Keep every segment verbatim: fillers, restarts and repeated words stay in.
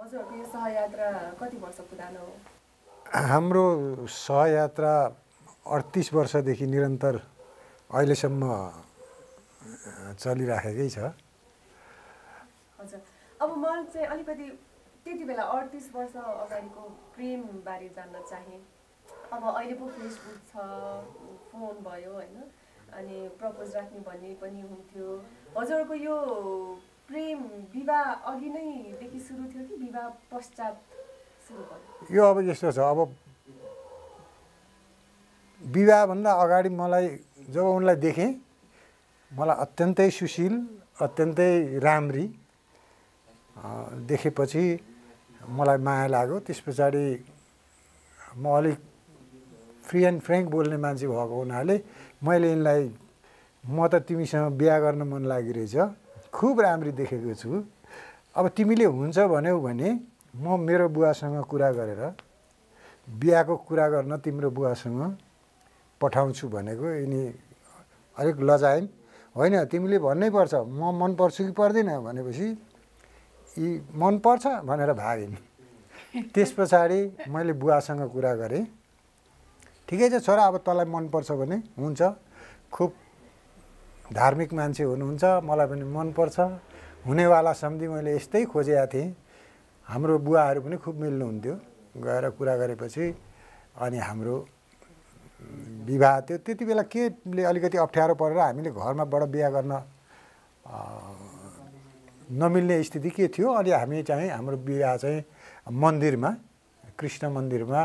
हजुरको सहयात्रा कति वर्ष पुरानो हो? हाम्रो सहयात्रा अडतीस वर्षदेखि निरन्तर अहिलेसम्म चलिराखेकै छ। हजुर अब म चाहिँ अलिकति त्यति बेला अडतीस वर्ष अगाडिको प्रेम बारे जान्न चाहे। अब अहिले पो फेसबुक छ, फोन भयो हैन, अनि प्रपोज राख्ने भन्ने पनि हुन्थ्यो। हजुरको यो प्रेम विवाह अघि नै देखि सुरु थियो कि विवाह पश्चात सुरु भयो? यो अब यस्तो छ, अब विवाह भन्दा अगाडि मलाई जब उनलाई देखेँ मलाई अत्यन्तै सुशील अत्यन्तै राम्री देखेपछि मलाई माया लाग्यो। त्यसपछि म अलिक फ्री एन्ड फ्र्याङ्क बोल्ने मान्छे भएको हुनाले मैले यिनलाई म त तिमीसँग बिहा गर्न मन लागिरहेछ, खूब राम्री देखेको छु, अब तिमीले हुन्छ भन्यौ भने म मेरो बुवासँग कुरा गरेर बिहाको कुरा गर्न तिम्रो बुवासँग पठाउँछु भनेको। यिनी अलिक लजाइन्, होइन तिमीले भन्नै पर्छ, म मन पर्छु कि पर्दैन भनेपछि यी मन पर्छ भनेर भागिन्। त्यस पछाडि मैले बुवासँग कुरा गरेँ, ठिकै छ छोरा अब तँलाई मनपर्छ भने हुन्छ, खुब धार्मिक मान्छे हुनुहुन्छ, मलाई पनि मनपर्छ, हुनेवाला सम्झी मैले यस्तै खोजेका थिएँ। हाम्रो बुवाहरू पनि खुब मिल्नुहुन्थ्यो, गएर कुरा गरेपछि अनि हाम्रो विवाह थियो। त्यति बेला केले अलिकति अप्ठ्यारो परेर हामीले घरमाबाट बिहा गर्न नमिल्ने स्थिति के थियो, अनि हामी चाहिँ हाम्रो विवाह चाहिँ मन्दिरमा कृष्ण मन्दिरमा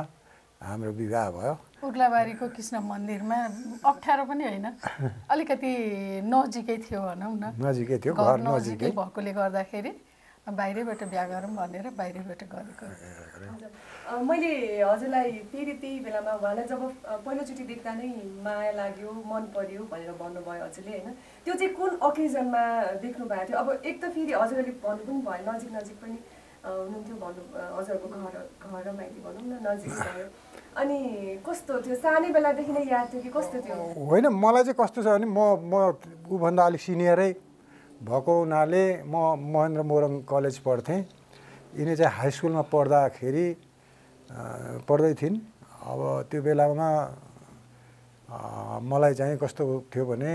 हाम्रो विवाह भयो। उर्लाबारीको कृष्ण मन्दिरमा, अप्ठ्यारो पनि होइन, अलिकति नजिकै थियो भनौँ न, नजिकै थियो, घर नजिकै भएकोले गर्दाखेरि बाहिरैबाट बिहा गरौँ भनेर बाहिरैबाट गरेको। मैले हजुरलाई फेरि त्यही बेलामा उहाँलाई जब पहिलोचोटि देख्दा नै माया लाग्यो मन पर्यो भनेर भन्नुभयो हजुरले होइन, त्यो चाहिँ कुन ओकेजनमा देख्नु भएको थियो? अब एक त फेरि हजुरले भन्नु पनि भयो नजिक नजिक पनि हुनुहुन्थ्यो, भन्नु हजुरको घर घर माइती भनौँ न नजिक भयो, अनि कस्तो थियो? सानै बेलादेखि नै याद थियो कि कस्तो थियो? होइन मलाई चाहिँ कस्तो छ भने म म ऊभन्दा अलिक सिनियरै भएको हुनाले म महेन्द्र मोरङ कलेज पढ्थेँ, यिनी चाहिँ हाई स्कुलमा पढ्दाखेरि पढ्दै थिइन्। अब त्यो बेलामा मलाई चाहिँ कस्तो थियो भने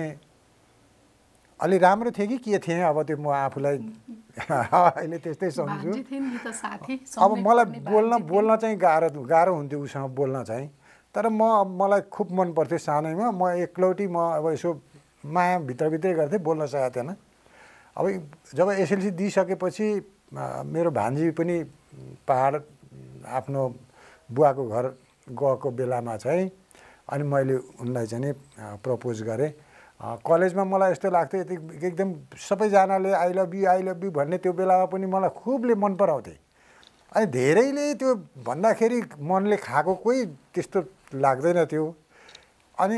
अलि राम्रो थियो कि के थिएँ, अब त्यो म आफूलाई अहिले त्यस्तै सम्झु। अब मलाई बोल्न बोल्न चाहिँ गाह्रो गाह्रो हुन्थ्यो उसँग बोल्न चाहिँ, तर म मलाई खुब मन पर्थ्यो सानैमा। म एक्लौटी म अब यसो माया भित्रभित्रै गर्थेँ, बोल्न सकेको थिएन। अब जब एसएलसी दिइसकेपछि मेरो भान्जी पनि पहाड आफ्नो बुवाको घर गएको बेलामा चाहिँ अनि मैले उनलाई चाहिँ नि प्रपोज गरेँ। कलेजमा मलाई यस्तो लाग्थ्यो एकदम सबैजनाले I love you I love you भन्ने, त्यो बेलामा पनि मलाई खुबले मन पराउँथे। अनि धेरैले त्यो भन्दाखेरि मनले खाएको कोही त्यस्तो लाग्दैन थियो, अनि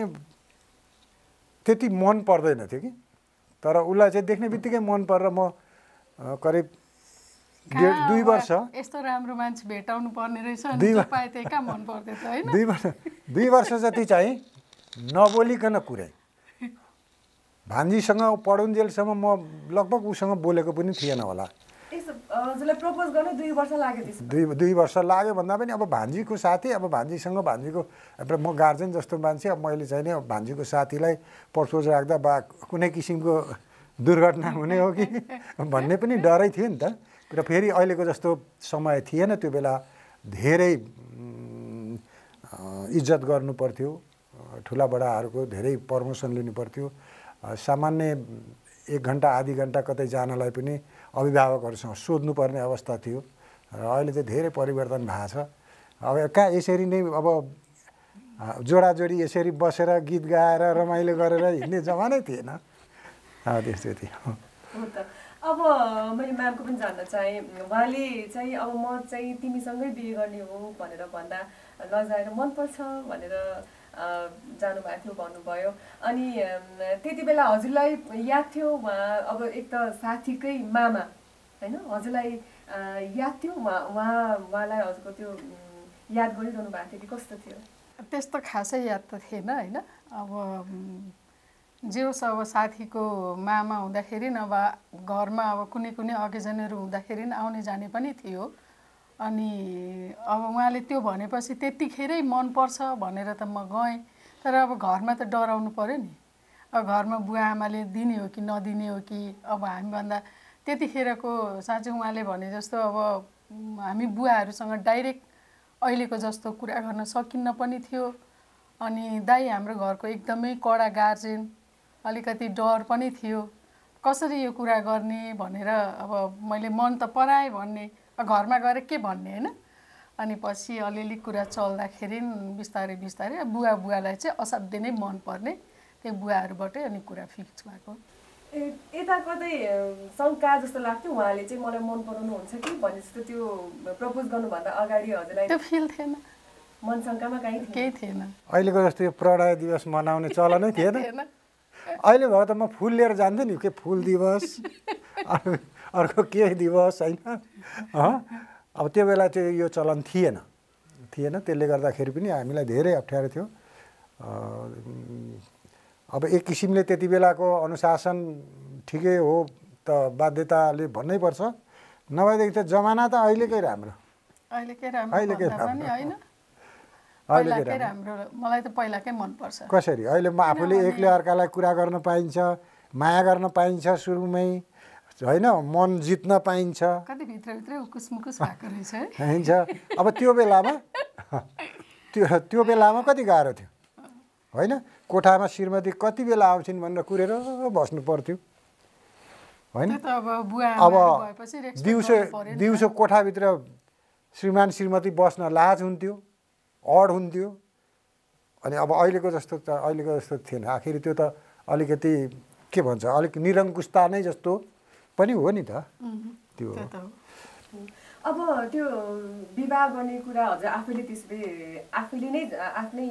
त्यति मन पर्दैन थियो कि, तर उसलाई चाहिँ देख्ने बित्तिकै मन परेर म करिब डेढ दुई वर्ष यस्तो राम्रो मान्छे भेटाउनु पर्ने रहेछ दुई वर्ष दुई वर्ष जति चाहिँ नबोलिकन कुरै भान्जीसँग पढुन्जेलसम्म म लगभग उसँग बोलेको पनि थिएन होला। प्रपोज गर्न दुई वर्ष लाग्यो, दुई दुई वर्ष लाग्यो भन्दा पनि अब भान्जीको साथी, अब भान्जीसँग भान्जीको अब म गार्जेन जस्तो मान्छे, अब मैले चाहिँ नि भान्जीको साथीलाई प्रपोज राख्दा बा कुनै किसिमको दुर्घटना हुने हो कि भन्ने पनि डरै थियो नि त। र फेरि अहिलेको जस्तो समय थिएन, त्यो बेला धेरै इज्जत गर्नु पर्थ्यो, ठुला बडाहरूको धेरै पर्मिसन लिनु पर्थ्यो, सामान्य एक घन्टा आधी घन्टा कतै जानलाई पनि अभिभावकहरूसँग सोध्नुपर्ने अवस्था थियो, र अहिले चाहिँ धेरै परिवर्तन भएको छ। अब कहाँ यसरी नै अब जोडाजोडी यसरी बसेर गीत गाएर रमाइलो गरेर हिँड्ने जमानै थिएन, त्यस्तो थियो। अब मैले म्यामको पनि जान्न चाहेँ, उहाँले चाहिँ अब म चाहिँ तिमीसँगै बिहे गर्ने हो भनेर भन्दा लजाएर मनपर्छ भनेर जानुभएको थियो भन्नुभयो। अनि त्यति बेला हजुरलाई याद थियो उहाँ अब एक त साथीकै मामा होइन, हजुरलाई याद थियो उहाँ उहाँ उहाँलाई हजुरको त्यो याद गरिरहनु भएको थियो कि कस्तो थियो? त्यस्तो खासै याद त थिएन होइन, अब जेहोस् अब साथीको मामा हुँदाखेरि नभए घरमा अब कुनै कुनै अकेजनहरू हुँदाखेरि आउने जाने पनि थियो, अनि अब उहाँले त्यो भनेपछि त्यतिखेरै मन पर्छ भनेर त म गएँ तर अब घरमा त डराउनु पर्यो नि अब घरमा बुवा आमाले दिने हो कि नदिने हो कि अब हामी भन्दा त्यतिखेरको साँच्चै उहाँले भने जस्तो अब हामी बुवाहरुसँग डाइरेक्ट अहिलेको जस्तो कुरा गर्न सकिन्न पनि थियो अनि दाइ हाम्रो घरको एकदमै कडा गार्जियन अलिकति डर पनि थियो कसरी यो कुरा गर्ने भनेर अब मैले मन त पराए भन्ने घरमा गएर के भन्ने हैन अनि पछि अलिअलि कुरा चल्दाखेरि बिस्तारै बिस्तारै बुवा बुवालाई चाहिँ असाध्यै नै मन पर्ने त्यो बुवाहरुबाटै अनि कुरा फिक्स भएको एता कतै शंका जस्तो लाग्थ्यो उहाँले चाहिँ मलाई मन पराउनु हुन्छ कि भने जस्तो त्यो प्रपोज गर्नु भन्दा अगाडि हजुरलाई त्यो फिल थिएन मन शंकामा केही थिएन अहिलेको जस्तो यो प्रणय दिवस मनाउने चलनै थिएन अहिले भए त म फूल लिएर जान्थे नि के फूल दिवस अर्को के दिवस हैन अब त्यो बेला चाहिँ यो चलन थिएन थिएन त्यसले गर्दाखेरि पनि हामीलाई धेरै अप्ठ्यारो थियो अब एक किसिमले त्यति बेलाको अनुशासन ठिकै हो त बाध्यताले भन्नै पर्छ नभएदेखि त जमाना त अहिलेकै राम्रो अहिलेकै राम्रो अहिलेकै राम्रो हैन अहिलेकै राम्रो मलाई त पहिलाकै मन पर्छ कसरी अहिले म आफूले एकले अर्कालाई कुरा गर्न पाइन्छ माया गर्न पाइन्छ सुरुमै हैन मन जित्न पाइन्छ कति भित्र भित्र कुसमुकुस भएको रहेछ है हैन अब त्यो बेलामा त्यो त्यो बेलामा कति गाह्रो थियो हैन कोठामा श्रीमती कति बेला आउँछिन् भनेर कुरेर बस्नु पर्थ्यो हैन अब बुवा अब दिउँसो दिउँसो कोठाभित्र श्रीमान श्रीमती बस्न लाज हुन्थ्यो अड हुन्थ्यो अनि अब अहिलेको जस्तो त अहिलेको जस्तो थिएन आखिर त्यो त अलिकति के भन्छ अलिक निरंकुशता नै जस्तो पनि हो नि त त्यो त हो अब त्यो विवाह गर्ने कुरा हजुर आफैले त्यसबे आफैले नै आफ्नै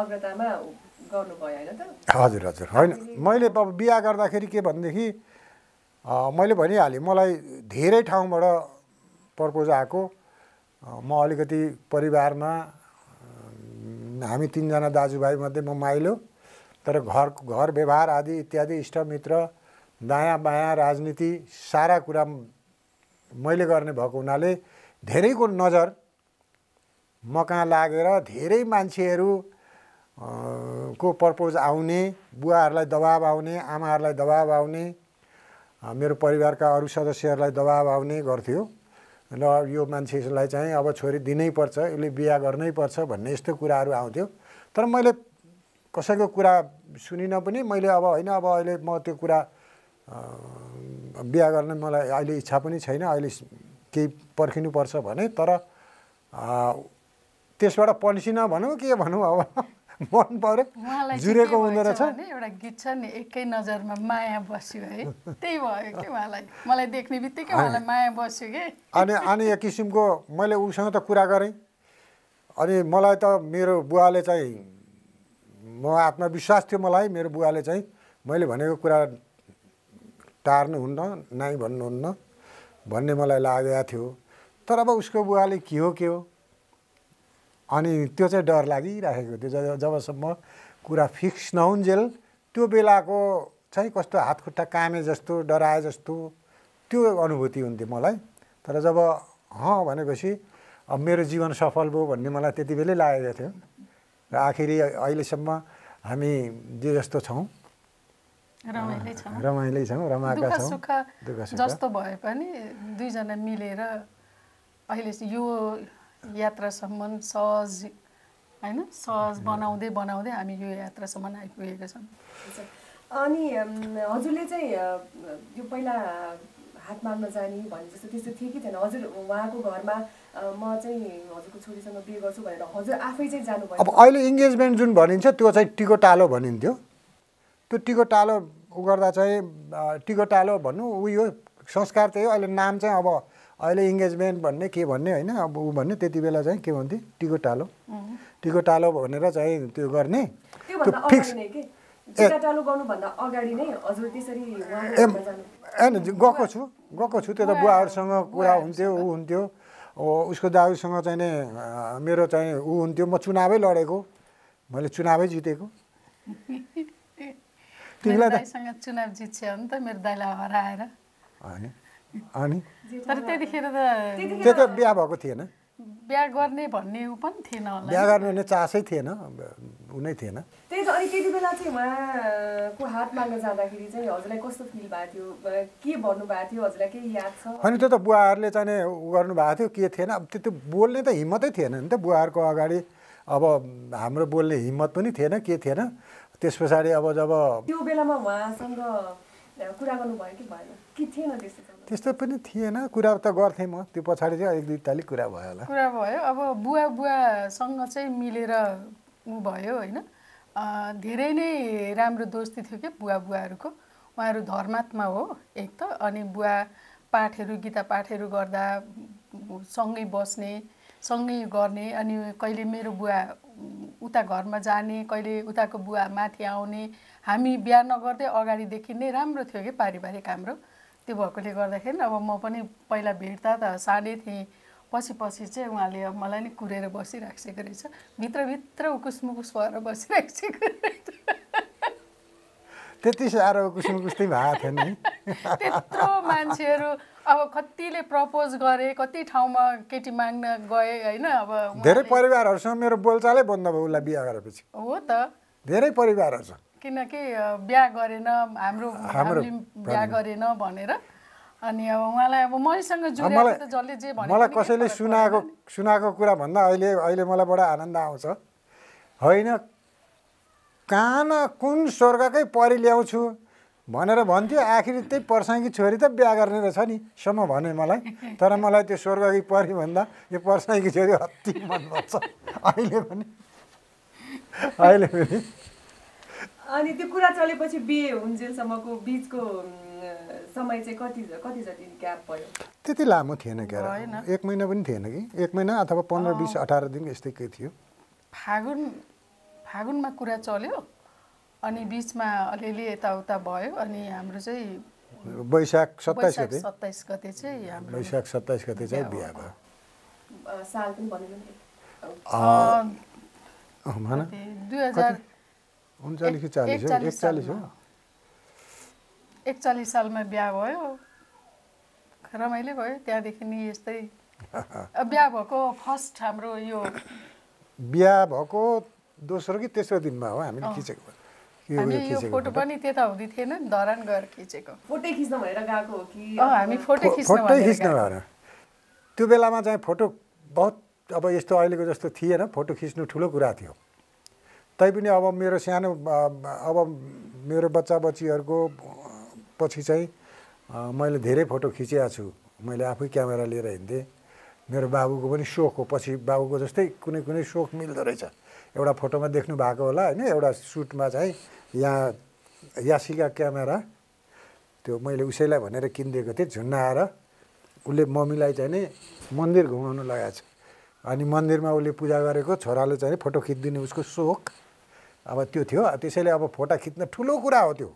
अग्रतामा गर्नु भयो हैन त हजुर हजुर हैन मैले अब बिहा गर्दाखेरि के भन्देखि मैले भनिहालेँ मलाई धेरै ठाउँबाट प्रपोज आएको म अलिकति परिवारमा हामी तीनजना दाजुभाइ मध्ये म माइलो तर घर घर व्यवहार आदि इत्यादि इष्टमित्र दायाँ बायाँ राजनीति सारा कुरा मैले गर्ने भएको हुनाले धेरैको नजर म कहाँ लागेर धेरै मान्छेहरू को प्रपोज आउने बुवाहरुलाई दबाब आउने आमाहरुलाई दबाब आउने मेरो परिवारका अरु सदस्यहरुलाई दबाब आउने गर्थ्यो र यो मान्छेलाई चाहिँ अब छोरी दिनै पर्छ यसले बिहे गर्नै पर्छ भन्ने यस्तो कुराहरु आउँथ्यो तर मैले कसैको कुरा सुनिन पनि मैले अब हैन अब अहिले म त्यो कुरा बिहे गर्न मलाई अहिले इच्छा पनि छैन अहिले केही पर्खिनु पर्छ भने तर त्यसबाट पन्सिन भनौं के भनौं अब मन पर्यो जुरेको हुँदो रहेछ नि एउटा गीत छ नि एकै नजरमा माया बस्यो है त्यही भयो के उहाँलाई मलाई देख्नेबित्तिकै उहाँलाई माया बस्यो के अनि अनि एक किसिमको मैले उसँग त कुरा गरे अनि मलाई त मेरो बुवाले चाहिँ म आत्मविश्वास थियो मलाई मेरो बुवाले चाहिँ मैले भनेको कुरा टार्नु हुन्न नाइ भन्नु हुन्न भन्ने मलाई लागेको थियो तर अब उसको बुवाले के हो के हो अनि त्यो चाहिँ डर लागिराखेको थियो जबसम्म कुरा फिक्स नहुन्जेल त्यो बेलाको चाहिँ कस्तो हातखुट्टा कामे जस्तो डराए जस्तो त्यो अनुभूति हुन्थ्यो मलाई तर जब हँ भनेपछि अब मेरो जीवन सफल भयो भन्ने मलाई त्यति बेलै लागेको थियो र आखिरी अहिलेसम्म हामी जे जस्तो छौं रमाइलै छौं रमाइलै छौं रमाएका छौं दुःख सुख जस्तो भए पनि दुई जना मिलेर अहिले यो यात्रासम्म सहज हैन सहज बनाउँदै बनाउँदै हामी यो यात्रासम्म आइपुगेका छौं अनि हजुरले चाहिँ यो पहिला हात माग्न जाने भने जस्तो त्यस्तो थियो कि थिएन हजुर उहाँको घरमा म चाहिँ हजुरको छोरीसँग बिहे गर्छु भनेर हजुर आफै चाहिँ जानु भयो अब अहिले एंगेजमेन्ट जुन भनिन्छ त्यो चाहिँ टिको टालो भनिन्थ्यो त्यो टिको टालो गर्दा चाहिँ टिको टालो भन्नु उ यो संस्कार चाहिँ अहिले नाम चाहिँ अब अहिले एंगेजमेन्ट भन्ने के भन्ने हैन अब उ भन्ने त्यति बेला चाहिँ के भन्थे टिको टालो टिको टालो भनेर चाहिँ त्यो गर्ने त्यो भन्दा अगाडि नै के टिको टालो गर्नु भन्दा अगाडि नै हजुर त्यसरी हैन गएको छु गएको छु त्यो त बुवाहरुसँग कुरा हुन्थ्यो उ हुन्थ्यो उसको दाजुसँग चाहिँ नि मेरो चाहिँ उ हुन्थ्यो म चुनावै लडेको मैले चुनावै जितेको तिमीलाई दाइसँग चुनाव जित्छौ नि त मेरो दाइलाई हराएर हैन Ani? तर त्यतिखेर त त्यो त बिहा भएको थिएन बिहा गर्ने भन्ने उ पनि थिएन होला बिहा गर्ने भने चासै थिएन उनै थिएन त्यही त अनि त्यति बेला चाहिँ उहाँको हात माग्न जाँदाखेरि चाहिँ हजुरलाई कस्तो फिल भयो के भन्नु भएको थियो हजुरलाई के याद छ अनि त्यो त बुवाहरुले चाहिँ उ गर्नु भएको थियो के थिएन अब त्यो बोल्ने त हिम्मतै थिएन नि त बुवाहरुको अगाडि अब हाम्रो बोल्ने हिम्मत पनि थिएन के थिएन त्यसपछि अब जब त्यो बेलामा उहाँसँग कुरा गर्नु भयो कि भएन के थिएन त्यस्तो त्यस्तो पनि थिएन कुरा त गर्थे म त्यो पछाडी चाहिँ एक दुई ताली कुरा भयो होला कुरा भयो अब बुवा बुवासँग चाहिँ मिलेर उ भयो हैन धेरै नै राम्रो दोस्ती थियो के बुवा बुवाहरुको उहाँहरु धर्मात्मा हो एक त अनि बुवा पाठहरु गीता पाठहरु गर्दा सँगै बस्ने सँगै गर्ने अनि कहिले मेरो बुवा उता घरमा जाने कहिले उताको बुवा माथि आउने हामी बिहा नगर्दै अगाडि देखि नै राम्रो थियो के पारिवारिक हाम्रो त्यो भएकोले गर्दाखेरि अब म पनि पहिला भेट्दा त सानै थिए पछि पछि चाहिँ उहाँले अब मलाई नि कुरेर बसिराखेको रहेछ भित्र भित्र उकुसमुकुस भएर बसिराखेको रहेछ त्यति साह्रो उकुसमुकुस चाहिँ भएको थिएन नि त्यत्रो मान्छेहरु अब कतिले प्रपोज गरे कति ठाउँमा केटी माग्न गए हैन अब धेरै परिवारहरुसँग मेरो बोलचालै बन्द भयो उलाई बिहा गरेपछि हो त धेरै परिवारहरु किनकि बिहा गरेन हाम्रो हामीले बिहा गरेन भनेर अनि अब उहाँलाई अब मसँग जुरेको त जसले जे भन्यो मलाई कसैले सुनाएको सुनाएको कुरा भन्दा अहिले अहिले मलाई बडा आनन्द आउँछ हैन कान कुन स्वर्गकै परी ल्याउँछु भनेर भन्थ्यो आखिर त्यही परसाङकी छोरी त बिहा गर्ने रहेछ नि सम्म भने मलाई तर मलाई त्यो स्वर्गकै परी भन्दा यो परसाङकी छोरी अति मन पर्छ अहिले पनि अहिले पनि अनि त्यो कुरा चलेपछि बिहे हुन्जेलसम्मको बीचको समय चाहिँ कति कति जति ग्याप भयो त्यति लामो थिएन क्यार एक महिना पनि थिएन कि एक महिना अथवा पन्ध्र बीस अठार दिन यस्तै के थियो फागुन फागुनमा कुरा चल्यो अनि बीचमा अलिअलि यताउता भयो अनि हाम्रो चाहिँ बैशाख सत्ताइस गते सत्ताइस गते चाहिँ हाम्रो बैशाख सत्ताइस गते चाहिँ बिहे भयो साल पनि भन्नु अ माने दुई हजार उन्चालीस चालीस हो एकचालीस सालमा बिहा भयो रमाइलो भयो त्यहाँदेखि नि यस्तै बिहा भएको फर्स्ट हाम्रो यो बिहा भएको दोस्रो कि तेस्रो दिनमा हो हामीले खिचेको हामी यो फोटो पनि त्यता हुँदै थिएन नि धरान गएर खिचेको फोटो खिच्न भएर गएको हो कि अ हामी फोटो खिच्न फोटो खिच्न भएर त्यो बेलामा चाहिँ फोटो बहुत अब यस्तो अहिलेको जस्तो थिएन फोटो खिच्नु ठुलो कुरा थियो तैपनि अब मेरो सानो अब मेरो बच्चा बच्चीहरुको पछि चाहिँ मैले धेरै फोटो खिचेको छु मैले आफै क्यामेरा लिएर हिँड्थे मेरो बाबुको पनि सोख हो पछि बाबुको जस्तै कुनै कुनै सोख मिल्दो रहेछ एउटा फोटोमा देख्नु भएको होला हैन एउटा सुटमा चाहिँ यहाँ यासीका क्यामेरा त्यो मैले उसैलाई भनेर किनिदिएको थिएँ झुन्नाएर उले मम्मीलाई चाहिँ नि मन्दिर घुमाउन लगाएछ अनि मन्दिरमा उले पूजा गरेको छोराले चाहिँ फोटो खिच्दिने उसको सोख अब त्यो थियो त्यसैले अब फोटो खिच्न ठुलो कुरा हो त्यो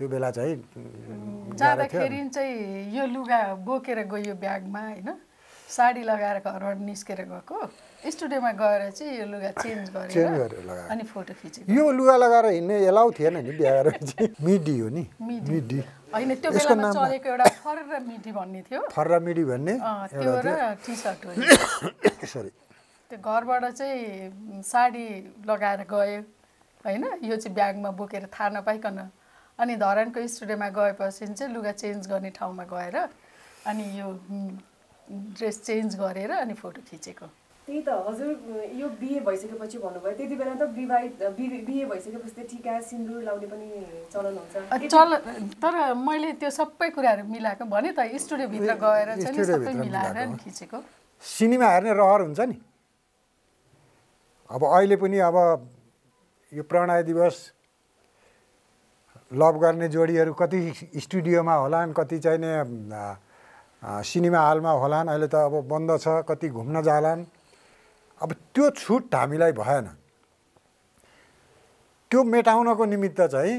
त्यो बेला चाहिँ जाँदाखेरि चाहिँ यो लुगा बोकेर गयो ब्यागमा हैन साडी लगाएर घरबाट निस्केर गएको स्टुडियोमा गएर चाहिँ यो लुगा चेन्ज गरेर अनि फोटो खिचेको यो लुगा लगाएर हिँड्ने एलाउ थिएन नि बिहा गरेपछि मिडी हो नि मिडी हैन त्यो बेलामा चलेको एउटा फररा मिडी भन्ने थियो फररा मिडी भन्ने त्यो र टी-शर्ट हो सरी त्यो घरबाट चाहिँ साडी लगाएर गयो हैन यो चाहिँ ब्यागमा बोकेर थाहा नपाइकन अनि धरानको स्टुडियोमा गएपछि चाहिँ लुगा चेन्ज गर्ने ठाउँमा गएर अनि यो ड्रेस चेन्ज गरेर अनि फोटो खिचेको त्यही त हजुर यो बिहे भइसकेपछि भन्नुभयो त्यति बेला त विवाहित बिहे भइसकेपछि टीका सिन्दूर लाउने पनि चलन हुन्छ चल तर मैले त्यो सबै कुराहरु मिलाएको भने त स्टुडियो भित्र गएर चाहिँ सबै मिलाएर नि खिचेको सिनेमा हेर्ने रहर हुन्छ नि अब अहिले पनि अब यो प्रणय दिवस लभ गर्ने जोडीहरु कति स्टुडियोमा होला अनि कति चाहिँ सिनेमा हलमा होलान अहिले त अब बन्द छ कति घुम्न जालान अब त्यो छुट हामीलाई भएन त्यो मेटाउनको निमित्त चाहिँ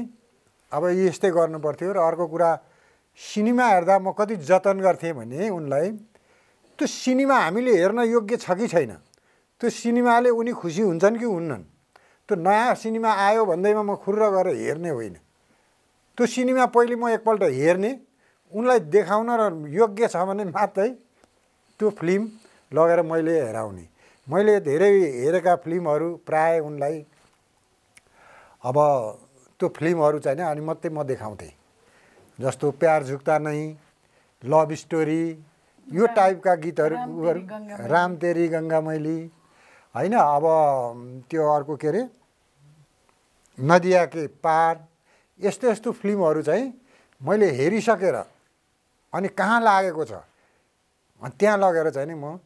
अब यस्तै गर्नु पर्थ्यो र अर्को कुरा सिनेमा हेर्दा म कति जतन गर्थे भने उनलाई त्यो सिनेमा हामीले हेर्न योग्य छ कि छैन त्यो सिनेमाले उनी खुसी हुन्छन् कि हुन्नन् त्यो नयाँ सिनेमा आयो भन्दैमा म खुर्र गरेर हेर्ने होइन त्यो सिनेमा पहिले म एकपल्ट हेर्ने उनलाई देखाउन र योग्य छ भने मात्रै त्यो फिल्म लगेर मैले हेराउने। मैले धेरै हेरेका फिल्महरू प्राय उनलाई अब त्यो फिल्महरू चाहिँ अनि मात्रै म देखाउँथे, जस्तो प्यार झुक्ता नहीं, लभ स्टोरी, यो टाइपका गीतहरू, राम तेरी गंगा मैली हैन, अब त्यो अर्को के रे नदिया के पार, यस्तो यस्तो फिल्महरू चाहिँ मैले हेरिसकेर अनि कहाँ लागेको छ अनि त्यहाँ लगेर चाहिँ नि म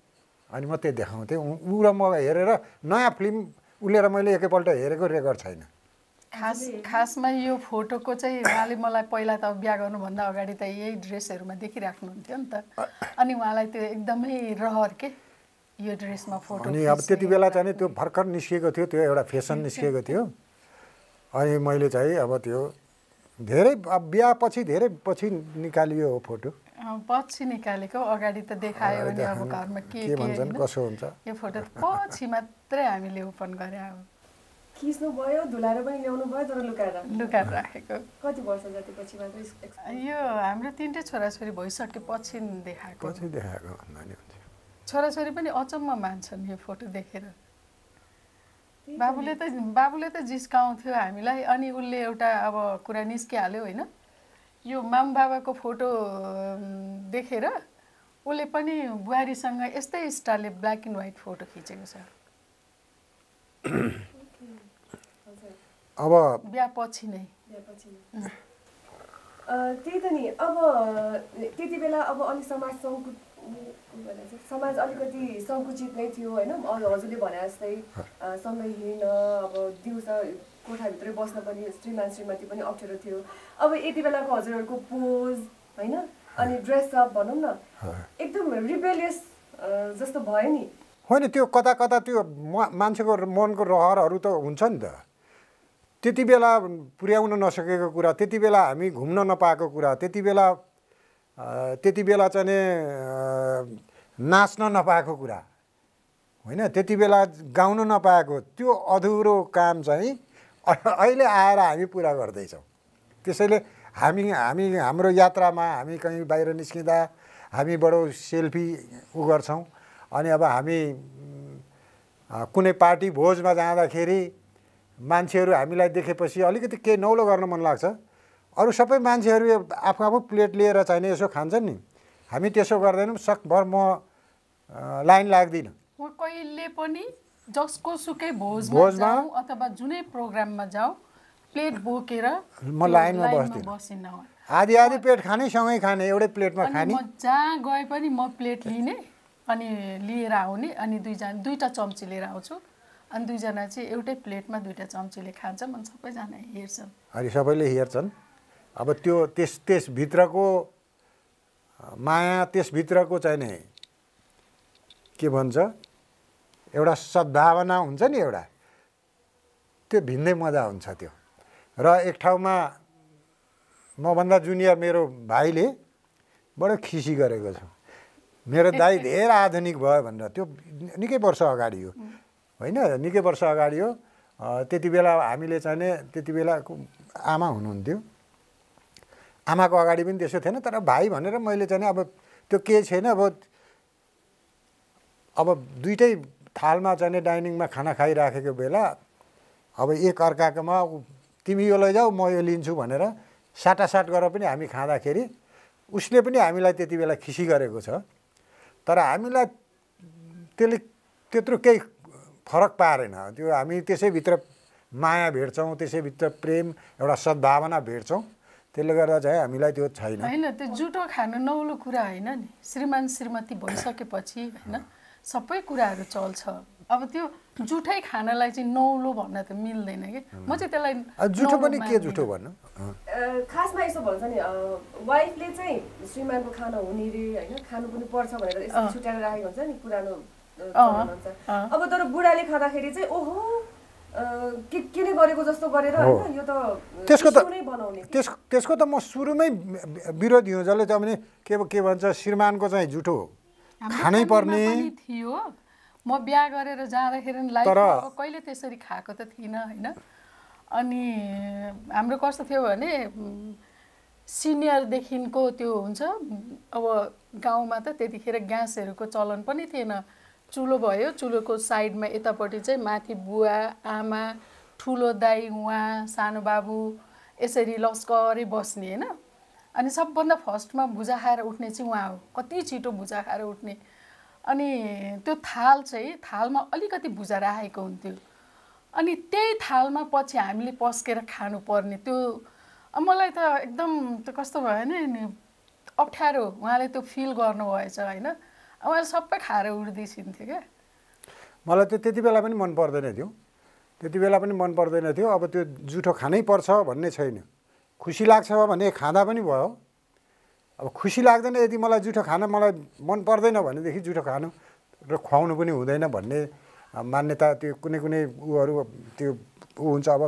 अनि मात्रै देखाउँथे। उ र म हेरेर नयाँ फिल्म उलेर मैले एकैपल्ट हेरेको रेकर्ड छैन। खास खासमा यो फोटोको चाहिँ उहाँले मलाई पहिला त बिहा गर्नुभन्दा अगाडि त यही ड्रेसहरूमा देखिराख्नुहुन्थ्यो नि त, अनि उहाँलाई त्यो एकदमै रहर के यो ड्रेसमा फोटो, अनि अब त्यति बेला चाहिँ त्यो भर्खर निस्केको थियो, त्यो एउटा फेसन निस्केको थियो। अनि मैले चाहिँ अब त्यो धेरै अब बिहा पछि धेरै पछि निकालियो हो फोटो, पछि निकालेको, अगाडि त देखायो नि अब घरमा के के भन्छन् कसो हुन्छ, यो फोटो पछि मात्रै हामीले ओपन गरे। अब खिच्नु भयो, धुलाएर पनि ल्याउनु भयो, तर लुकाएर लुकाएर राखेको कति वर्ष जति पछि मात्रै यो हाम्रो तीनटै छोराछोरी भइसकेपछि देखाएको, पछि देखाएको भन्दा नि हुन्छ। छोराछोरी पनि अचम्म मान्छन् यो फोटो देखेर। बाबुले त बाबुले त जिस्काउँथ्यो हामीलाई, अनि उसले एउटा अब कुरा निस्किहाल्यो होइन, यो माम बाबाको फोटो देखेर उसले पनि बुहारीसँग यस्तै स्टाइलले ब्ल्याक एन्ड व्हाइट फोटो खिचेको छ। अब बिहा पछि नै त्यही त नि, अब त्यति बेला अब अलि समाज सङ्कुच समाज अलिकति सङ्कुचित नै थियो होइन, हजुरले भने जस्तै सँगै हिँड्न, अब दिउँसो कोठाभित्रै बस्न पनि श्रीमान श्रीमती पनि अप्ठ्यारो थियो। अब यति बेलाको हजुरहरूको पोज होइन अनि ड्रेसअप भनौँ न, एकदम रिबेलियस जस्तो भयो नि होइन? त्यो कता कता त्यो मान्छेको मनको रहरहरू त हुन्छ नि त। त्यति बेला पुर्याउन नसकेको कुरा, त्यति बेला हामी घुम्न नपाएको कुरा, त्यति बेला त्यति बेला चाहिँ नाच्न नपाएको कुरा होइन, त्यति बेला गाउन नपाएको त्यो अधुरो काम चाहिँ अहिले आएर हामी पुरा गर्दैछौँ। त्यसैले हामी हामी हाम्रो यात्रामा हामी कहीँ बाहिर निस्किँदा हामी बडो सेल्फी उ गर्छौँ, अनि अब हामी कुनै पार्टी भोजमा जाँदाखेरि मान्छेहरू हामीलाई देखेपछि अलिकति केही नौलो गर्न मन लाग्छ। अरू सबै मान्छेहरू आफ्नो आफ्नो प्लेट लिएर चाहिँ यसो खान्छन् नि, हामी त्यसो गर्दैनौँ। सकभर म लाइन लाग्दिनँ, म कहिले पनि जसको सुकै भोजमा जाऊ अथवा जुनै प्रोग्राममा जाऊ प्लेट बोकेर म लाइनमा बस्दिनँ। आधी आधी प्लेट खाने, सँगै खाने, एउटै प्लेटमा खाने। म जहाँ गए पनि म प्लेट लिने अनि लिएर आउने, अनि दुईजना दुईवटा चम्ची लिएर आउँछु, अनि दुईजना चाहिँ एउटै प्लेटमा दुईवटा चम्चीले खान्छन्, अनि सबैजना हेर्छन्। अनि सबैले हेर्छन्। अब त्यो त्यस त्यसभित्रको माया, त्यसभित्रको चाहिँ नि के भन्छ एउटा सद्भावना हुन्छ नि, एउटा त्यो भिन्नै मजा हुन्छ त्यो। र एक ठाउँमा मभन्दा जुनियर मेरो भाइले बडो खिसी गरेको छ, मेरो दाइ धेरै आधुनिक भयो भनेर। त्यो निकै वर्ष अगाडि हो होइन, निकै वर्ष अगाडि हो। त्यति बेला हामीले चाहिँ त्यति बेलाको आमा हुनुहुन्थ्यो, आमाको अगाडि पनि त्यसो थिएन, तर भाइ भनेर मैले चाहिँ अब त्यो केही छैन। अब अब दुइटै थालमा चाहिँ डाइनिङमा खाना खाइराखेको बेला अब एक अर्काकोमा तिमी यो लैजाऊ म यो लिन्छु भनेर साटासाट गरेर पनि हामी खाँदाखेरि उसले पनि हामीलाई त्यति बेला खिसी गरेको छ, तर हामीलाई त्यसले त्यत्रो केही फरक पारेन। त्यो हामी त्यसैभित्र माया भेट्छौँ, त्यसैभित्र प्रेम एउटा सद्भावना भेट्छौँ, त्यसले गर्दा चाहिँ हामीलाई त्यो छैन। होइन त्यो जुठो खानु नौलो कुरा होइन नि, श्रीमान श्रीमती भइसकेपछि होइन सबै कुराहरू चल्छ। अब त्यो जुठै खानालाई चाहिँ नौलो भन्न त मिल्दैन कि, म चाहिँ त्यसलाई जुठो पनि के जुठो भन्नु। खासमा यसो भन्छ नि वाइफले चाहिँ श्रीमानको खाना हुने रे होइन, खानु पनि पर्छ भनेर यसो छुट्याएर राखेको हुन्छ नि पुरानो। अब तर बुढाले खाँदाखेरि चाहिँ ओहो के के नै गरेको जस्तो गरेर हैन, यो त त्यसको त बनाउने त्यसको त म सुरुमै विरोधी हुँ। जसले चाहिँ के के भन्छ श्रीमानको चाहिँ जुठो खानै पर्ने थियो। म बिहा गरेर जाँदाखेरि लाइफ कहिले त्यसरी खाएको त थिइनँ होइन। अनि हाम्रो कस्तो थियो भने सिनियर देखिनको त्यो हुन्छ अब गाउँमा त त्यतिखेर ग्यासहरुको चलन पनि थिएन चुलो भयो चुलोको साइडमा यतापटि चाहिँ माथि बुवा आमा ठुलो दाइ उहाँ सानो बाबु यसरी लस्करी बस्ने हैन अनि सबभन्दा फर्स्टमा भुजा खाएर उठ्ने चाहिँ उहाँ हो कति छिटो भुजा खाएर उठ्ने अनि त्यो थाल चाहिँ थालमा अलिकति भुजा राखेको हुन्थ्यो अनि त्यही थालमा पछि हामीले पस्केर खानु पर्ने त्यो मलाई त एकदम त्यो कस्तो भयो नि अप्ठ्यारो उहाँले त्यो फिल गर्नु भएछ हैन उहाँले सबै खाएर उड्दिसिन्थ्यो के मलाई त त्यतिबेला पनि मन पर्दैन थियो त्यतिबेला पनि मन पर्दैन थियो अब त्यो जुठो खानै पर्छ भन्ने छैन खुसी लाग्छ भने खादा पनि भयो अब खुसी लाग्दैन यदि मलाई जुठो खान मलाई मन पर्दैन भने देखि जुठो खानु र खुवाउनु पनि हुँदैन भन्ने मान्यता त्यो कुनै कुनै उहरु त्यो उ हुन्छ अब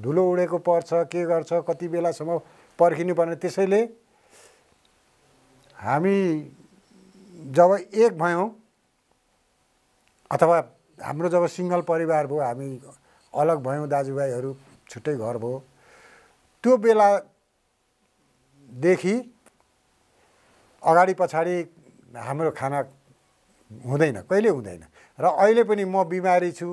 धुलो उडेको पर्छ के गर्छ कति बेलासम्म पर्खिनु पर्ने त्यसैले हामी जब एक भयौं अथवा हाम्रो जब सिंगल परिवार भयो हामी अलग भयौं दाजुभाइहरु छुट्टै घर भयो त्यो बेला देखि अगाडि पछाडी हाम्रो खाना हुँदैन कहिले हुँदैन र अहिले पनि म बिमारी छु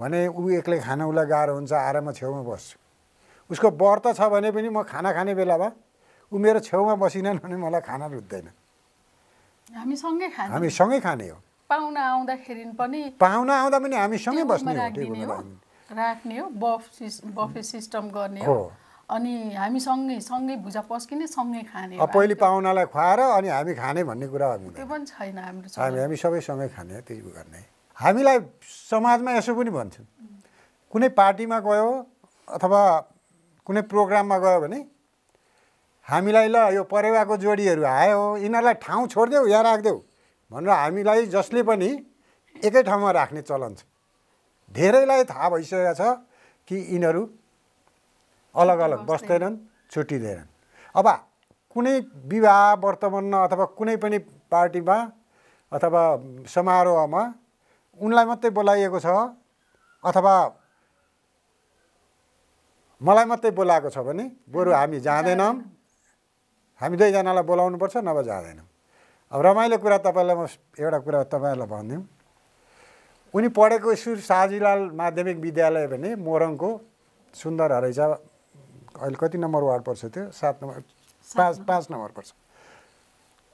भने उ एक्लै खाना उला गाह्रो हुन्छ आराममा छेउमा बस्छु उसको व्रत छ भने पनि म खाना खाने बेलामा उ मेरो छेउमा बसिनन् भने मलाई खाना रुच्दैन हामी सँगै खाने हामी सँगै खाने हो पाहुना आउँदाखेरि पनि पाहुना आउँदा पनि हामी सँगै बस्ने हो त्यो भनेर राख्ने हो बफे सिस्टम गर्ने हो अनि हामी सँगै सँगै भुजा पस्किने सँगै खाने अब पहिले पाहुनालाई खुवाएर अनि हामी खाने भन्ने कुरा हामी त्यो पनि छैन हाम्रो हामी हामी सबै सँगै खाने त्यही गर्ने हामीलाई समाजमा यसो पनि भन्छन् कुनै पार्टीमा गयो अथवा कुनै प्रोग्राममा गयो भने हामीलाई ल यो परेवाको जोडीहरु आयो इनालाई ठाउँ छोड्देऊ या राख्देऊ भनेर हामीलाई जसले पनि एकै ठाउँमा राख्ने चलन छ धेरैलाई थाहा भइसकेको छ कि इनहरु अलग अलग बस्दैनन् छुटिदैनन् अब कुनै विवाह वर्तमानमा अथवा कुनै पनि पार्टीमा अथवा समारोहमा उनलाई मात्रै बोलाइएको छ अथवा मलाई मात्रै बोलाएको छ भने बरु हामी जाँदैनौं हामी दुई जनालाई बोलाउनु पर्छ नभए जाँदैनौं अब रमाइलो कुरा तपाईलाई म एउटा कुरा तपाईलाई भन्दियौ उनी पढेको सुर साजीलाल माध्यमिक विद्यालय भने मोरङको सुन्दर हरैजा अहिले कति नम्बर वार्ड पर्छ त्यो सात नम्बर पाँच पाँच नम्बर पर्छ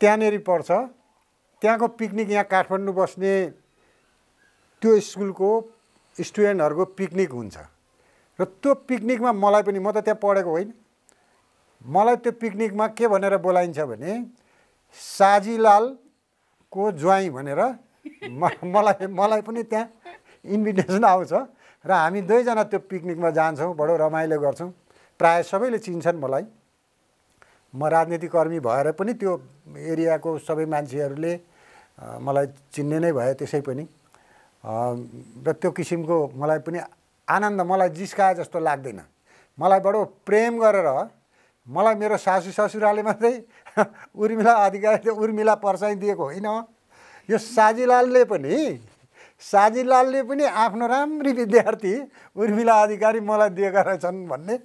त्यहाँनेरि पर्छ त्यहाँको पिकनिक यहाँ काठमाडौँ बस्ने त्यो स्कुलको स्टुडेन्टहरुको पिकनिक हुन्छ र त्यो पिकनिकमा मलाई पनि म त त्यहाँ पढेको होइन मलाई त्यो पिकनिकमा के भनेर बोलाइन्छ भने साजीलालको ज्वाइँ भनेर मलाई मलाई पनि त्यहाँ इन्भिटेसन आउँछ र हामी दुईजना त्यो पिकनिकमा जान्छौं बडो रमाइलो गर्छौं प्राय सबैले चिन्छन् मलाई म राजनीतिकर्मी भएर पनि त्यो एरियाको सबै मान्छेहरूले मलाई चिन्ने नै भए त्यसै पनि र त्यो किसिमको मलाई पनि आनन्द मलाई जिस्काए जस्तो लाग्दैन मलाई बडो प्रेम गरेर मलाई मेरो सासू ससुराले मात्रै उर्मिला अधिकारी उर्मिला पर्साइदिएको होइन यो साजीलालले पनि साजीलालले पनि आफ्नो राम्री विद्यार्थी उर्मिला अधिकारी मलाई दिएका रहेछन् भन्ने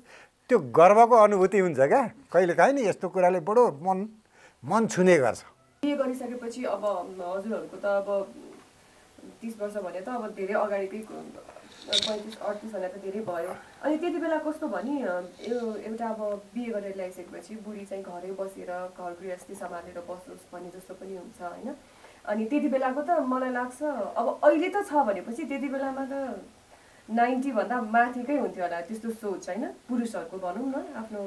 त्यो गर्वको अनुभूति हुन्छ क्या कहिलेकाहीँ नि यस्तो कुराले बडो मन मन छुने गर्छ बिहे गरिसकेपछि अब हजुरहरुको त अब तीस वर्ष भने त अब धेरै अगाडिकै पैंतीस अड़तीस भन्दा त धेरै भयो अनि त्यतिबेला कस्तो भनी एउटा अब बिहे गरेर ल्याइसकेपछि बुढी चाहिँ घरै बसेर घर गृहस्थी सम्हालेर बस्नुस् भन्ने जस्तो पनि हुन्छ हैन अनि त्यतिबेलाको त मलाई लाग्छ अब अहिले त छ भनेपछि त्यतिबेलामा त नब्बे भन्दा माथिकै हुन्थ्यो होला त्यस्तो सोच हैन पुरुषहरुको भनौं न आफ्नो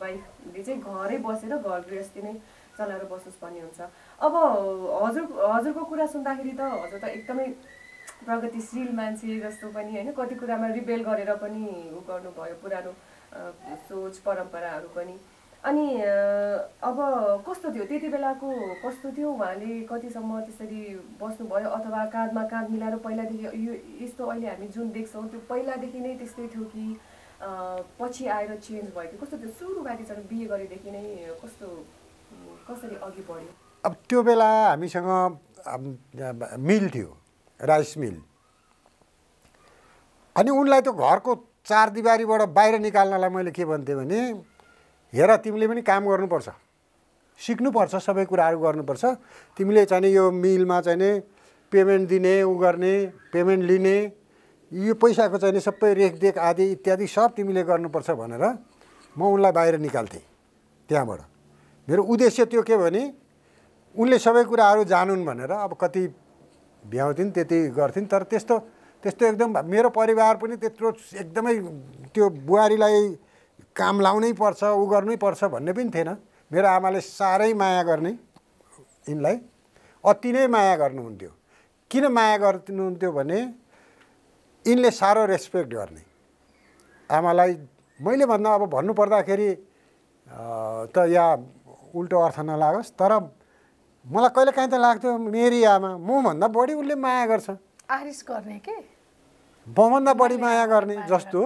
वाइफले चाहिँ घरै बसेर घर गृहस्थी नै चलाएर बसोस् भन्ने हुन्छ अब हजुर हजुरको कुरा सुन्दाखेरि त हजुर त एकदमै प्रगतिशील मान्छे जस्तो पनि हैन कति कुरामा रिबेल गरेर पनि उ गर्नुभयो पुरानो सोच परम्पराहरु पनि अनि अब कस्तो थियो त्यतिबेलाको कस्तो थियो उहाँले कतिसम्म त्यसरी बस्नु भयो अथवा काँधमा काँध मिलाएर पहिलादेखि यो यस्तो अहिले हामी जुन देख्छौं त्यो पहिलादेखि नै त्यस्तै थियो कि पछि आएर चेन्ज भयो कि कस्तो त्यो सुरुवाती चाहिँ बिहे गरेदेखि नै कस्तो कसरी अघि बढ्यो अब त्यो बेला हामीसँग मिल थियो राइस मिल अनि उनलाई त्यो घरको चारदिवारीबाट बाहिर निकाल्नलाई मैले के भन्थे भने हेरा तिमीले पनि काम गर्नुपर्छ सिक्नुपर्छ सबै कुराहरु गर्नुपर्छ तिमीले चाहिँ यो मिलमा चाहिँ पेमेन्ट दिने उ गर्ने पेमेन्ट लिने यो पैसाको चाहिँ सबै रेखदेख आदि इत्यादि सब तिमीले गर्नुपर्छ भनेर म उनलाई बाहिर निकाल्थे त्यहाँबाट मेरो उद्देश्य त्यो के भने उनले सबै कुराहरु जानुन् भनेर अब कति भ्याउथिन त्यति गर्थिन तर त्यस्तो त्यस्तो एकदम मेरो परिवार पनि त्यत्रो एकदमै त्यो बुहारीलाई काम लाउनै पर्छ उ गर्नै पर्छ भन्ने पनि थिएन मेरो आमाले सारै माया गर्ने इनलाई अति नै माया गर्नुहुन्थ्यो किन माया गर्नुहुन्थ्यो भने इनले सारो रेस्पेक्ट गर्ने आमालाई मैले भन्दा अब भन्नु पर्दाखेरि त या उल्टो अर्थ नलागोस् तर मलाई कहिले काहीँ त लाग्थ्यो मेरी आमा म भन्दा बढी उनले माया गर्छ आरिस गर्ने के म भन्दा बढी माया गर्ने जस्तो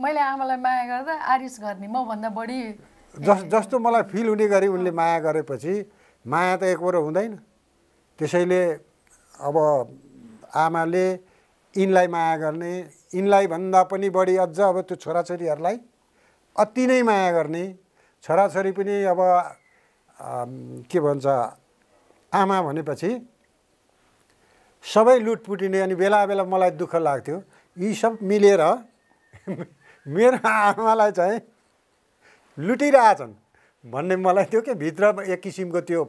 मैले आमालाई माया गर्दा आरिस गर्ने म भन्दा बढी जस जस्तो मलाई फिल हुने गरी उनले माया गरेपछि माया त एकवर हुँदैन त्यसैले अब आमाले इनलाई माया गर्ने इनलाई भन्दा पनि बढी अझ अब त्यो छोराछोरीहरूलाई अति नै माया गर्ने छोराछोरी पनि अब के भन्छ आमा भनेपछि सबै लुटपुटिने अनि बेला बेला मलाई दुःख लाग्थ्यो यी सब मिलेर मेरो आमालाई चाहिँ लुटिरहेछन् भन्ने मलाई त्यो के भित्र एक किसिमको त्यो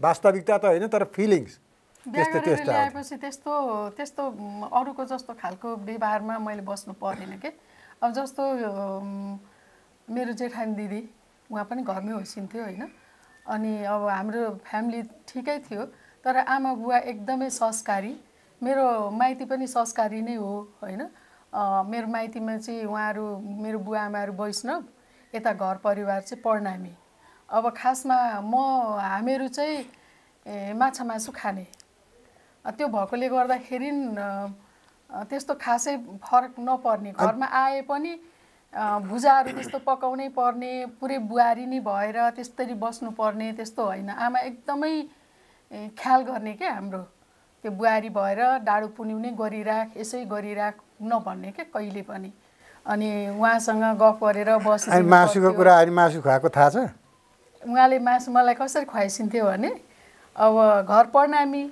वास्तविकता त होइन तर फिलिङ्स त्यस्तो त्यस्तो आएपछि त्यस्तो त्यस्तो अरूको जस्तो खालको व्यवहारमा मैले बस्नु पर्दैन के अब जस्तो मेरो जेठानी दिदी उहाँ पनि घरमै होसिन्थ्यो होइन अनि अब हाम्रो फ्यामिली ठिकै थियो तर आमा बुवा एकदमै संस्कारी मेरो माइती पनि संस्कारी नै हो होइन मेरो माइतीमा चाहिँ उहाँहरू मेरो बुवा आमाहरू वैष्णव यता घर परिवार चाहिँ प्रणामी अब खासमा म हामीहरू चाहिँ माछा मासु खाने त्यो भएकोले गर्दाखेरि त्यस्तो खासै फरक नपर्ने घरमा आए पनि भुजाहरू त्यस्तो पकाउनै पर्ने पुरै बुहारी नै भएर त्यसरी बस्नुपर्ने त्यस्तो होइन आमा एकदमै ख्याल गर्ने के हाम्रो त्यो बुहारी भएर डाडु पुन्याउने गरिराख यसै गरिराख नभन्ने के कहिले पनि अनि उहाँसँग गफ गरेर बस्ने अनि मासुको कुरा अनि मासु खाएको थाहा छ उहाँले मासु मलाई कसरी खुवाइसिन्थ्यो भने अब घर प्रणामी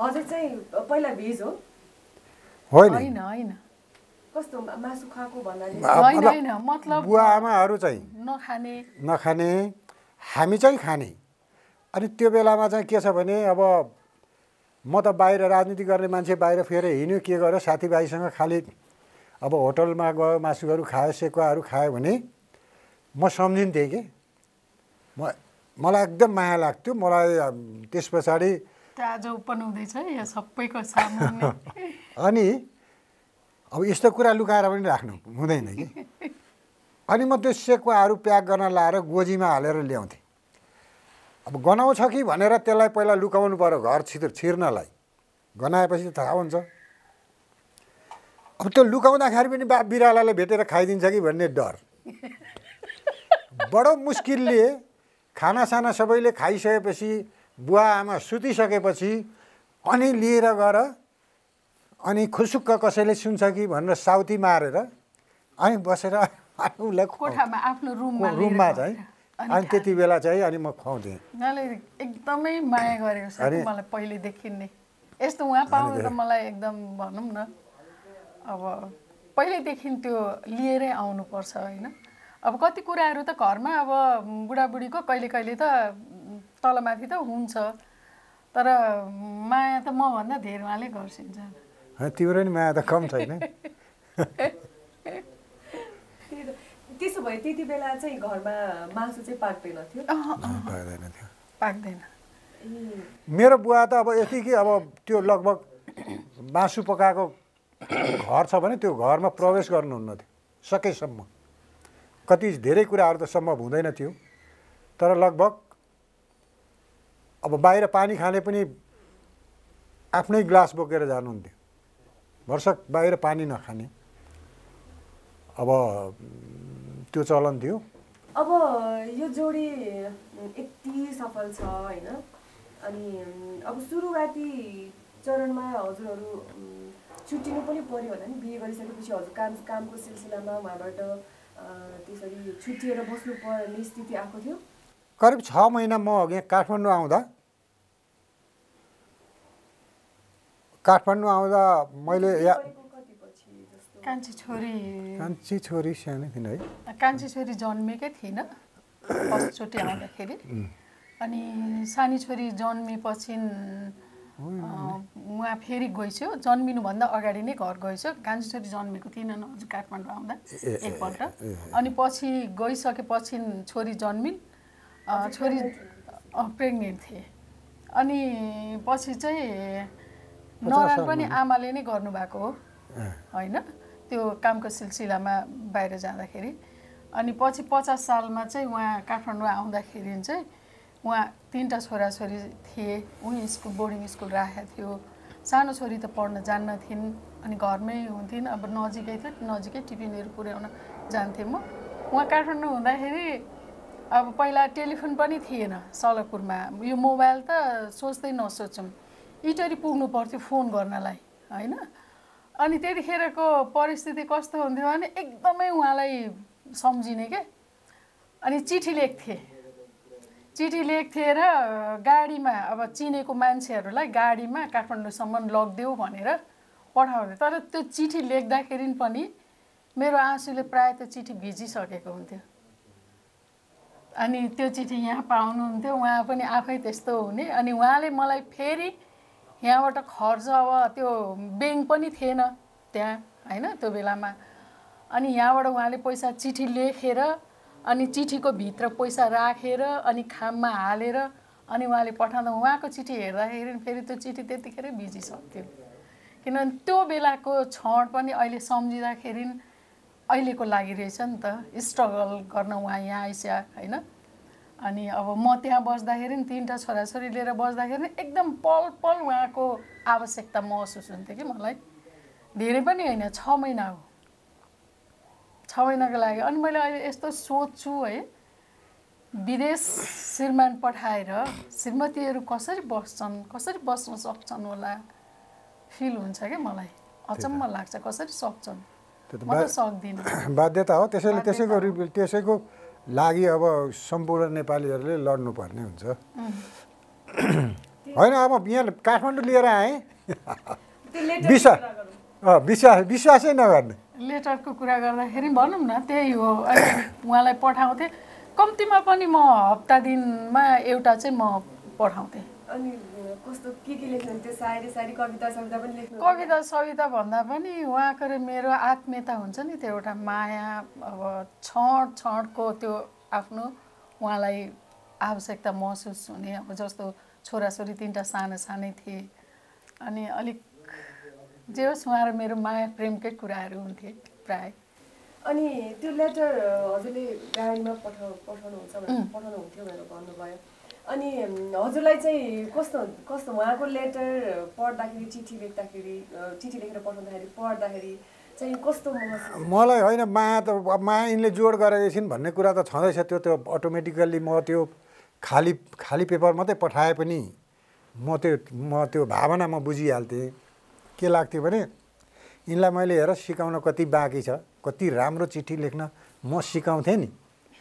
अझै चाहिँ पहिला भेज हो होइन होइन कस्तो मासु खाएको भन्नाले होइन होइन मतलब बुवा आमाहरू चाहिँ नखाने नखाने हामी चाहिँ खाने अनि त्यो बेलामा चाहिँ के छ भने अब म त बाहिर राजनीति गर्ने मान्छे बाहिर फेरि हिँड्यो के गर्यो साथीभाइसँग खाली अब होटलमा गयो मासुहरू खायो सेकुवाहरू खायो भने म सम्झिन्थेँ कि म मलाई एकदम माया लाग्थ्यो मलाई त्यस पछाडि आज उत्पन्न हुँदैछ या सबैको सामु अनि अब यस्तो कुरा लुकाएर पनि राख्नु हुँदैन कि अनि म त्यो सेकुवाहरू प्याक गर्न लाएर गोजीमा हालेर ल्याउँथेँ अब गनाउँछ कि भनेर त्यसलाई पहिला लुकाउनु पर्यो घर छिर छिर्नलाई गनाएपछि थाहा हुन्छ अब त्यो लुकाउँदाखेरि पनि बाप बिरालाले भेटेर खाइदिन्छ कि भन्ने डर बडो मुस्किलले खानासाना सबैले खाइसकेपछि बुवा आमा सुतिसकेपछि अनि लिएर गएर अनि खुसुक्क कसैले सुन्छ कि भनेर साउती मारेर अनि बसेर उसलाई कोठामा आफ्नो रुममा रुममा चाहिँ अनि त्यति बेला चाहिँ अनि म खुवाउँथेँ एकदमै माया गरेको छ मलाई पहिलेदेखि नै यस्तो उहाँ पाउनु त मलाई एकदम भनौँ न अब पहिल्यैदेखि त्यो लिएरै आउनुपर्छ होइन अब कति कुराहरू त घरमा अब बुढाबुढीको कहिले कहिले त तलमाथि त हुन्छ तर माया त मभन्दा धेरै उहाँले गर्छिन्छ तिम्रो नि माया त कम छैन त्यसो भए त्यति बेला चाहिँ घरमा मासु चाहिँ पाक्दैन थियो पाक्दैन थियो पाक्दैन मेरो बुवा त अब यति कि अब त्यो लगभग मासु पकाएको घर छ भने त्यो घरमा प्रवेश गर्नुहुन्न थियो सकेसम्म कति धेरै कुराहरू त सम्भव हुँदैन थियो तर लगभग अब बाहिर पानी खाने पनि आफ्नै ग्लास बोकेर जानुहुन्थ्यो वर्षक बाहिर पानी नखाने अब त्यो चलन थियो अब यो जोडी यति सफल छ हैन अनि अब सुरुवाती चरणमा हजुरहरु छुट्टिनु पनि पर्यो होला नि बिहे गरिसकेपछि हजुर काम कामको सिलसिलामा उहाँबाट छुट्टिएर बस्नु पर्ने स्थिति आएको थियो। करिब छ महिना म यहाँ काठमाडौँ आउँदा काठमाडौँ आउँदा मैले कान्छी छोरी कान्छी छोरी सानै थिएन है कान्छी छोरी जन्मेकै थिएन फर्स्टचोटि आउँदाखेरि अनि सानी छोरी जन्मेपछि उहाँ फेरि गइसो जन्मिनुभन्दा अगाडि नै घर गइसो कान्छी छोरी जन्मेको थिएन हजुर काठमाडौँ आउँदा एकपल्ट अनि पछि गइसकेपछि छोरी जन्मिन् छोरी प्रेग्नेन्ट थिए अनि पछि चाहिँ नरान पनि आमाले नै गर्नुभएको हो हैन त्यो कामको सिलसिलामा बाहिर जाँदाखेरि अनि पछि पचास सालमा चाहिँ उहाँ काठमाडौँ आउँदाखेरि चाहिँ उहाँ तीनटा छोराछोरी थिए उनी स्कुल बोर्डिङ स्कुल राखेको थियो सानो छोरी त पढ्न जान्न थिइन् अनि घरमै हुन्थिन् अब नजिकै थियो नजिकै टिफिनहरू पुर्याउन जान्थेँ म उहाँ काठमाडौँ हुँदाखेरि अब पहिला टेलिफोन पनि थिएन सलकपुरमा यो मोबाइल त सोच्दै नसोचौँ इटरी पुग्नु पर्थ्यो फोन गर्नलाई हैन अनि त्यतिखेरको परिस्थिति कस्तो हुन्थ्यो भने एकदमै उहाँलाई सम्झिने के अनि चिठी लेख्थे चिठी लेख्थे र गाडीमा अब चिनेको मान्छेहरूलाई गाडीमा काठमाडौँसम्म लगिदेऊ भनेर पठाउँथे तर त्यो चिठी लेख्दाखेरि पनि मेरो आँसुले प्रायः त्यो चिठी भिजिसकेको हुन्थ्यो अनि त्यो चिठी यहाँ पाउनुहुन्थ्यो उहाँ पनि आफै त्यस्तो हुने अनि उहाँले मलाई फेरि यहाँबाट खर्च अब त्यो ब्याङ्क पनि थिएन त्यहाँ हैन त्यो बेलामा अनि यहाँबाट उहाँले पैसा चिठी लेखेर अनि चिठीको भित्र पैसा राखेर अनि खाममा हालेर अनि उहाँले पठाउँदा उहाँको चिठी हेर्दाखेरि फेरि त्यो चिठी त्यतिखेरै भिजिसक्थ्यो किनभने त्यो बेलाको क्षण पनि अहिले सम्झिँदाखेरि अहिलेको लागि रहेछ नि त स्ट्रगल गर्न उहाँ यहाँ आइस्या हैन अनि अब म त्यहाँ बस्दाखेरि तीनटा छोराछोरी लिएर बस्दाखेरि एकदम पल पल उहाँको आवश्यकता महसुस हुन्थ्यो कि मलाई धेरै पनि होइन छ महिना हो छ महिनाको लागि अनि मैले अहिले यस्तो सोच्छु है विदेश श्रीमान पठाएर श्रीमतीहरू कसरी बस्छन् कसरी बस्न सक्छन् होला फिल हुन्छ क्या मलाई अचम्म लाग्छ कसरी सक्छन् म त सक्दिनँ बाध्यता हो त्यसैले त्यसैको त्यसैको लागि अब सम्पूर्ण नेपालीहरूले लड्नुपर्ने हुन्छ होइन अब यहाँ काठमाडौँ लिएर आएँ विश्वास विश्वास विश्वासै नगर्ने लेटरको कुरा गर्दाखेरि भनौँ न त्यही हो उहाँलाई पठाउँथेँ कम्तीमा पनि म हप्ता दिनमा एउटा चाहिँ म पठाउँथेँ अनि कस्तो के के लेख्नुहुन्थ्यो सायरी सायरी कविता सविता पनि लेख्नु कविता सविता भन्दा पनि उहाँको र मेरो आत्मीयता हुन्छ नि त्यो एउटा माया अब छड छडको त्यो आफ्नो उहाँलाई आवश्यकता महसुस हुने अब जस्तो छोराछोरी तिनवटा साना सानै थिए अनि अलिक जे होस् उहाँ र मेरो माया प्रेमकै कुराहरू हुन्थे प्राय अनि त्यो लेटर हजुरले गाडीमा पठाउ पठाउनुहुन्छ भनेर पठाउनुहुन्थ्यो भनेर भन्नुभयो अनि हजुरलाई चाहिँ कस्तो कस्तो उहाँको लेटर पढ्दाखेरि चिठी लेख्दाखेरि चिठी लेखेर पठाउँदाखेरि पढ्दाखेरि चाहिँ कस्तो मलाई होइन माया त माया यिनले जोड गरेपछि भन्ने कुरा त छँदैछ त्यो त्यो अटोमेटिकल्ली म त्यो खाली खाली पेपर मात्रै पठाए पनि म त्यो म त्यो भावना म बुझिहाल्थेँ के लाग्थ्यो भने यिनलाई मैले हेर सिकाउन कति बाँकी छ कति राम्रो चिठी लेख्न म सिकाउँथेँ नि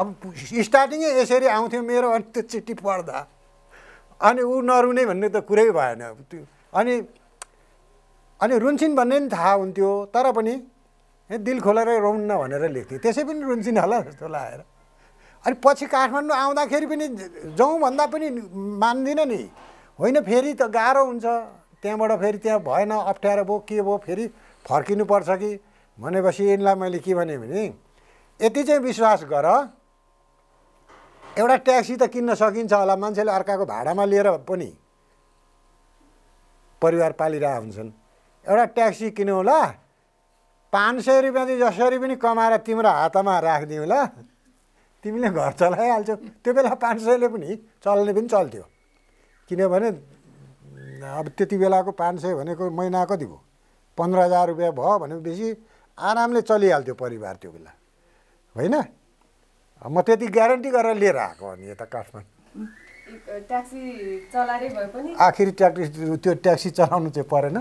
अब स्टार्टिङै यसरी आउँथ्यो मेरो अनि त्यो चिठी पढ्दा अनि ऊ नरुने भन्ने त कुरै भएन त्यो अनि अनि रुन्छिन् भन्ने नि थाहा हुन्थ्यो तर पनि दिल खोलेर रोउन्न भनेर लेख्थेँ त्यसै पनि रुन्छिन् होला जस्तो लागेर अनि पछि काठमाडौँ आउँदाखेरि पनि जाउँ भन्दा पनि मान्दिनँ नि होइन फेरि त गाह्रो हुन्छ त्यहाँबाट फेरि त्यहाँ भएन अप्ठ्यारो भयो के भयो फेरि फर्किनुपर्छ कि भनेपछि यिनलाई मैले के भने यति चाहिँ विश्वास गर एउटा ट्याक्सी त किन्न सकिन्छ होला मान्छेले अर्काको भाडामा लिएर पनि परिवार पालिरहेका हुन्छन् एउटा ट्याक्सी किनौँ ल पाँच सय रुपियाँ चाहिँ जसरी पनि कमाएर तिम्रो हातमा राखिदिउँ ल तिमीले घर चलाइहाल्छौ त्यो बेला पाँच सय ले पनि चल्ने पनि चल्थ्यो किनभने अब त्यति बेलाको पाँच सय भनेको महिना कति भयो पन्ध्र हजार रुपैयाँ भयो भनेपछि आरामले चलिहाल्थ्यो परिवार त्यो बेला हैन म त्यति ग्यारेन्टी गरेर लिएर आएको अनि यता काठमाडौँ ट्याक्सी चलारे भए पनि आखिर ट्याक्सी त्यो ट्याक्सी चलाउनु चाहिँ परेन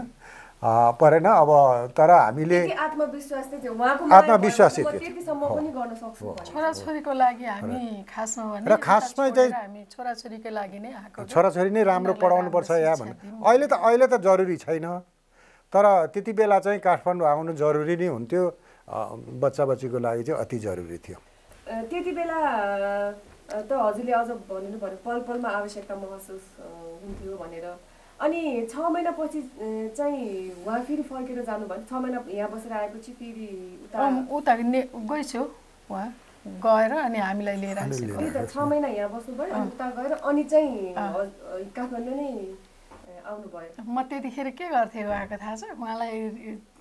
परेन अब तर हामीले आत्मविश्वास थियो उहाँको आत्मविश्वास थियो त्यतिसम्म पनि गर्न सक्छौं छोराछोरीको लागि हामी खासमा भने र खासमा चाहिँ हामी छोराछोरीकै लागि नै आएको छोराछोरी नै राम्रो पढाउनु पर्छ या भने अहिले त अहिले त जरुरी छैन तर त्यति बेला चाहिँ काठमाडौँ आउनु जरुरी नै हुन्थ्यो बच्चा बच्चीको लागि चाहिँ अति जरुरी थियो त्यति बेला त हजुरले अझ भन्नु भर्यो पलपलमा आवश्यकता महसुस हुन्थ्यो भनेर अनि छ महिनापछि चाहिँ उहाँ फेरि फर्केर जानु भयो छ महिना यहाँ बसेर आएपछि फेरि उता उता गएछौ उहाँ गएर अनि हामीलाई लिएर आएको त छ महिना यहाँ बस्नु भयो अनि उता गएर अनि चाहिँ काठमाडौँ नै आउनु भयो म त्यतिखेर के गर्थे उहाँको थाहा छ उहाँलाई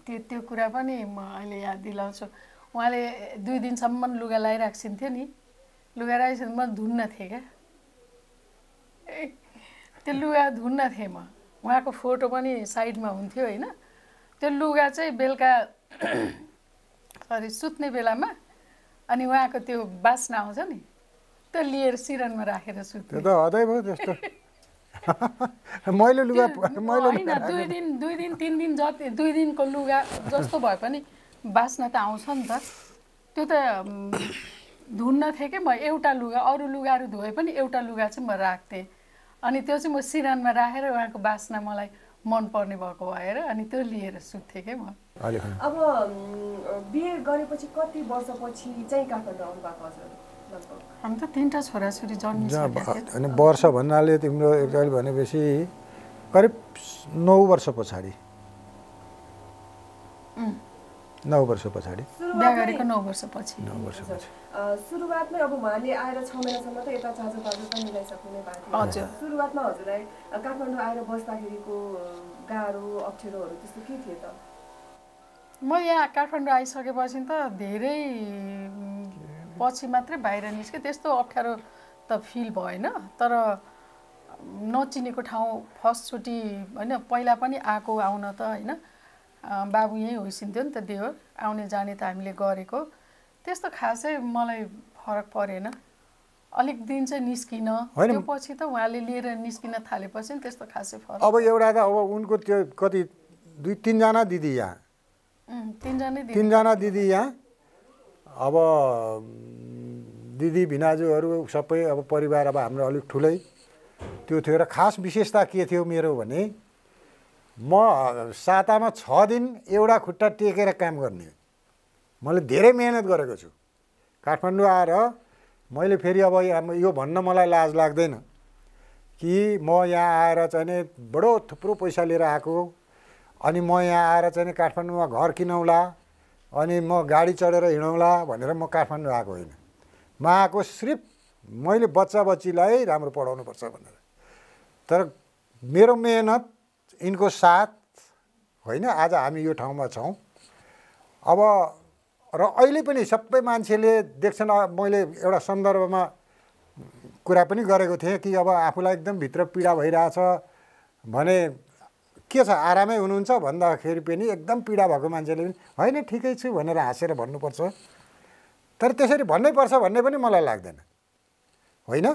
त्यो त्यो कुरा पनि म अहिले याद दिलाउँछु उहाँले दुई दिनसम्म लुगा लाइराख्छिन्थ्यो नि लुगा राखेर म धुन्न थिएँ क्या त्यो लुगा धुन्न थिएँ म उहाँको फोटो पनि साइडमा हुन्थ्यो होइन त्यो लुगा चाहिँ बेलुका सरी सुत्ने बेलामा अनि उहाँको त्यो बास्ना आउँछ नि त्यो लिएर सिरनमा राखेर सुत्थ्यो त्यो त हदै भयो त्यस्तो मैले लुगा मैले हैन दुई दिन दुई दिन तीन दिन जति दुई दिनको लुगा जस्तो भए पनि बास्ना त आउँछ नि त त्यो त धुन्न थिएँ कि म एउटा लुगा अरू लुगाहरू धोए पनि एउटा लुगा चाहिँ म राख्थेँ अनि त्यो चाहिँ म सिरानमा राखेर उहाँको बास्ना मलाई मन पर्ने भएको भएर अनि त्यो लिएर सुत्थे के म अब बिहे गरेपछि कति वर्षपछि चाहिँ काठमाडौँ आउनु भएको छ लगभग हामी त तीनटा छोराछोरी जन्मिसकेको अनि वर्ष भन्नाले तिम्रो एकचोटि भनेपछि करिब नौ वर्ष पछाडी नौ वर्ष पछाडी बिहे गरेको नौ वर्ष पछि नौ वर्ष पछि सुरुवातमै अब उहाँले आएर छ महिनासम्म त यता चाजो पाजो त मिलाइसक्नु भएको थियो सुरुवातमा हजुरलाई काठमाडौँ आएर बस्दाखेरिको गाह्रो अप्ठ्यारोहरू त्यस्तो के थियो त म यहाँ काठमाडौँ आइसकेपछि त धेरै पछि मात्रै बाहिर निस्केँ त्यस्तो अप्ठ्यारो त फिल भएन तर नचिनेको ठाउँ फर्स्टचोटि होइन पहिला पनि आएको आउन त होइन बाबु यही होइसिन्थ्यो नि त देवर आउने जाने त हामीले गरेको त्यस्तो खासै मलाई फरक परेन अलिक दिन चाहिँ निस्किन त्यो पछि त उहाँले लिएर निस्किन थालेपछि नि त्यस्तो खासै फरक अब एउटा त अब उनको त्यो कति दुई तीनजना दिदी यहाँ तीनजना दिदी तीनजना दिदी यहाँ अब दिदी भिनाजुहरू सबै अब परिवार अब हाम्रो अलिक ठुलै त्यो थियो र खास विशेषता के थियो मेरो भने म सातामा छ दिन एउटा खुट्टा टेकेर काम गर्ने मैले धेरै मेहनत गरेको छु काठमाडौँ आएर मैले फेरि अब यो भन्न मलाई लाज लाग्दैन कि म यहाँ आएर चाहिँ बडो थुप्रो पैसा लिएर आएको अनि म यहाँ आएर चाहिँ काठमाडौँमा घर किनौँला अनि म गाडी चढेर हिँडौँला भनेर म काठमाडौँ आएको होइन म आएको सिर्फ मैले बच्चा बच्चीलाई राम्रो पढाउनुपर्छ भनेर तर मेरो मेहनत इनको साथ होइन आज हामी यो ठाउँमा छौं अब र अहिले पनि सबै मान्छेले देख्छन् मैले एउटा सन्दर्भमा कुरा पनि गरेको थिएँ कि अब आफूलाई एकदम भित्र पीडा भइरहेछ भने के छ आरामै हुनुहुन्छ भन्दाखेरि पनि एकदम पीडा भएको मान्छेले पनि होइन ठिकै छु भनेर हाँसेर भन्नुपर्छ तर त्यसरी भन्नै पर्छ भन्ने पनि मलाई लाग्दैन होइन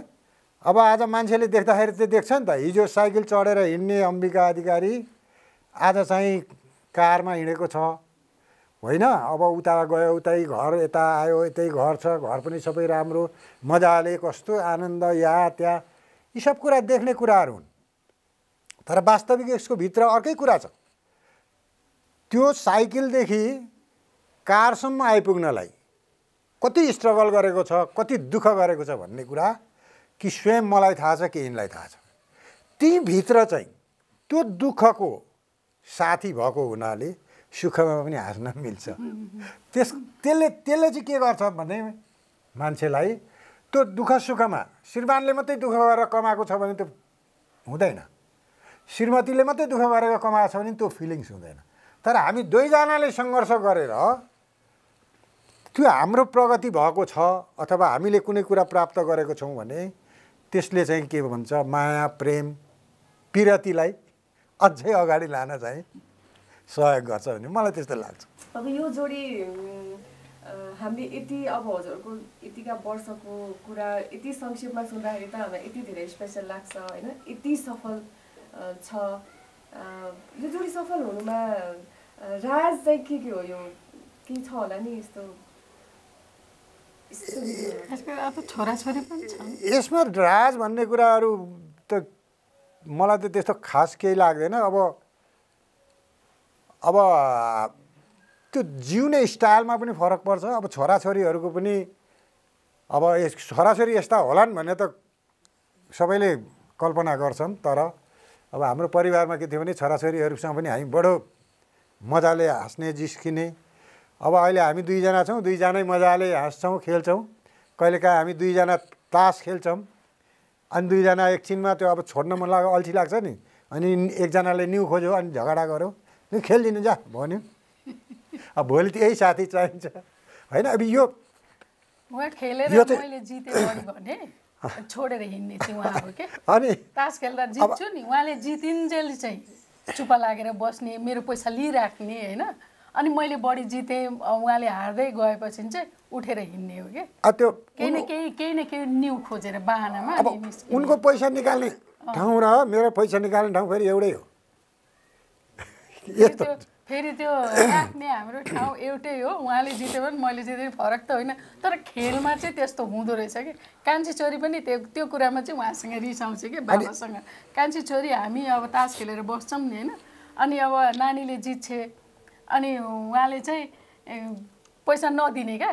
अब आज मान्छेले देख्दाखेरि चाहिँ देख्छ नि त हिजो साइकल चढेर हिँड्ने अम्बिका अधिकारी आज चाहिँ कारमा हिँडेको छ होइन अब उता गयो उतै घर यता आयो यतै घर छ घर पनि सबै राम्रो मजाले कस्तो आनन्द यहाँ त्यहाँ यी सब कुरा देख्ने कुराहरू हुन् तर वास्तविक यसको भित्र अर्कै कुरा छ त्यो साइकलदेखि कारसम्म आइपुग्नलाई कति स्ट्रगल गरेको छ कति दुःख गरेको छ भन्ने कुरा कि स्वयं मलाई थाहा छ कि यिनलाई थाहा छ ती भित्र चाहिँ त्यो दुःखको साथी भएको हुनाले सुखमा पनि हाँस्न मिल्छ त्यस त्यसले त्यसले चाहिँ के गर्छ भने मान्छेलाई त्यो दुःख सुखमा श्रीमानले मात्रै दुःख गरेर कमाएको छ भने त्यो हुँदैन श्रीमतीले मात्रै दुःख गरेर कमाएको छ भने त्यो फिलिङ्स हुँदैन तर हामी दुईजनाले सङ्घर्ष गरेर त्यो हाम्रो प्रगति भएको छ अथवा हामीले कुनै कुरा प्राप्त गरेको छौं भने त्यसले चाहिँ के भन्छ माया प्रेम पिरतीलाई अझै अगाडि लान चाहिँ सहयोग गर्छ भन्ने मलाई त्यस्तो लाग्छ। अब यो जोडी हामी यति अब हजुरको यतिका वर्षको कुरा यति संक्षेपमा सुन्दाखेरि त हामीलाई यति धेरै स्पेशल लाग्छ हैन, यति सफल छ यो जोडी। सफल हुनुमा राज चाहिँ के के हो यो के छ होला नि यस्तो? यसमा राज भन्ने कुराहरु त मलाई त त्यस्तो खास केही लाग्दैन। अब अब त्यो जिउने स्टाइलमा पनि फरक पर्छ। अब छोराछोरीहरुको पनि अब यस छोराछोरी यस्ता होलान् भन्ने त सबैले कल्पना गर्छन्, तर अब हाम्रो परिवारमा के थियो भने छोराछोरीहरुसँग पनि हामी बडो मजाले हाँस्ने जिस्किने। अब अहिले हामी दुईजना छौं, दुईजनै मजाले हाँस्छौं खेल्छौं, कहिलेकाहीँ हामी दुईजना तास खेल्छौं अनि दुईजना एकछिनमा त्यो अब छोड्न मन लाग्यो अल्छी लाग्छ नि, अनि एकजनाले न्यू खोज्यो अनि झगडा गर्यो नि खेल्दिनु जा भन्यो, अब भोलि त्यही साथी चाहिन्छ हैन। अब यो वहाँ खेलेर मैले जिते भने छोडेर हिँड्ने थिए उहाँको के, अनि तास खेल्दा जित्छु नि उहाँले जितिन्जेल चाहिँ चुप लागेर बस्ने मेरो पैसा लिइराख्ने हैन, अनि मैले बडी जिते उहाँले हार्दै गएपछि चाहिँ उठेर हिन्ने हो के। त्यो केही न केही केही न केही न्यू खोजेर बहानामा उनको पैसा निकाल्ने ठाउँ र मेरो पैसा निकाल्ने ठाउँ फेरि एउटै हो। यस्तो फेरि त्यो राख्ने हाम्रो ठाउँ एउटै हो, उहाँले जिते भने मैले जिते फरक त होइन, तर खेलमा चाहिँ त्यस्तो हुँदो रहेछ कि। कान्छी छोरी पनि त्यो त्यो कुरामा चाहिँ उहाँसँग रिसाउँछ कि बाबासँग। कान्छी छोरी हामी अब तास खेलेर बस्छौँ नि हैन, अनि अब नानीले जित्छे अनि उहाँले चाहिँ पैसा नदिने क्या,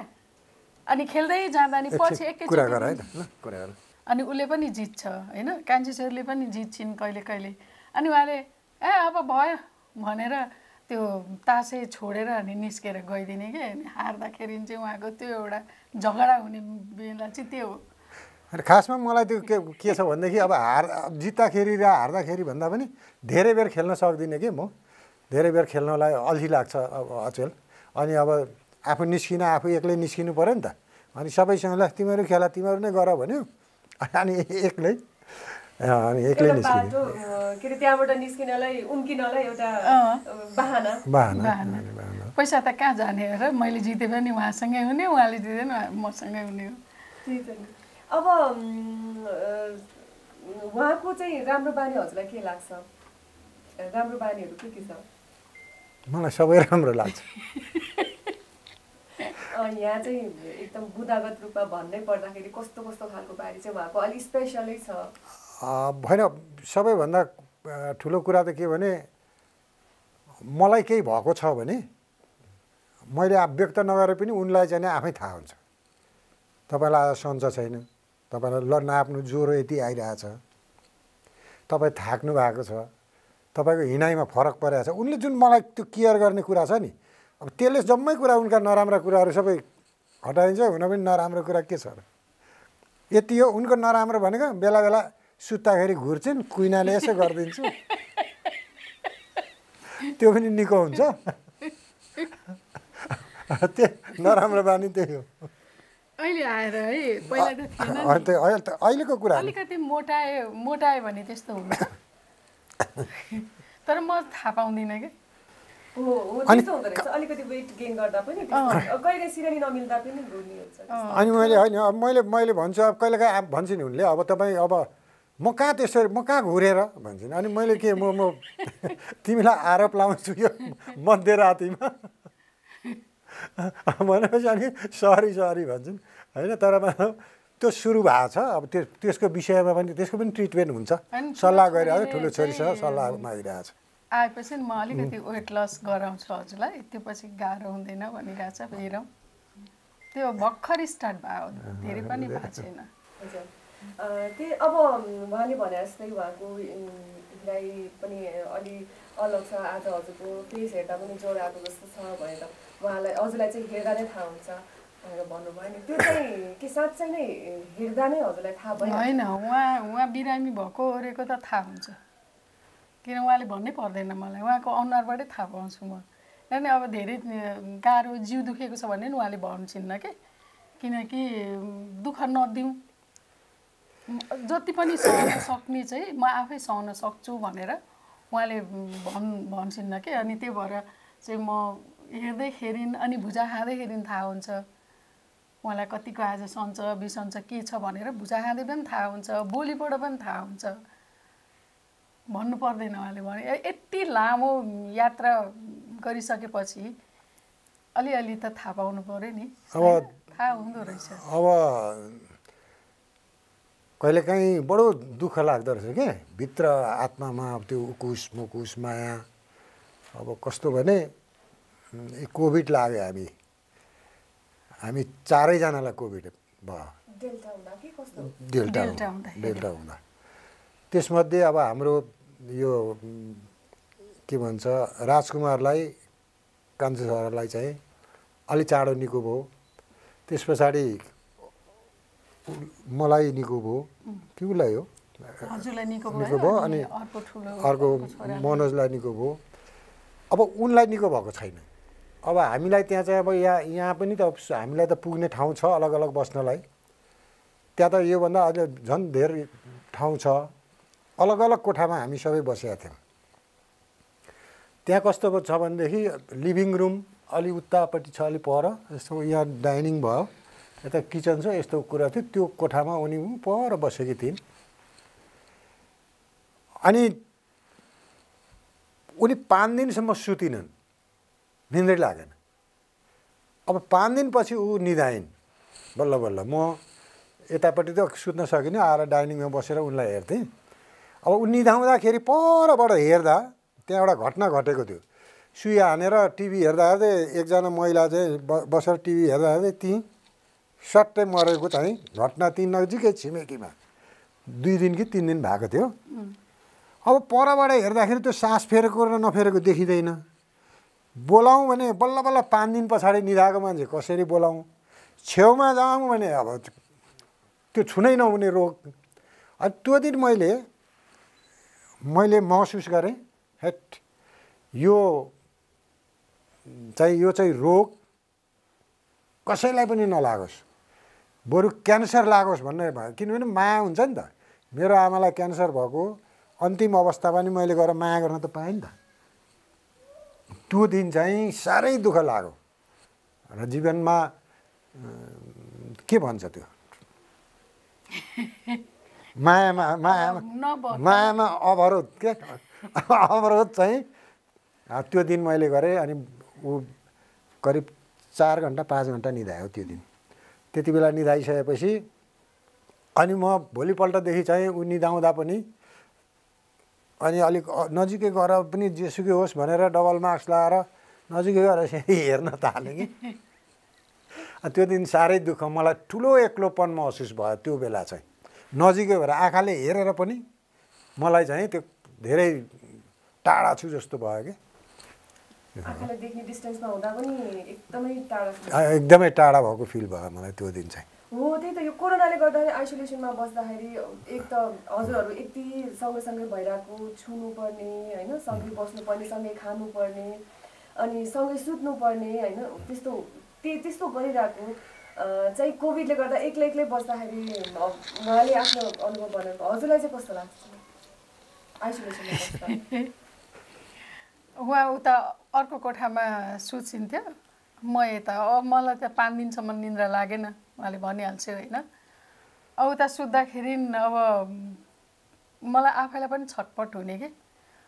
अनि खेल्दै जाँदा नि पछि एकैचोटि अनि उसले पनि जित्छ हैन, कान्छी छोरीले पनि जित्छिन् कहिले कहिले। अनि उहाँले ए अब भयो भनेर त्यो तासै छोडेर अनि निस्केर गइदिने के। अनि हार्दाखेरि चाहिँ उहाँको त्यो एउटा झगडा हुने बेला चाहिँ त्यो हो। खासमा मलाई त्यो के छ भनेदेखि अब हार जित्दाखेरि र हार्दाखेरि भन्दा पनि धेरै बेर खेल्न सक्दिनँ कि म, धेरै बेर खेल्नलाई अल्छी लाग्छ अब अचेल। अनि अब आफू निस्किन आफू एक्लै निस्किनु पर्यो नि त, अनि सबैसँग ल तिमीहरू खेला तिमीहरू नै गर भन्यो अनि एक्लै अनि एक्लै निस्किने के रे त्यहाँबाट निस्किनलाई उम्किनलाई एउटा बहाना बहाना। पैसा त कहाँ जाने र मैले जिते पनि उहाँसँगै हुने, उहाँले जिते पनि मसँगै हुने हो। अब उहाँको चाहिँ राम्रो बानी हजुरलाई के लाग्छ? राम्रो बानीहरू के के छ? मलाई सबै राम्रो लाग्छ। यहाँ चाहिँ एकदम बुदागत रूपमा भन्नै पर्दाखेरि कस्तो कस्तो खालको बानी चाहिँ उहाँको अलि स्पेसलै छ भएन? सबैभन्दा ठुलो कुरा त के भने मलाई केही भएको छ भने मैले व्यक्त नगरे पनि उनलाई चाहिँ आफै थाहा हुन्छ। तपाईँलाई आज सन्च छैन, तपाईँलाई ल नआफ्नो ज्वरो यति आइरहेछ, तपाईँ थाक्नु भएको छ, तपाईको हिनाइमा फरक परेछ। उनले जुन मलाई त्यो केयर गर्ने कुरा छ नि, अब त्यसले जम्मै कुरा उनका नराम्रा कुराहरु सबै हटाइन्छ। हुन पनि नराम्रो कुरा के छ र? यति हो उनको नराम्रो भनेको बेला बेला सुत्दाखेरि घुर्छिन्, कुइनाले यसो गर्दिन्छु त्यो पनि निको हुन्छ। त्यो नराम्रो बानी त्यही हो। अहिले आएर है पहिला त थिएन नि, अहिले त अहिलेको कुरा अलिकति मोटाए मोटाए भने त्यस्तो हुन्छ तर म थाहा पाउँदिनँ के। हो हो त्यस्तो हुँदो रहेछ, अलिकति वेट गेन गर्दा पनि कहिले सिरानी नमिल्दा पनि घुर्नी हुन्छ। अनि मैले हैन मैले मैले भन्छु अब कहिलेकाहीँ भन्छन् उनले अब तपाईँ अब म कहाँ त्यसरी म कहाँ घुरेर भन्छन्, अनि मैले के म म तिमीलाई आरोप लाउँछु यो मध्यरातिमा भनेपछि अनि सरी सरी भन्छन् हैन। तर त्यो सुरु भएको छ, अब त्यो त्यसको विषयमा पनि त्यसको पनि ट्रिटमेन्ट हुन्छ, सल्लाह गरिरहेको ठुलो छोरीसँग सल्लाह मागिरहेछ। आएपछि म अलिकति वेट लस गराउँछु हजुरलाई, त्यो पछि गाह्रो हुँदैन भनिरहेछ। हेरौँ त्यो भर्खर स्टार्ट भयो, धेरै पनि भएको छैन। त्यही अब उहाँले भने जस्तै उहाँको हिँडाइ पनि अलि अलग छ, आज हजुरको फेस हेर्दा पनि ज्वरो आएको जस्तो छ भनेर उहाँलाई हजुरलाई चाहिँ हेर्दा नै थाहा हुन्छ भन्नुभयो नि, त्यो चाहिँ के साँच्चै नै हेर्दा नै हजुरलाई थाहा भयो? होइन उहाँ उहाँ बिरामी भएको ओरेको त थाहा हुन्छ, किन उहाँले भन्नै पर्दैन मलाई, उहाँको अनुहारबाटै थाहा पाउँछु म। अनि अब धेरै गाह्रो जिउ दुखेको छ भन्ने उहाँले भन्नुछिन्न के किनकि दुख नदिउँ जति पनि सहन सक्ने चाहिँ म आफै सहन सक्छु भनेर उहाँले भन् भन्नुछिन्न के अनि त्यही भएर चाहिँ म हेर्दैखेरि अनि भुजा खाँदैखेरि थाहा हुन्छ उहाँलाई कतिको आज सन्च बिसन्च के छ भनेर भुजा खाँदै पनि थाहा हुन्छ बोलीबाट पनि थाहा हुन्छ भन्नु पर्दैन उहाँले भने यति लामो यात्रा गरिसकेपछि अलि अलि त थाहा पाउनु पर्यो नि अब थाहा हुँदो रहेछ अब कहिलेकाहीँ बडो दुःख लाग्दो रहेछ के भित्र आत्मामा अब त्यो उकुस मुकुस माया अब कस्तो भने कोभिड लाग्यो हामी हामी चारैजनालाई कोभिड भयो डेल्टा हुँदा के कस्तो डेल्टा डेल्टा हुँदा त्यसमध्ये अब हाम्रो यो के भन्छ राजकुमारलाई कान्छो छोरालाई चाहिँ अलि चाँडो निको भयो त्यस पछाडि मलाई निको भयो के उसलाई हो हजुरलाई निको भयो अनि अर्को ठुलो अर्को मनोजलाई निको भयो अब उनलाई निको भएको छैन अब हामीलाई त्यहाँ चाहिँ अब यहाँ यहाँ पनि त हामीलाई त पुग्ने ठाउँ छ अलग अलग बस्नलाई त्यहाँ त योभन्दा अहिले झन् धेरै ठाउँ छ अलग अलग कोठामा हामी सबै बसेका थियौँ त्यहाँ कस्तो छ भनेदेखि लिभिङ रुम अलि उतापट्टि छ अलि पर जस्तो यहाँ डाइनिङ भयो यता किचन छ यस्तो कुरा थियो त्यो कोठामा उनी पर बसेकी थिइन् अनि उनी पाँच दिनसम्म सुतिनन् निन्द्रै लागेन अब पाँच दिनपछि ऊ निदाइन् बल्ल बल्ल म यतापट्टि त सुत्न सकिनँ आएर डाइनिङमा बसेर उनलाई हेर्थेँ अब ऊ निधाउँदाखेरि परबाट हेर्दा त्यहाँ एउटा घटना घटेको थियो सुई हानेर टिभी हेर्दा हेर्दै एकजना महिला चाहिँ बसेर टिभी हेर्दा हेर्दै ती सट्टै मरेको चाहिँ घटना ती नजिकै छिमेकीमा दुई दिन कि तिन दिन भएको थियो अब परबाट हेर्दाखेरि त्यो सास फेरेको र नफेरेको देखिँदैन बोलाउँ भने बल्ल बल्ल पाँच दिन पछाडि निधाएको मान्छे कसरी बोलाउँ छेउमा जाउँ भने अब त्यो छुनै नहुने रोग अनि त्यो दिन मैले मैले महसुस गरेँ हेट यो चाहिँ यो चाहिँ रोग कसैलाई पनि नलागोस् बरु क्यान्सर लागोस् भन्ने भयो किनभने माया हुन्छ नि त मेरो आमालाई क्यान्सर भएको अन्तिम अवस्था पनि मैले गएर माया गर्न त पाएँ नि त त्यो दिन चाहिँ साह्रै दुःख लाग्यो र जीवनमा के भन्छ त्यो मायामा मायामा मायामा अवरोध के अवरोध चाहिँ त्यो दिन मैले गरेँ अनि ऊ करिब चार घन्टा पाँच घन्टा निधायो त्यो दिन त्यति बेला निधाइसकेपछि अनि म भोलिपल्टदेखि चाहिँ ऊ निधाउँदा पनि अनि अलिक नजिकै गएर पनि जेसुकै होस् भनेर डबल मार्क्स लगाएर नजिकै गएर हेर्न थालेँ कि त्यो दिन साह्रै दुःख मलाई ठुलो एक्लोपन महसुस भयो त्यो बेला चाहिँ नजिकै भएर आँखाले हेरेर पनि मलाई चाहिँ त्यो धेरै टाढा छु जस्तो भयो के आँखाले देख्ने डिस्टेन्समा हुँदा पनि एकदमै टाढा एकदमै टाढा भएको फिल भयो मलाई त्यो दिन चाहिँ हो त्यही त यो कोरोनाले गर्दा आइसोलेसनमा बस्दाखेरि एक त हजुरहरू यति सँगसँगै भइरहेको छुनुपर्ने होइन सँगै बस्नुपर्ने सँगै खानुपर्ने अनि सँगै सुत्नुपर्ने होइन त्यस्तो त्यस्तो गरिरहेको चाहिँ कोभिडले गर्दा एक्लै एक्लै बस्दाखेरि उहाँले आफ्नो अनुभव बनाएको हजुरलाई चाहिँ कस्तो लाग्छ उहाँ उता अर्को कोठामा सुत्सिन्थ्यो म यता अब मलाई त पाँच दिनसम्म निन्द्रा लागेन उहाँले भनिहाल्छु होइन अब उता सुत्दाखेरि अब मलाई आफैलाई पनि छटपट हुने कि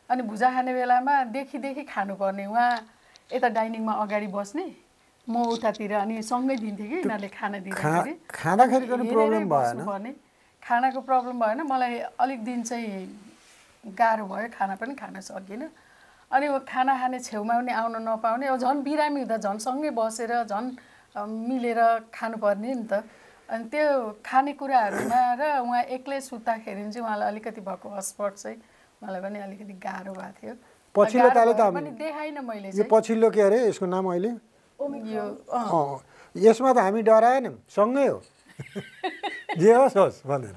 अनि भुजा खाने बेलामा देखिदेखि खानुपर्ने उहाँ यता डाइनिङमा अगाडि बस्ने म उतातिर अनि सँगै दिन्थेँ कि उनीहरूले खाना दिँदाखेरि खाँदाखेरि बस्नुपर्ने खानाको प्रब्लम भएन मलाई अलिक दिन चाहिँ गाह्रो भयो खाना पनि खान सकिनँ अनि खाना खाने छेउमा पनि आउन नपाउने अब झन् बिरामी हुँदा झन् सँगै बसेर झन् मिलेर खानुपर्ने नि त अनि त्यो खानेकुराहरूमा र उहाँ एक्लै सुत्दाखेरि चाहिँ उहाँलाई अलिकति भएको हस्पट चाहिँ मलाई पनि अलिकति गाह्रो भएको थियो पछिल्लो तले त पनि देखाइन मैले यो पछिल्लो के अरे यसको नाम अहिले यो यसमा त हामी डराएनौँ सँगै हो जे होस् होस् भनेर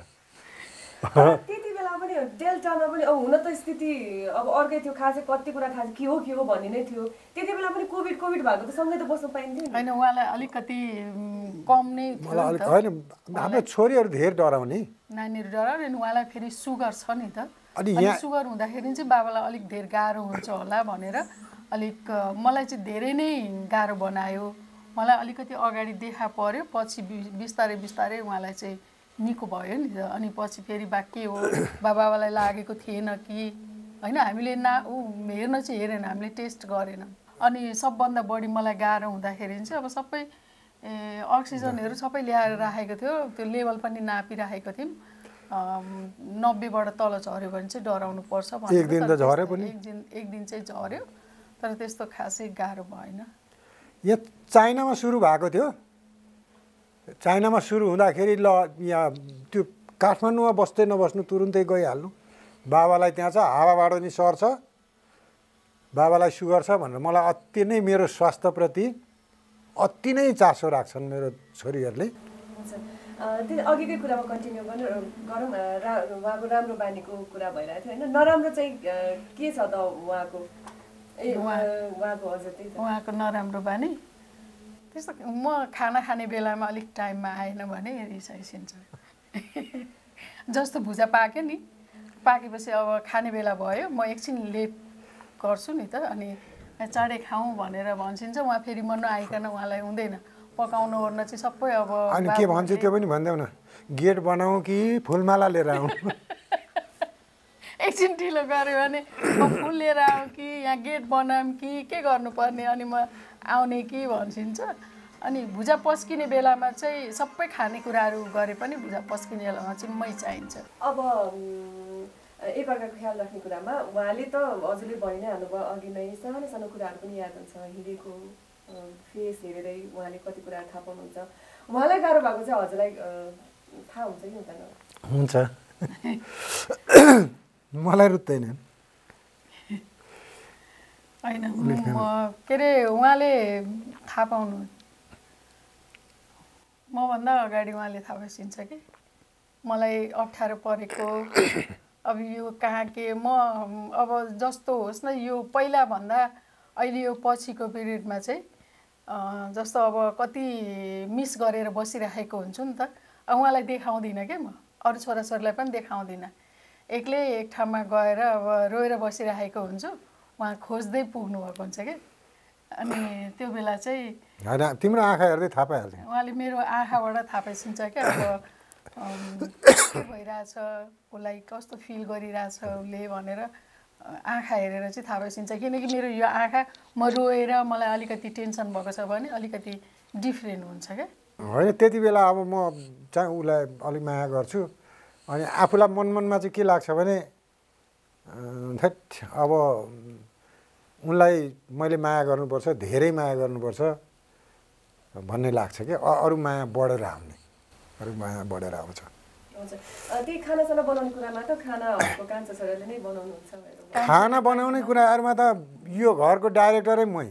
त्यति बेला पनि डेल्टा मा पनि अब हुन त स्थिति अब अर्कै थियो खासै कति कुरा थाहा के हो के हो भन्ने नै थियो त्यतिबेला पनि कोभिड कोभिड भएको त सँगै त बस्न पाइन्थ्यो हैन उहाँलाई अलिकति कम नै हैन हाम्रो छोरीहरु धेरै डराउने नानीहरु डराउने उहाँलाई फेरि सुगर छ नि त अनि सुगर हुँदाखेरि चाहिँ बाबालाई अलिक धेरै गाह्रो हुन्छ होला भनेर अलिक मलाई चाहिँ धेरै नै गाह्रो बनायो मलाई अलिकति अगाडि देखा पर्यो पछि बिस्तारै बिस्तारै उहाँलाई चाहिँ निको भयो नि अनि पछि फेरि बा के हो बाबाबालाई लागेको थिएन कि हैन हामीले ना उ हेर्न चाहिँ हेरेन हामीले टेस्ट गरेन अनि सबभन्दा बढी मलाई गाह्रो हुँदाखेरि चाहिँ अब सबै अक्सिजनहरु सबै ल्याएर राखेको थियो त्यो लेभल पनि नापिराखेको थियौं नब्बे बाट तल झर्यो भने चाहिँ डराउनु पर्छ भन्ने एक दिन त झर्यो पनि एक दिन एक दिन चाहिँ झर्यो तर त्यस्तो खासै गाह्रो भएन यो चाइनामा सुरु भएको थियो चाइनामा सुरु हुँदाखेरि ल यहाँ त्यो काठमाडौँमा बस्दै नबस्नु तुरुन्तै गइहाल्नु बाबालाई त्यहाँ छ हावाबाट नि सर्छ बाबालाई सुगर छ भनेर मलाई अति नै मेरो स्वास्थ्यप्रति अति नै चासो राख्छन् मेरो छोरीहरूले त्यो अघिकै कुरामा कन्टिन्यू गरौँ उहाँको राम्रो बानीको कुरा भइरहेको थियो हैन नराम्रो चाहिँ के छ त उहाँको ए उहाँको हजुर त्यही उहाँको नराम्रो बानी त्यस्तो म खाना खाने बेलामा अलिक टाइममा आएन भने रिसाइसिन्छ जस्तो भुजा पाक्यो नि पाकेपछि अब खाने बेला भयो म एकछिन लेट गर्छु नि त अनि चाँडै खाऊँ भनेर भन्छिन्छ उहाँ फेरि मन नआइकन उहाँलाई हुँदैन पकाउनु ओर्न चाहिँ सबै अब अनि के भन्छ त्यो पनि भन्दैउ न गेट बनाऊ कि फुलमाला लिएर आऊ एकछिन ढिलो गऱ्यो भने फुल लिएर आऊ कि यहाँ गेट बनाऊ कि के गर्नुपर्ने अनि म आउने कि भन्छिन्छ अनि भुजा पस्किने बेलामा चाहिँ सबै खानेकुराहरू गरे पनि भुजा पस्किने बेलामा चाहिँ मै चाहिन्छ अब एक अर्काको ख्याल राख्ने कुरामा उहाँले त हजुरले भइ नै हाल्नुभयो अघि नै सानो सानो कुराहरू पनि याद हुन्छ हिँडेको फेस हेरेरै उहाँले कति कुरा थाहा पाउनुहुन्छ उहाँलाई गाह्रो भएको चाहिँ हजुरलाई थाहा हुन्छ कि हुँदैन हुन्छ मलाई रुत्दैन हैन के अरे उहाँले थाहा पाउनु म भन्दा अगाडि उहाँले थाहा पाइन्छ कि मलाई अप्ठ्यारो परेको अब यो कहाँ के म अब जस्तो होस् न यो पहिला भन्दा अहिले यो पछिको पिरियडमा चाहिँ जस्तो अब कति मिस गरेर बसिराखेको हुन्छु नि त उहाँलाई देखाउँदिन के म अरू छोराछोरीलाई पनि देखाउँदिन एक्लै एक ठाउँमा गएर अब रोएर बसिराखेको हुन्छु उहाँ खोज्दै पुग्नु भएको हुन्छ के अनि त्यो बेला चाहिँ तिम्रो आँखा हेर्दै थाहा पाइहाल्छ उहाँले मेरो आँखाबाट थाहा पाइन्छ के अब के भइरहेछ उसलाई कस्तो फिल गरिरहेछ उसले भनेर आँखा हेरेर चाहिँ थाहा पाइन्छ किनकि मेरो यो आँखा म रोएर मलाई अलिकति टेन्सन भएको छ भने अलिकति डिफ्रेन्ट हुन्छ क्या होइन त्यति बेला अब म चाहिँ उसलाई अलिक माया गर्छु अनि आफूलाई मन मनमा चाहिँ के लाग्छ भने थेट अब उनलाई मैले माया गर्नुपर्छ धेरै माया गर्नुपर्छ भन्ने लाग्छ कि अरू माया बढेर आउने अरू माया बढेर आउँछ त्यही खानासाना बनाउने कुरामा त खानाको कान्छा छोराले नै बनाउनुहुन्छ खाना बनाउने कुराहरुमा त यो घरको डाइरेक्टरै मै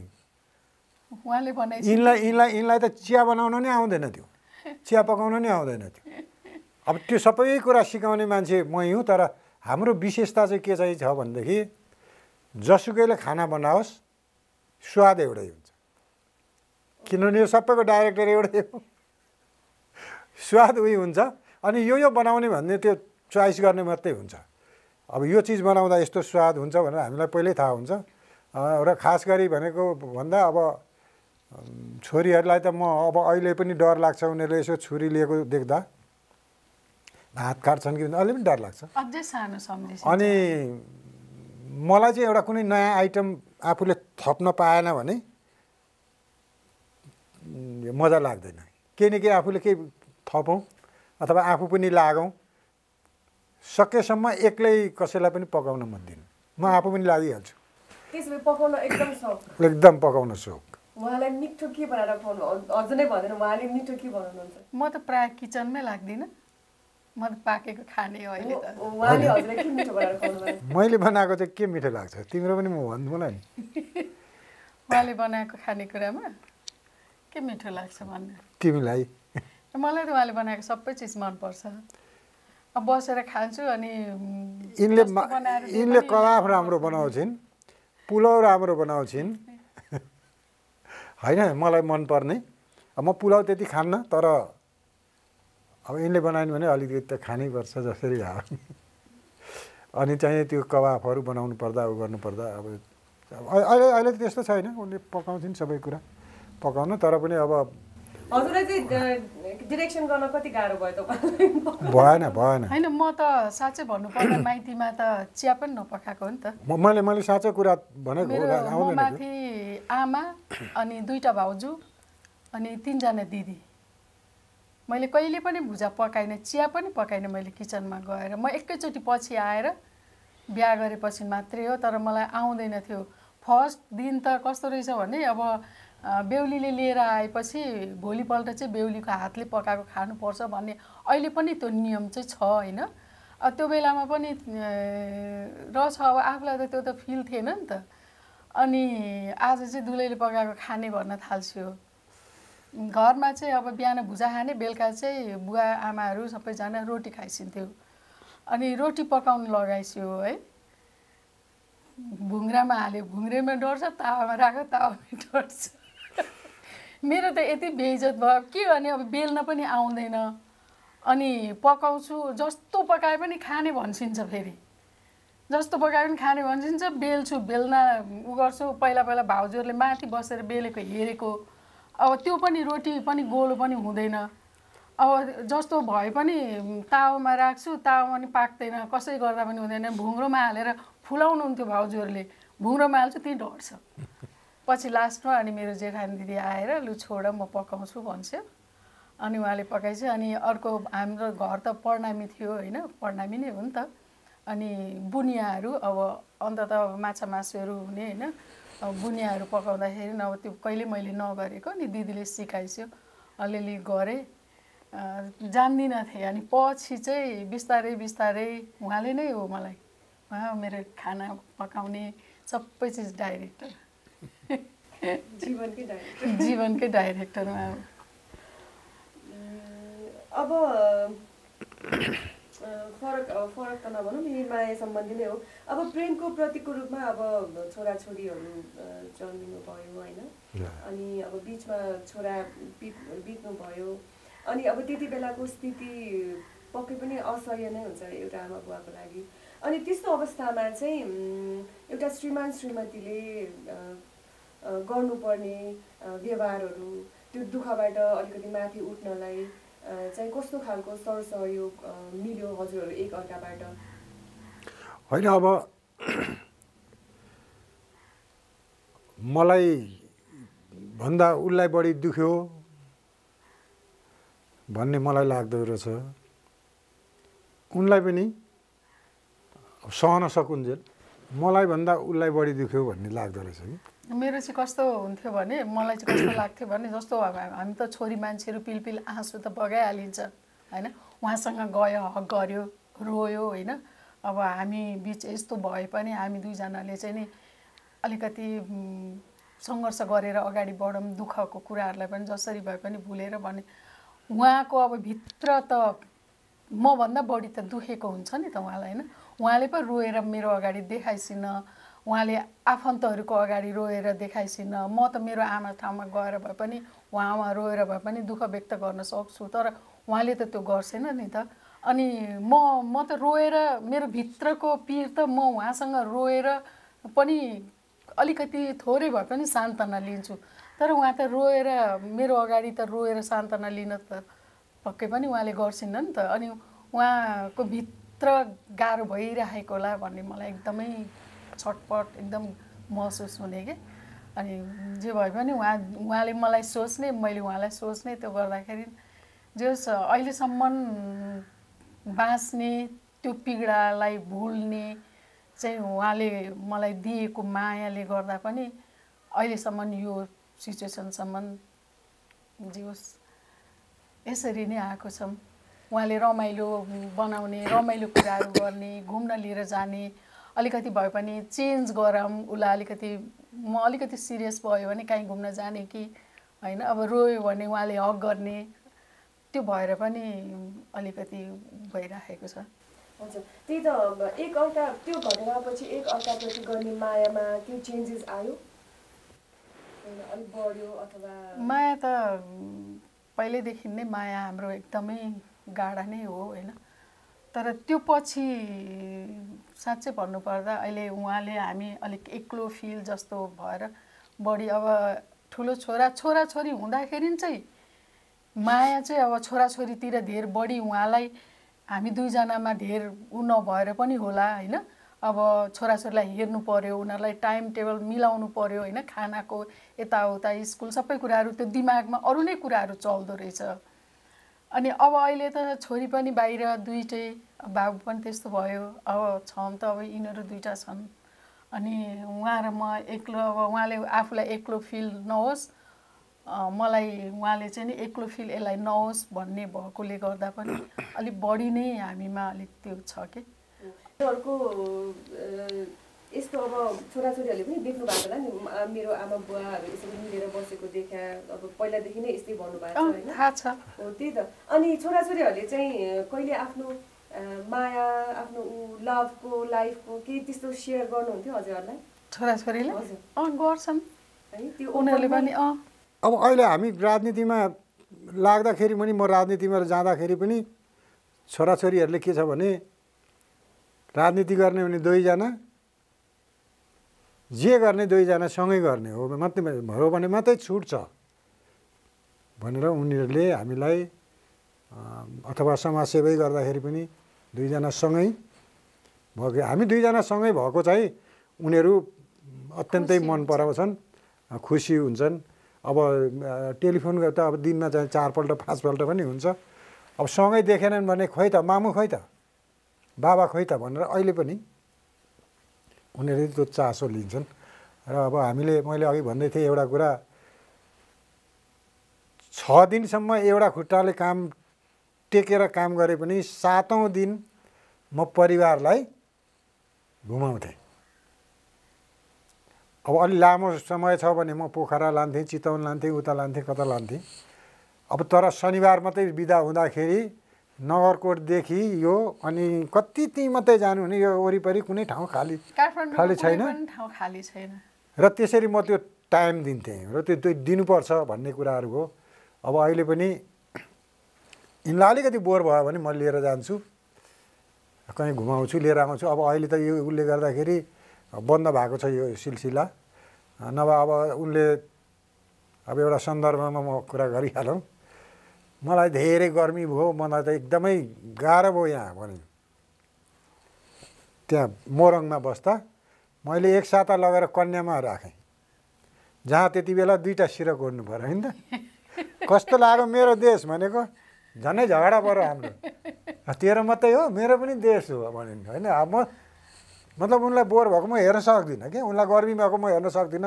उहाँले बनाइन्छ इनलाई इनलाई इनलाई त चिया बनाउन नै आउँदैन थियो चिया पकाउन नै आउँदैन थियो अब त्यो सबै कुरा सिकाउने मान्छे मै हुँ तर हाम्रो विशेषता चाहिँ के चाहिँ छ भनेदेखि जसुकैले खाना बनाओस् स्वाद एउटै हुन्छ किनभने यो सबैको डाइरेक्टर एउटै हो स्वाद उही हुन्छ अनि यो यो बनाउने भन्ने त्यो चोइस गर्ने मात्रै हुन्छ अब यो चिज बनाउँदा यस्तो स्वाद हुन्छ भनेर हामीलाई पहिल्यै थाहा हुन्छ र खास गरी भनेको भन्दा अब छोरीहरूलाई त म अब अहिले पनि डर लाग्छ उनीहरूले यसो छुरी लिएको देख्दा भात काट्छन् कि अहिले पनि डर लाग्छ अझै सानो सम्झिन्छ अनि मलाई चाहिँ एउटा कुनै नयाँ आइटम आफूले थप्न पाएन भने मजा लाग्दैन केही न केही आफूले केही थपौँ अथवा आफू पनि लागौँ सकेसम्म एक्लै कसैलाई पनि पकाउन मन दिनु म आफू पनि लागिहाल्छु त्यसले पकाउन एकदम सोख एकदम पकाउन सोख उहाँलाई मिठो के बनाएर खुवाउनु अझ नै भन्दैन उहाँले मिठो के बनाउनुहुन्छ म त प्राय किचनमै लाग्दिनँ मैले पाकेको खाने हो अहिले त उहाँले हजुरले के मिठो बनाएर खुवाउनु भयो मैले बनाएको चाहिँ के मिठो लाग्छ तिम्रो पनि म भन्नु होला नि उहाँले बनाएको खानेकुरामा के मिठो लाग्छ भन्नु तिमीलाई मलाई त उहाँले बनाएको सबै चिज मनपर्छ अब बसेर खान्छु अनि इनले इनले कबाफ राम्रो बनाउँछिन् पुलाउ राम्रो बनाउँछिन् हैन मलाई मन पर्ने म पुलाउ त्यति खान्न तर अब इनले बनाइन् भने अलिकति त खानै पर्छ जसरी हो अनि चाहिँ त्यो कबाफहरु बनाउनु पर्दा उ गर्नु पर्दा अब अहिले अहिले त्यस्तो छैन उनले पकाउँछिन् सबै कुरा पकाउन तर पनि अब हजुरले चाहिँ डिरेक्सन गर्न कति गाह्रो भयो तपाईलाई भएन भएन हैन म त साच्चै भन्नु पर्दा माइतीमा त चिया पनि नपकाएको हो नि त मैले मैले साच्चै कुरा भनेको हो माथि आमा अनि दुईटा भाउजू अनि तीन जना दिदी मैले कहिले पनि भुजा पकाइने चिया पनि पकाइने मैले किचनमा गएर म एकैचोटी पछि आएर बिहा गरेपछि मात्रै हो तर मलाई आउँदैन थियो फर्स्ट दिन त कस्तो रहेछ भने अब बेउलीले लिएर आएपछि भोलिपल्ट चाहिँ बेउलीको हातले पकाएको खानुपर्छ भन्ने अहिले पनि त्यो नियम चाहिँ छ हैन त्यो बेलामा पनि रस अब आफुलाई त त्यो त फिल थिएन नि त अनि आज चाहिँ दुलैले पकाएको खाने भन्न थाल्छु घरमा चाहिँ अब बिहान भुजा खाने बेलुका चाहिँ बुवा आमाहरू सबैजना रोटी खाइसिन्थ्यो अनि रोटी पकाउन लगाइसियो है भुंग्रामा हाले भुंग्रेमा डर्छ तावामा राख तावामा डर्छ मेरो त यति बेइज्जत भयो के गर्ने अब बेल्न पनि आउँदैन अनि पकाउँछु जस्तो पकाए पनि खाने भन्छिन्छ फेरि जस्तो पकाए पनि खाने भन्छिन्छ बेल्छु बेल्न उ गर्छु पहिला पहिला भाउजूहरुले माथि बसेर बेलेको हेरेको अब त्यो पनि रोटी पनि गोलो पनि हुँदैन अब जस्तो भए पनि तावामा राख्छु तावामा नि पाक्दैन कसै गर्दा पनि हुँदैन भुंग्रोमा हालेर फुलाउनुहुन्थ्यो भाउजूहरुले भुंग्रोमा हाल्छु त्यही डर्छ पछि लास्टमा अनि मेरो जेठानी दिदी आएर लु छोड म पकाउँछु भन्छ अनि उहाँले पकाइसै अनि अर्को हाम्रो घर त पर्णामी थियो हैन पर्णामी नै हो नि त अनि बुनियाहरू अब अन्तत माछा मासुहरू हुने हैन बुनियाहरू पकाउँदाखेरि अब त्यो कहिले मैले नगरेको नि दिदीले सिकाइस्यो अलिअलि गरे जान्दिन थिए अनि पछि चाहिँ बिस्तारै बिस्तारै उहाँले नै हो मलाई उहाँ मेरो खाना पकाउने सबै चीज डाइरेक्टर जीवनकै डाइरेक्टर जीवनकै डाइरेक्टर उहाँ अब फरक फरक त नभनौँ निर्माण सम्बन्धी नै हो अब प्रेमको प्रतीकको रूपमा अब छोराछोरीहरू जन्मिनु भयो हैन अनि अब बीचमा छोरा बित्नु भयो अनि अब त्यति बेलाको स्थिति पक्कै पनि असह्य नै हुन्छ एउटा आमा बुवाको लागि अनि त्यस्तो अवस्थामा चाहिँ एउटा श्रीमान श्रीमतीले गर्नुपर्ने व्यवहारहरू त्यो दुःखबाट अलिकति माथि उठ्नलाई चाहिँ कस्तो खालको सरसहयोग मिल्यो हजुरहरू एक अर्काबाट हैन अब मलाई भन्दा उलाई बढी दुख्यो भन्ने मलाई लाग्दो रहेछ उनलाई पनि सहन सकुन्जेल मलाई भन्दा उलाई बढी दुख्यो भन्ने लाग्दो रहेछ कि मेरो चाहिँ कस्तो हुन्थ्यो भने मलाई चाहिँ कस्तो लाग्थ्यो भने जस्तो हामी त छोरी मान्छेहरू पिलपिल आँसु त बगाइहालिन्छ हैन उहाँसँग गयो हक गर्यो रोयो हैन अब हामी बीच यस्तो भए पनि हामी दुईजनाले चाहिँ नि अलिकति संघर्ष गरेर अगाडि बढौँ दुःखको कुराहरूलाई पनि जसरी भए पनि भुलेर भने उहाँको अब भित्र त म भन्दा बढी त दुखेको हुन्छ नि त उहाँलाई हैन उहाँले पनि रोएर मेरो अगाडि देखाइसिन उहाँले आफन्तहरुको अगाडि रोएर देखाइसिन म त मेरो आमा ठाउँमा गएर भए पनि उहाँमा रोएर भए पनि दुःख व्यक्त गर्न सक्छु तर उहाँले त त्यो गर्दैन नि त अनि म म त रोएर मेरो भित्रको पीर त म उहाँसँग रोएर पनि अलिकति थोरै भए पनि सान्त्वना लिन्छु तर उहाँ त रोएर मेरो अगाडि त रोएर सान्त्वना लिन त पक्कै पनि उहाँले गर्छिन् नि त अनि उहाँको भित्र गाह्रो भइरहेको होला भन्ने मलाई एकदमै छटपट एकदम महसुस हुने के अनि जे भए पनि उहाँ उहाँले मलाई सोच्ने मैले उहाँलाई सोच्ने त्यो गर्दाखेरि जे अहिलेसम्म बाँच्ने त्यो पीडालाई भुल्ने चाहिँ उहाँले मलाई दिएको मायाले गर्दा पनि अहिलेसम्म यो सिचुएसनसम्म जे होस् यसरी नै आएको छौँ उहाँले रमाइलो बनाउने रमाइलो कुराहरू गर्ने घुम्न लिएर जाने अलिकति भए पनि चेन्ज गरौँ उला अलिकति म अलिकति सिरियस भयो भने कहीँ घुम्न जाने कि हैन अब रोयो भने उहाँले हक गर्ने त्यो भएर पनि अलिकति भइराखेको छ हजुर त्यही त एक औटा त्यो घटनापछि एक औटाप्रति गर्ने मायामा त्यो चेन्जेस आयो अनि बढ्यो अथवा माया त पहिले देखि नै माया हाम्रो एकदमै गाढा नै हो हैन तर त्यो पछि साच्चै भन्नु पर्दा अहिले उहाँले हामी अलिक एक्लो फिल जस्तो भएर बढी अब ठुलो छोरा छोरा छोरी हुँदाखेरि चाहिँ माया चाहिँ अब छोरा छोरीतिर धेर बढी उहाँलाई हामी दुई जनामा धेर उ नभएर पनि होला हैन अब छोरा छोरीलाई हेर्नु पर्यो उनीहरुलाई टाइम टेबल मिलाउनु पर्यो हैन खानाको यताउता स्कुल सबै कुराहरु त्यो दिमागमा अरु नै कुराहरु चल्दो रहेछ अनि अब अहिले त छोरी पनि बाहिर दुईटै बाबु पनि त्यस्तो भयो अब छम त अब इनहरु दुईटा छन् अनि उहाँ र म एक्लो अब उहाँले आफुलाई एक्लो फिल नहोस् मलाई उहाँले चाहिँ नि एक्लो फिल एलाई नहोस् भन्ने भएकोले गर्दा पनि अलि बढी नै हामीमा अलि त्यो छ के उनीहरुको यस्तो अब छोराछोरीहरुले पनि देख्नु भएको होला नि मेरो आमा बुवाहरु यसरी मिलेर बसेको देखा अब पहिला देखि नै यस्तै भन्नु भएको छ हैन थाहा छ हो त्यही त अनि छोराछोरीहरुले चाहिँ कहिले आफ्नो माया आफ्नो लभ को लाइफ को के त्यस्तो शेयर गर्नुहुन्थ्यो हजुरहरुलाई छोराछोरीले हजुर अ गर्छन् है त्यो उनीहरुले पनि अ अब अहिले हामी राजनीतिमा लाग्दाखेरि पनि म राजनीतिमा जाँदाखेरि पनि छोराछोरीहरुले के छ भने राजनीति गर्ने भने दुई जना जे गर्ने दुई जना सँगै गर्ने हो मात्रै भरो भने मात्रै छुट छ भनेर उनीहरुले हामीलाई अथवा समाजसेवा गर्दाखेरि पनि दुई जना सँगै भए हामी दुई जना सँगै भएको चाहिँ उनीहरु अत्यन्तै मन पराउँछन् खुशी हुन्छन् अब टेलिफोन गर्दा अब दिनमा चाहिँ चारपल्ट पाँचपल्ट पनि हुन्छ अब सँगै देखेनन् भने खोइ त मामु खोइ त बाबा खोइ त भनेर अहिले पनि उनीहरुले त्यो चासो लिन्छन् र अब हामीले मैले अघि भन्दै थिए एउटा कुरा छ दिनसम्म एउटा खुट्टाले काम टेकेर काम गरे पनि सातौं दिन म परिवारलाई घुमाउँथे अब अलि लामो समय छ भने म पोखरा लान्थे चितवन लान्थे उता लान्थे कता लान्थे अब तर शनिबार मात्रै बिदा हुँदाखेरि नगरकोटदेखि यो अनि कति ती मात्रै जानु हुने यो वरिपरि कुनै ठाउँ खाली खाली छैन ठाउँ खाली छैन र त्यसरी म त्यो टाइम दिन्थे र त्यो त्यो दिनुपर्छ भन्ने कुराहरु हो अब अहिले पनि इनलाई अलिकति बोर भयो भने म लिएर जान्छु कहीं घुमाउँछु लिएर आउँछु अब अहिले त यो उले गर्दाखेरि बन्द भएको छ यो सिलसिला नभए अब उनले अब एउटा सन्दर्भमा म कुरा गरिहालौं मलाई धेरै गर्मी भयो मलाई त एकदमै गाह्रो भयो यहाँ भने त्यहाँ मोरङमा बस्दा मैले एक साता लगेर कन्यामा राखे जहाँ त्यति बेला दुईटा सिरक ओढ्नु पर्यो हैन त कस्तो लाग्यो मेरो देश भनेको झनै झगडा पर्यो हाम्रो तेरो मात्रै हो मेरो पनि देश हो भनिन् हैन अब म मतलब उनलाई बोर भएको म हेर्न सक्दिन के उनलाई गर्मी भएको म हेर्न सक्दिन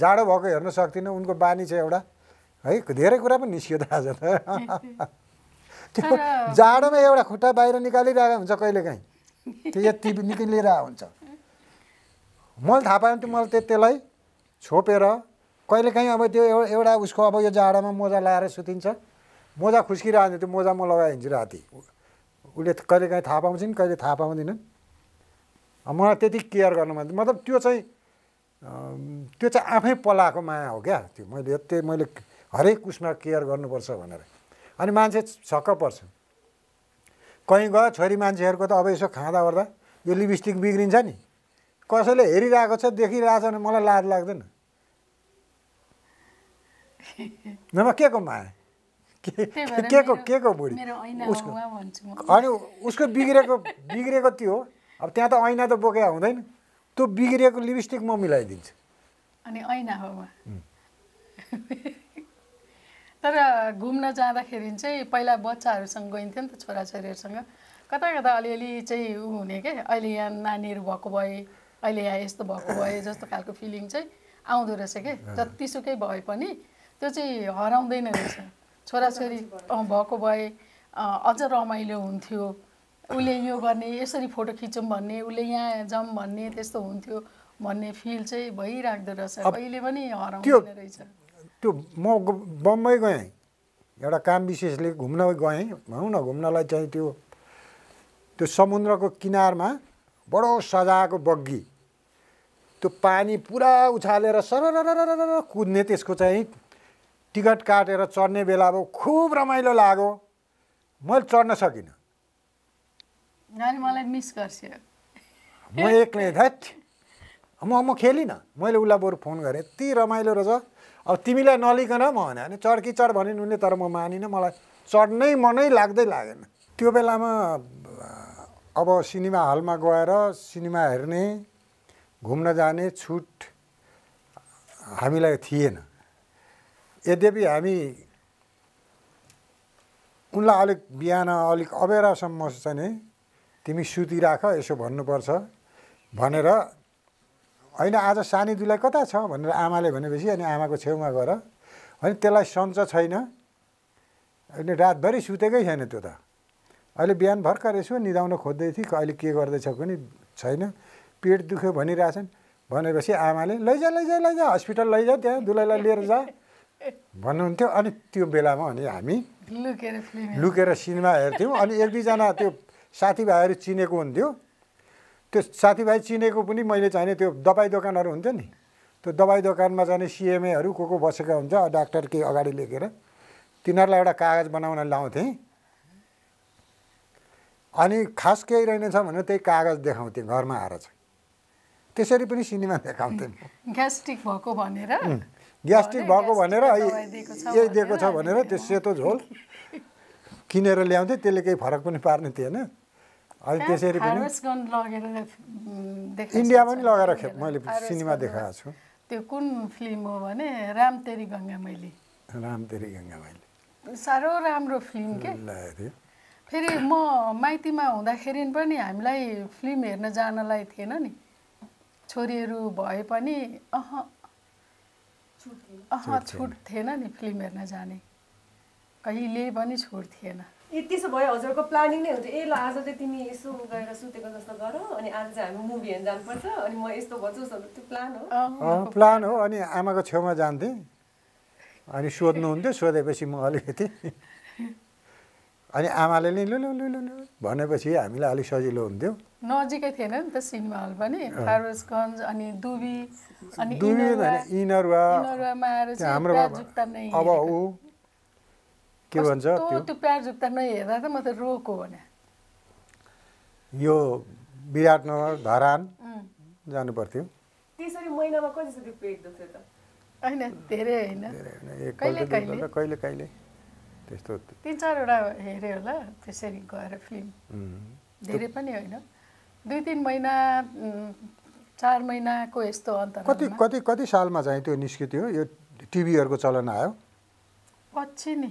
जाडो भएको हेर्न सक्दिन उनको बानी छ एउटा है धेरै कुरा पनि निस्कियो आज त त्यो जाडोमा एउटा खुट्टा बाहिर निकालिरहेको हुन्छ कहिलेकाहीँ त्यो यति निकालिरहेको हुन्छ मैले थाहा पाएँ त्यो मैले त्यसलाई छोपेर कहिलेकाहीँ अब त्यो एउटा उसको अब यो जाडोमा मोजा लगाएर सुतिन्छ मोजा खुस्किरहेको हुन्छ त्यो मोजा म लगाइदिन्छु राति उसले कहिलेकाहीँ थाहा पाउँछिन् कहिले थाहा पाउँदिनन् मलाई त्यति केयर गर्नु मन मतलब त्यो चाहिँ त्यो चाहिँ आफै पलाएको माया हो क्या त्यो मैले यति मैले हरेक उसमा केयर गर्नुपर्छ भनेर अनि मान्छे छक्क पर्छ कहीँ गयो छोरी मान्छेहरुको त अब यसो खाँदा ओर्दा यो लिपस्टिक बिग्रिन्छ नि कसैले हेरिरहेको छ देखिरहेछ नि मलाई लाज लाग्दैन नभए के को माया के को के को बुढी उसको अनि उसको बिग्रेको बिग्रेको त्यो अब त्यहाँ त ऐना त बोके हुँदैन त्यो बिग्रिएको लिपस्टिक म मिलाइदिन्छु अनि ऐना हो तर घुम्न जाँदाखेरि चाहिँ पहिला बच्चाहरुसँग गइन्थ्यो नि त छोराछोरीहरुसँग कता कता अलिअलि चाहिँ उ हुने के अहिले यहाँ नानीहरु भएको भए अहिले यहाँ यस्तो भएको भए जस्तो खालको फिलिङ चाहिँ आउँदो रहेछ के जतिसुकै भए पनि त्यो चाहिँ हराउँदैन रहेछ छोराछोरी भएको भए अझ रमाइलो हुन्थ्यो उले यो गर्ने यसरी फोटो खिचौं भन्ने उले यहाँ जाम भन्ने त्यस्तो हुन्थ्यो भन्ने फिल चाहिँ भइराख्दो रहेछ अहिले पनि हराउँदैन रहेछ त्यो म बम्बई गएँ एउटा काम विशेषले घुम्न गए भनौं न घुम्नलाई चाहिँ त्यो त्यो समुद्रको किनारमा बडो सजाको बग्गी त्यो पानी पुरा उछालेर सररररर कुद्ने त्यसको चाहिँ टिकट काटेर चढ्ने बेला भयो खूब रमाइलो लाग्यो मैले चढ्न सकिन नानी मलाई मिस गर्छ म एक्लै थैट म म खेलिन मैले उला बरु फोन गरे ती रमाइलो रज अब तिमीलाई नलिकन म भने चढ कि चढ भनिन् उनले तर म मानिन मलाई चढ्नै मनै लाग्दै लागेन त्यो बेलामा अब सिनेमा हलमा गएर सिनेमा हेर्ने घुम्न जाने छुट हामीलाई थिएन यद्यपि हामी उनलाई अलिक बिहान अलिक अबेरासम्म चाहिँ तिमी सुतिराख यसो भन्नुपर्छ भनेर हैन आज सानी दुलाई कता छ भनेर आमाले भनेपछि अनि आमाको छेउमा गएर हैन त्यसलाई सञ्च छैन अनि रातभरि सुतेकै छैन त्यो त अहिले बिहान भर्खर यसो निदाउन खोज्दै थिए अहिले के गर्दै छ पनि छैन पेट दुख्यो भनिराछन् भनेपछि आमाले लैजा लैजा लैजा अस्पताल लैजा त्यहाँ दुलाईलाई लिएर जा भन्नुहुन्थ्यो अनि त्यो बेलामा अनि हामी लुकेर फिल्म लुकेर सिनेमा हेर्थ्यौं अनि एक दुई जना त्यो साथीभाइहरु चिनेको हुन्थ्यो त्यो साथीभाइ चिनेको पनि मैले चाहिँ त्यो दबाई दोकानहरु हुन्छ नि त्यो दबाई दोकानमा जाने सीएमए हरु को को बसेका हुन्छ डाक्टर के अगाडि लेखेर तिनीहरुलाई एउटा कागज बनाउन लाउँथे अनि खास केही रहेनछ भने त्यही कागज देखाउँथे घरमा आएर चाहिँ त्यसरी पनि सिनेमा देखाउँथेन ग्यास्ट्रिक भएको भनेर ग्यास्ट्रिक भएको भनेर यही दिएको छ भनेर त्यो सेतो झोल किनेर ल्याउँथे त्यसले केही फरक पनि पार्ने थिएन अनि त्यसरी पनि इन्डिया पनि लगेर मैले सिनेमा देखाएको छु त्यो कुन फिल्म हो भने राम तेरी गंगा मैली राम तेरी गंगा मैली साह्रो राम्रो फिल्म के फेरि म माइतीमा हुँदाखेरि पनि हामीलाई फिल्म हेर्न जानलाई थिएन नि छोरीहरु भए पनि अह अह छुट थिएन नि फिल्म हेर्न जाने कहिले पनि छुट थिएन ए त्यसो भए हजुरको प्लानिङ नै हुन्छ ए ल आज चाहिँ तिमी यसो गएर सुतेको जस्तो गर अनि आज चाहिँ हामी मुभी हेर्न जानुपर्छ अनि म यस्तो भन्छु त्यो प्लान हो अँ प्लान हो अनि आमाको छेउमा जान्थे अनि सोध्नु हुन्थ्यो सोधेपछि म अलिकति अनि आमाले नि लु लु लु लु भनेपछि हामीलाई अलि सजिलो हुन्थ्यो नजिकै थिएन नि त सिनेमा हल पनि फारसगञ्ज अनि दुबी अनि इनरवा इनरवामा आएर हाम्रो जुत्ता नै अब उ के भन्छ त्यो त्यो प्यार जुत्ता नै हेर्दा त म त रोको भने यो विराटनगर धरान जानु पर्थ्यो त्यसरी महिनामा कति जति पेट दुख्थ्यो त हैन धेरै हैन कहिले कहिले कहिले कहिले त्यस्तो तीन चारवटा हेरे होला त्यसरी गएर फिल्म धेरै पनि होइन दुई तीन महिना चार महिनाको यस्तो अन्तर कति कति कति सालमा चाहिँ त्यो निस्कियो यो टिभीहरुको चलन आयो पछि नि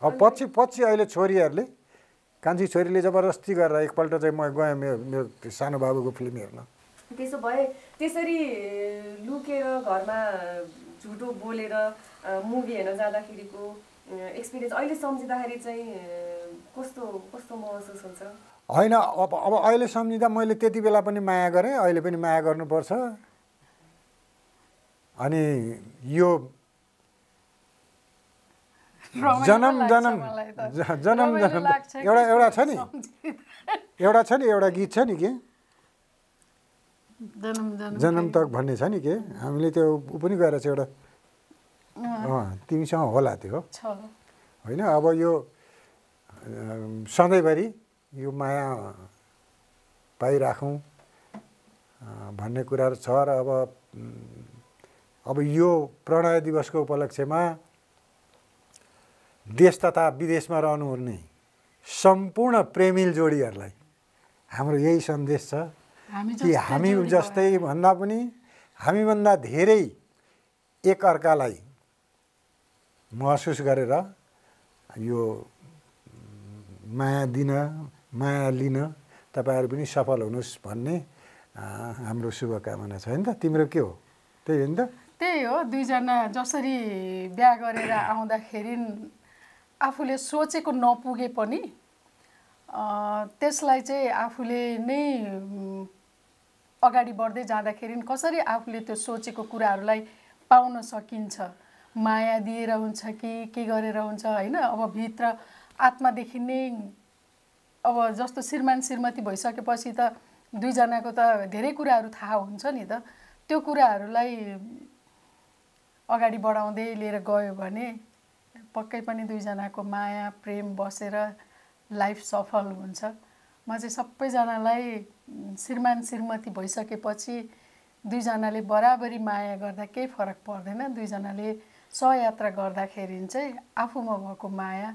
अब पछि पछि अहिले छोरीहरूले कान्छी छोरीले जबरजस्ती गरेर एकपल्ट चाहिँ म गएँ मेरो मेरो सानो बाबुको फिल्म हेर्न त्यसो भए त्यसरी लुकेर घरमा झुटो बोलेर मुभी हेर्न जाँदाखेरिको एक्सपिरियन्स अहिले सम्झिँदाखेरि चाहिँ कस्तो कस्तो महसुस हुन्छ हैन अब अब अहिले सम्झिँदा मैले त्यति बेला पनि माया गरे अहिले पनि माया गर्नुपर्छ अनि यो जन्म जन्म जन्म जन्म एउटा एउटा छ नि एउटा छ नि एउटा गीत छ नि के जन्म जन्म जन्म तक भन्ने छ नि के हामीले त्यो उ पनि गएर चाहिँ एउटा तिमीसँग होला त्यो होइन अब यो सधैँभरि यो माया पाइराखौँ भन्ने कुरा छ र अब अब यो प्रणय दिवसको उपलक्ष्यमा देश तथा विदेशमा रहनुहुने सम्पूर्ण प्रेमिल जोडीहरूलाई हाम्रो यही सन्देश छ कि हामी जस्तै भन्दा पनि हामीभन्दा धेरै एकअर्कालाई महसुस गरेर यो माया दिन माया लिन तपाईहरु पनि सफल हुनुस् भन्ने हाम्रो शुभकामना छ हैन त। तिम्रो के हो? त्यही हैन त, त्यही हो। दुई जना जसरी बिहे गरेर आउँदाखेरि आफूले सोचेको नपुगे पनि त्यसलाई चाहिँ आफूले नै अगाडि बढ्दै जाँदाखेरि कसरी आफूले त्यो सोचेको कुराहरूलाई पाउन सकिन्छ, माया दिएर हुन्छ कि के गरेर हुन्छ हैन। अब भित्र आत्मादेखि नै अब जस्तो श्रीमान श्रीमती भइसकेपछि त दुईजनाको त धेरै कुराहरू थाहा हुन्छ नि त। त्यो कुराहरूलाई अगाडि बढाउँदै लिएर गयो भने पक्कै पनि दुईजनाको माया प्रेम बसेर लाइफ सफल हुन्छ। म चाहिँ सबैजनालाई श्रीमान श्रीमती भइसकेपछि दुईजनाले बराबरी माया गर्दा केही फरक पर्दैन, दुईजनाले सहयात्रा गर्दाखेरि चाहिँ आफूमा भएको माया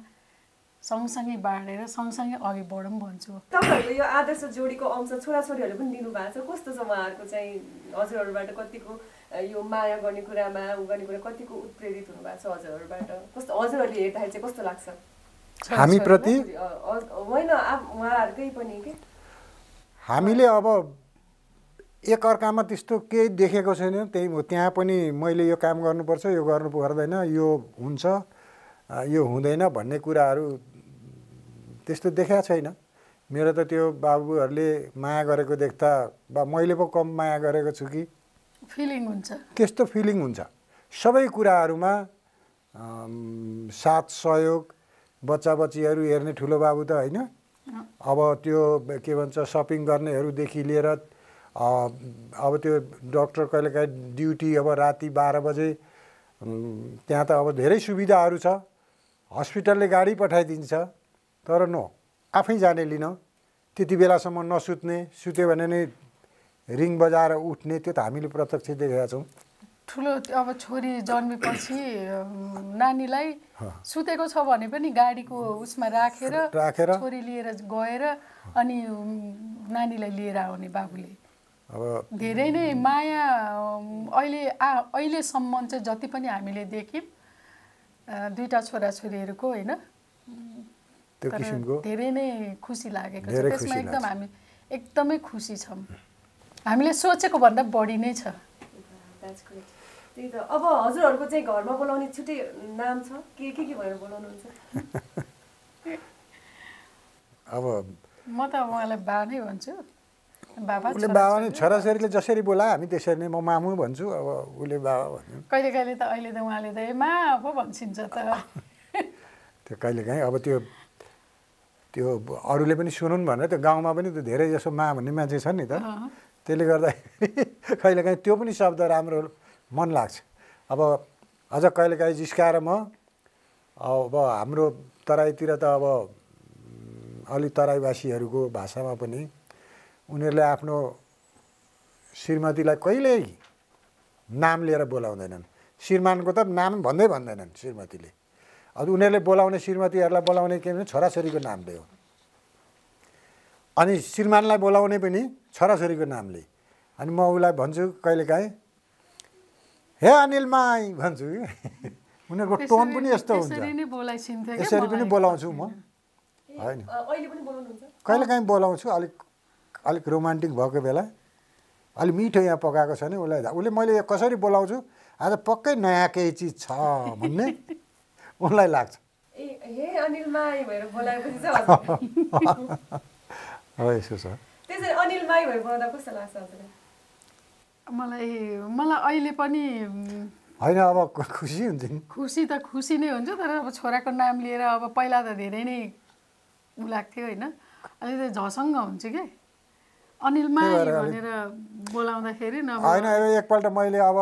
सँगसँगै बाँडेर सँगसँगै अघि बढौँ भन्छु। तपाईहरुले यो आदर्श जोडीको अंश छोराछोरीहरुले पनि दिनु भएको छ, कस्तो छ उहाँहरुको चाहिँ हजुरहरुबाट कतिको यो माया गर्ने कुरामा उ गर्ने कुरा कतिको उत्प्रेरित हुनु भएको छ हजुरहरुबाट, कस्तो हजुरहरुले हेर्दाखेरि चाहिँ कस्तो लाग्छ हामी प्रति? होइन उहाँहरुकै पनि के हामीले अब एक अर्कामा त्यस्तो केही देखेको छैन, त्यही हो त्यहाँ पनि मैले यो काम गर्नुपर्छ, यो गर्नु पर्दैन, यो हुन्छ यो हुँदैन भन्ने कुराहरु त्यस्तो देखेको छैन। मेरो त त्यो बाबुहरुले माया गरेको देख्दा बा मैले पो कम माया गरेको छु कि फिलिङ हुन्छ, त्यस्तो फिलिङ हुन्छ। सबै कुराहरुमा साथ सहयोग, बच्चा बच्चीहरु हेर्ने ठुलो बाबु त हैन, अब त्यो के भन्छ शपिङ गर्नेहरुदेखि लिएर अब त्यो डाक्टर कहिलेकाहीँ ड्युटी अब राति बाह्र बजे त्यहाँ त अब धेरै सुविधाहरु छ, हस्पिटलले गाडी पठाइदिन्छ, तर नो आफै जाने लिन, त्यति बेलासम्म नसुत्ने, सुत्यो भने नै रिङ बजाएर उठ्ने, त्यो त हामीले प्रत्यक्ष देखेका छौं। ठुलो अब छोरी जन्मेपछि नानीलाई सुतेको छ भने पनि गाडीको उसमा राखेर राखेर छोरी लिएर गएर अनि नानीलाई लिएर आउने बाबुले अब धेरै नै माया अहिले अहिलेसम्म चाहिँ जति पनि हामीले देख्यौं दुईटा छोराछोरीहरुको हैन त्यो किसिमको धेरै नै खुसी लागेको छ। त्यसमा एकदम हामी एकदमै खुसी छौं, हामीले सोचेको भन्दा बढी नै छ। त्यही त, अब हजुरहरुको चाहिँ घरमा बोलाउने छुट्टै नाम छ के के के भनेर बोलाउनुहुन्छ? अब म त उहाँलाई बा नै भन्छु, बाबा उले बाबा नै, छोराछोरीले जसरी बोला हामी त्यसरी नै, म मामु भन्छु, अब उले बाबा भन्नु। कहिले कहिले त अहिले त उहाँले त ए मा पो भन्छिन्छ त त्यो कहिले काहीँ अब त्यो त्यो अरूले पनि सुनुन् भनेर त्यो गाउँमा पनि त धेरै जसो मा भन्ने मान्छे छन् नि त, त्यसले गर्दा कहिले काहीँ त्यो पनि शब्द राम्रो मन लाग्छ। अब अझ कहिले काहीँ जिस्काएर म अब हाम्रो तराईतिर त अब अलि तराईवासीहरूको भाषामा पनि उनीहरूले आफ्नो श्रीमतीलाई कहिल्यै नाम लिएर बोलाउँदैनन्, श्रीमानको त नाम भन्दै भन्दैनन् श्रीमतीले। अब उनीहरूले बोलाउने श्रीमतीहरूलाई बोलाउने के भने छोराछोरीको नामले हो, अनि श्रीमानलाई बोलाउने पनि छोराछोरीको नामले। अनि म उलाई भन्छु कहिलेकाहीँ हे अनिल माई भन्छु उनीहरूको टोन पनि यस्तो हुन्छ, यसरी पनि बोलाउँछु म हैन, कहिलेकाहीँ बोलाउँछु। अलिक अलिक रोमान्टिक भएको बेला अलि मिठो यहाँ पकाएको छ नि उसलाई उसले मैले यो कसरी बोलाउँछु आज पक्कै नयाँ केही चिज छ भन्ने उनलाई लाग्छ। ए हे अनिल माई भनेर बोलाएपछि चाहिँ हो यसो छ। त्यसरी अनिल माई भनेर बोलाउँदा कस्तो लाग्छ हजुरलाई? मलाई मलाई अहिले पनि हैन अब खुसी हुन्छ नि, खुसी त खुसी नै हुन्छ, तर अब छोराको नाम लिएर अब पहिला त धेरै नै उ लाग्थ्यो हैन, अलि त झसङ्ग हुन्छ के अनिल माई भनेर बोलाउँदाखेरि। होइन एकपल्ट मैले अब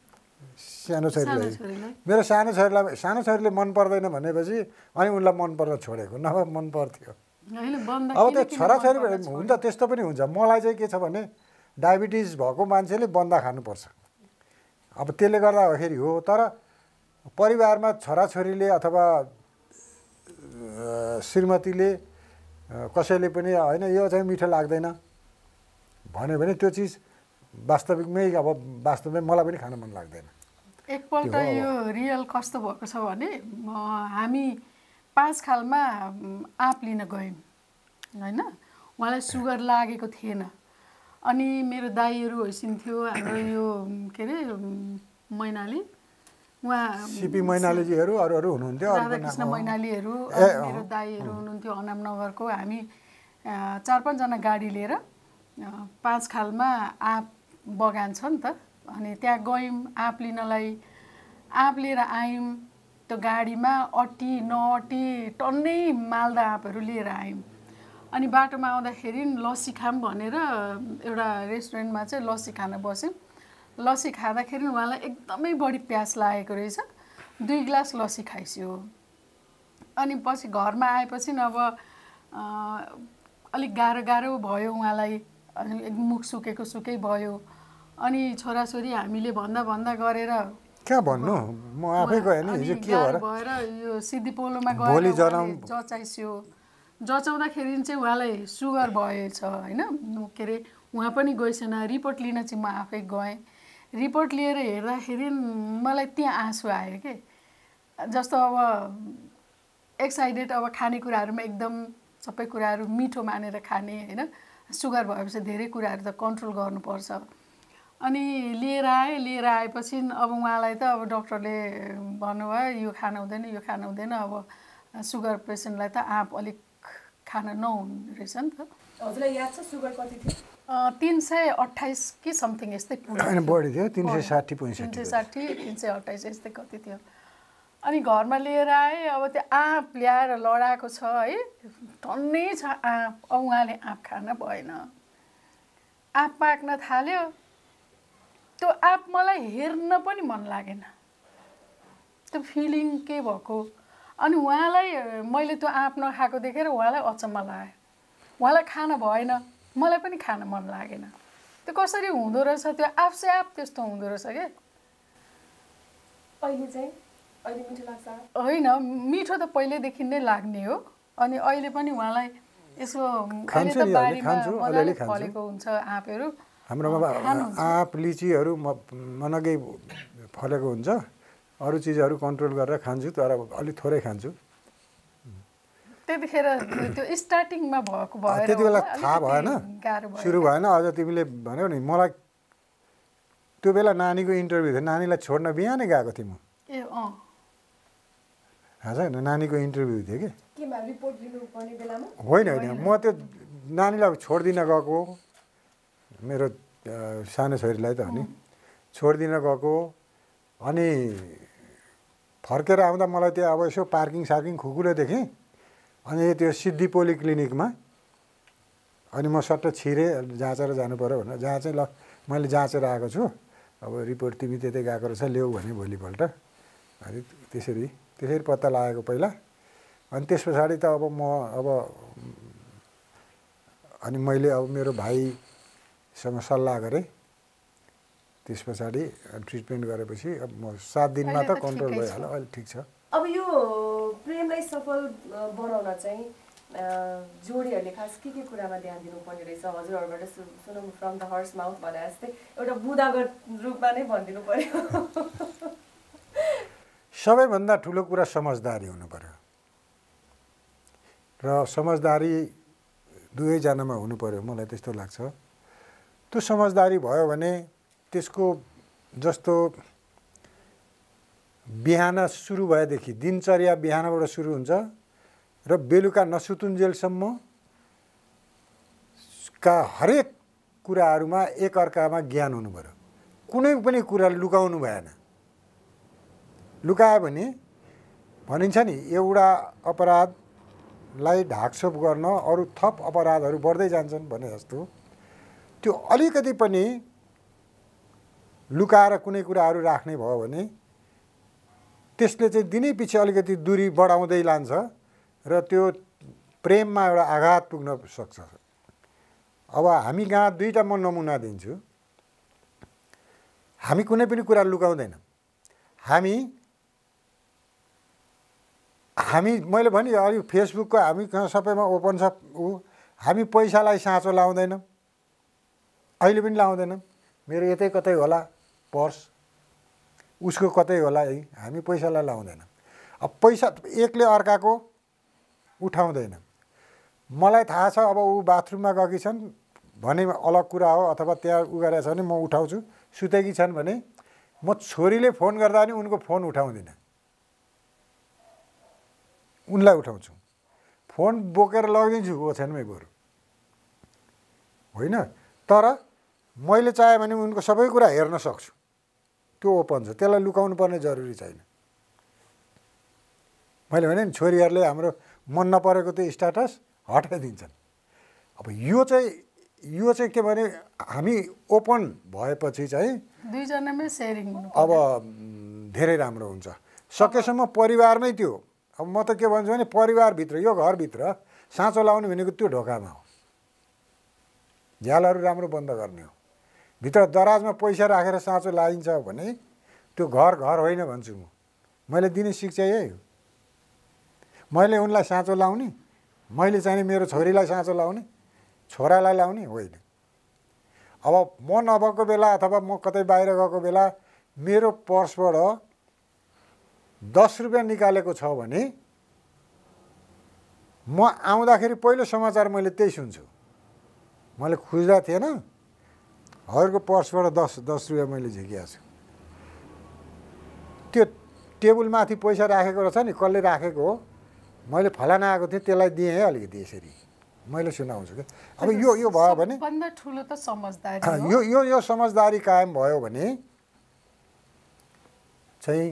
सानो छोरीलाई मेरो सानो छोरीलाई सानो छोरीले मन पर्दैन भनेपछि अनि उनलाई मन पर्न छोडेको नभए मन पर्थ्यो अब त्यो छोराछोरी हुन्छ त्यस्तो पनि हुन्छ मलाई चाहिँ के छ भने डायबिटिज भएको मान्छेले बन्दा खानुपर्छ अब त्यसले गर्दाखेरि हो तर परिवारमा छोराछोरीले अथवा श्रीमतीले कसैले पनि हैन यो चाहिँ मिठो लाग्दैन भन्यो भने त्यो चीज वास्तविकमै अब वास्तवमै मलाई पनि खान मन लाग्दैन एकपल्ट यो रियल कस्तो भएको छ भने हामी पाँच खालमा आँप लिन गयौं हैन उहाँलाई सुगर लागेको थिएन अनि मेरो दाइहरु होइसिन्थ्यो हाम्रो यो के रे मैनाली उहाँ सिपी मैनालीजीहरु अरुहरु हुनुहुन्थ्यो राधाकृष्ण मैनालीहरु मेरो दाइहरु हुनुहुन्थ्यो अनामनगरको हामी चार पाँच जना गाडी लिएर पाँच खालमा आँप बगान छ नि त अनि त्यहाँ गयौं आँप लिनलाई आँप लिएर आयौं त्यो गाडीमा अटी नटी टन्नै मालदा आँपहरू लिएर आयौं अनि बाटोमा आउँदाखेरि लस्सी खाम भनेर एउटा रेस्टुरेन्टमा चाहिँ लस्सी खान बस्यौं लस्सी खाँदाखेरि उहाँलाई एकदमै बढी प्यास लागेको रहेछ दुई ग्लास लस्सी खाइसियो अनि पछि घरमा आएपछि अब अलिक गाह्रो गाह्रो भयो उहाँलाई अनि मुख सुकेको सुकै भयो अनि छोराछोरी हामीले भन्दा भन्दा गरेर के भन्नु म आफै गए नि हिजो के भएर यो सिद्धिपोलोमा गएर जचाइसियो जचाउँदाखेरि चाहिँ उहाँलाई सुगर भएछ हैन के रे उहाँ पनि गएछन रिपोर्ट लिन चाहिँ म आफै गए रिपोर्ट लिएर हेर्दाखेरि मलाई त्यहाँ आँसु आयो के जस्तो अब एक्साइटेड अब खानेकुराहरुमा एकदम सबै कुराहरु मिठो मानेर खाने हैन सुगर भएपछि धेरै कुराहरु त कन्ट्रोल गर्नुपर्छ अनि लिएर आए लिएर आएपछि अब उहाँलाई त अब डाक्टरले भन्नुभयो यो खान हुँदैन यो खान हुँदैन अब सुगर पेशेन्टलाई त आँप अलिक खान नहुने रहेछ नि त हजुरलाई याद छ सुगर कति थियो तीन सय अट्ठाइस कि समथिङ यस्तै पुग्यो बढी थियो तीन सय साठी पैँसठी तीन सय साठी तीन सय अट्ठाइस यस्तै कति थियो अनि घरमा लिएर आए अब त्यो आँप ल्याएर लडाएको छ है टन्नै छ आँप अब उहाँले आँप खान भएन आँप पाक्न थाल्यो त्यो आँप मलाई हेर्न पनि मन लागेन त्यो फिलिङ के भएको अनि उहाँलाई मैले त्यो आँप नखाएको देखेर उहाँलाई अचम्म लाग्यो उहाँलाई खान भएन मलाई पनि खान मन लागेन त्यो कसरी हुँदो रहेछ त्यो आफसे आफ त्यस्तो हुँदो रहेछ के अहिले चाहिँ अहिले मिठो लाग्छ हैन मिठो त पहिलेदेखि नै लाग्ने हो अनि अहिले पनि उहाँलाई यसो अहिले त बारीमा मजाले फलेको हुन्छ आँपहरू हाम्रोमा आँप लिचीहरू मनगै फलेको हुन्छ अरु चीजहरू कन्ट्रोल गरेर खान्छु तर अलि थोरै खान्छु त्यतिखेर त्यो स्टार्टिङमा भएको भएर त्यतिबेला थाहा भएन सुरु भएन अझ तिमीले भन्यौ नि मलाई त्यो बेला नानीको इन्टरभ्यु थियो नानीलाई छोड्न बिहानै गएको थिए म ए अ हजुर नानीको इन्टरभ्यु थियो के केमा रिपोर्ट दिनुपर्ने बेलामा होइन होइन म त्यो नानीलाई छोड्दिन गएको मेरो सानो छोरीलाई त अनि छोड्दिन गएको अनि फर्केर आउँदा मलाई त्यो अब यसो पार्किङ सार्किङ खुकुलो देखेँ अनि त्यो सिद्धि पोलिक्लिनिकमा अनि म सट्ट छिरेँ जाँचेर जानु पर्यो भनेर जाँचेँ ल मैले जाँचेर आएको छु अब रिपोर्ट तिमी त्यतै गएको रहेछ ल्याऊ भने भोलिपल्ट अनि त्यसरी त्यसरी पत्ता लागेको पहिला अनि त्यस पछाडी त अब म अब अनि मैले अब मेरो भाइसँग सल्लाह गरेँ त्यस पछाडी ट्रिटमेन्ट गरेपछि अब म सात दिनमा त कन्ट्रोल भइहाल्यो अहिले ठिक छ अब यो प्रेमलाई सफल बनाउन चाहिँ जोडीहरुले खास के के कुरामा ध्यान दिनुपर्ने रहेछ हजुरहरुबाट सुनौं फ्रम द हर्स माउथ भने जस्तै एउटा बुदागत रूपमा नै भनिदिनु पर्यो सबैभन्दा ठुलो कुरा समझदारी हुनुपर्यो र समझदारी दुवैजनामा हुनुपर्यो मलाई त्यस्तो लाग्छ त्यो समझदारी भयो भने त्यसको जस्तो बिहान सुरु भएदेखि दिनचर्या बिहानबाट सुरु हुन्छ र बेलुका नसुतुन्जेलसम्म का हरेक कुराहरुमा एकअर्कामा ज्ञान हुनुपर्यो। कुनै पनि कुरा लुकाउनु भएन। लुकाए भने भनिन्छ नि एउटा अपराधलाई ढाकछोप गर्न अरु थप अपराधहरु बढ्दै जान्छन् भने जस्तो त्यो अलिकति पनि लुकाएर कुनै कुराहरु राख्ने भयो भने त्यसले चाहिँ दिनैपछि अलिकति दूरी बढाउँदै लान्छ र त्यो प्रेममा एउटा आघात पुग्न सक्छ। अब हामी कहाँ दुईटा म नमुना दिन्छु। हामी कुनै पनि कुरा लुकाउँदैन। हामी हामी मैले भने अलि फेसबुकको हामी सबैमा ओपन छ। हामी पैसालाई साँचो लाउँदैन, अहिले पनि लाउँदैन। मेरो यतै कतै होला पर्स, उसको कतै होला, हामी पैसालाई लाउँदैन। अब पैसा एकले अर्काको उठाउँदैन। मलाई थाहा छ अब ऊ बाथरुममा गएकी छन् भने अलग कुरा हो, अथवा त्यहाँ उ गरेछ भने म उठाउँछु। सुतेकी छन् भने म छोरीले फोन गर्दा नि उनको फोन उठाउँदिनँ, उनलाई उठाउँछु। फोन बोकेर लगिदिन्छु ओछ्यानमै बरु, होइन। तर मैले चाहे भने उनको सबै कुरा हेर्न सक्छु। त्यो ओपन छ, त्यसलाई लुकाउनु पर्ने जरुरी छैन। मैले भने नि छोरीहरूले हाम्रो मन नपरेको त्यो स्ट्याटस हटाइदिन्छन्। अब यो चाहिँ यो चाहिँ के भने हामी ओपन भएपछि चाहिँ दुईजनामै सेयरिङ अब धेरै राम्रो हुन्छ। सकेसम्म परिवारमै त्यो। अब म त के भन्छु भने परिवारभित्र यो घरभित्र साँचो लाउने भनेको त्यो ढोकामा हो। झ्यालहरू राम्रो बन्द गर्ने हो। भित्र दराजमा पैसा राखेर साँचो लाइन्छ भने त्यो घर घर होइन भन्छु म। मैले दिने शिक्षा यही हो। मैले उनलाई साँचो लाउने, मैले चाहिँ मेरो छोरीलाई साँचो लाउने, छोरालाई लाउने होइन। अब म नभएको बेला अथवा म कतै बाहिर गएको बेला मेरो पर्सबाट दस रुपियाँ निकालेको छ भने म आउँदाखेरि पहिलो समाचार मैले त्यही सुन्छु। मैले खोज्दा थिएन, अरूको पर्सबाट दस दस रुपियाँ मैले झिकिया छु। त्यो टेबुलमाथि पैसा राखेको रहेछ नि, कसले राखेको हो, मैले फलाना आएको थिएँ त्यसलाई दिएँ है अलिकति, यसरी मैले सुनाउँछु क्या। अब यो यो भयो भने सबभन्दा ठुलो त समझदारी हो। यो यो यो समझदारी कायम भयो भने चाहिँ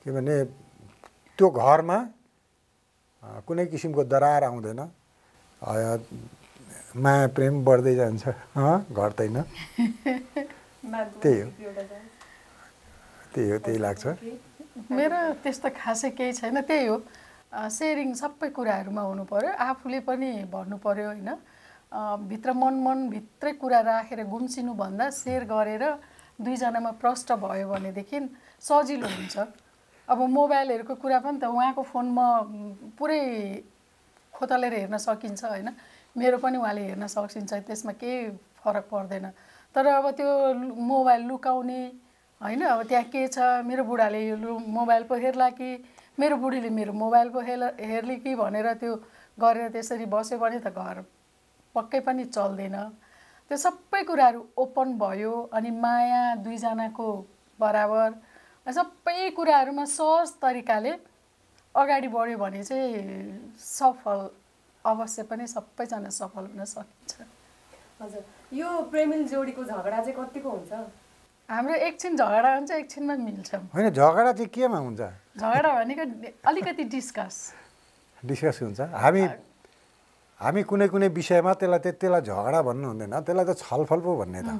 के भने त्यो घरमा कुनै किसिमको दरार आउँदैन, माया प्रेम बढ्दै जान्छ, घट्दैन। त्यही हो त्यही हो त्यही लाग्छ। मेरो त्यस्तो खासै केही छैन। त्यही हो, सेयरिङ सबै कुराहरूमा हुनु पर्यो। आफूले पनि भन्नु पर्यो, होइन। भित्र मन मनभित्रै कुरा राखेर गुम्सिनुभन्दा सेयर गरेर दुईजनामा प्रष्ट भयो भनेदेखि सजिलो हुन्छ। अब मोबाइलहरूको कुरा पनि त उहाँको फोनमा पुरै खोतलेर हेर्न सकिन्छ, होइन। मेरो पनि उहाँले हेर्न सकिन्छ, त्यसमा केही फरक पर्दैन। तर अब त्यो मोबाइल लुकाउने, होइन। अब त्यहाँ के छ, मेरो बुढाले यो मोबाइल पो हेर्ला कि, मेरो बुढीले मेरो मोबाइल पो हेर हेर्ली कि भनेर त्यो गरेर त्यसरी बस्यो भने त घर पक्कै पनि चल्दैन। त्यो सबै कुराहरू ओपन भयो अनि माया दुईजनाको बराबर, सबै कुराहरूमा सहज तरिकाले अगाडि बढ्यो भने चाहिँ सफल अवश्य पनि सबैजना सफल हुन सकिन्छ। हजुर, यो प्रेमिल जोडीको झगडा चाहिँ कतिको हुन्छ? हाम्रो एकछिन झगडा हुन्छ, एकछिनमा मिल्छ। होइन, झगडा चाहिँ केमा हुन्छ? झगडा भनेको अलिकति डिस्कस डिस्कस हुन्छ। हामी हामी कुनै कुनै विषयमा त्यसलाई त्यसलाई झगडा भन्नु हुँदैन, त्यसलाई त छलफल पो भन्ने त।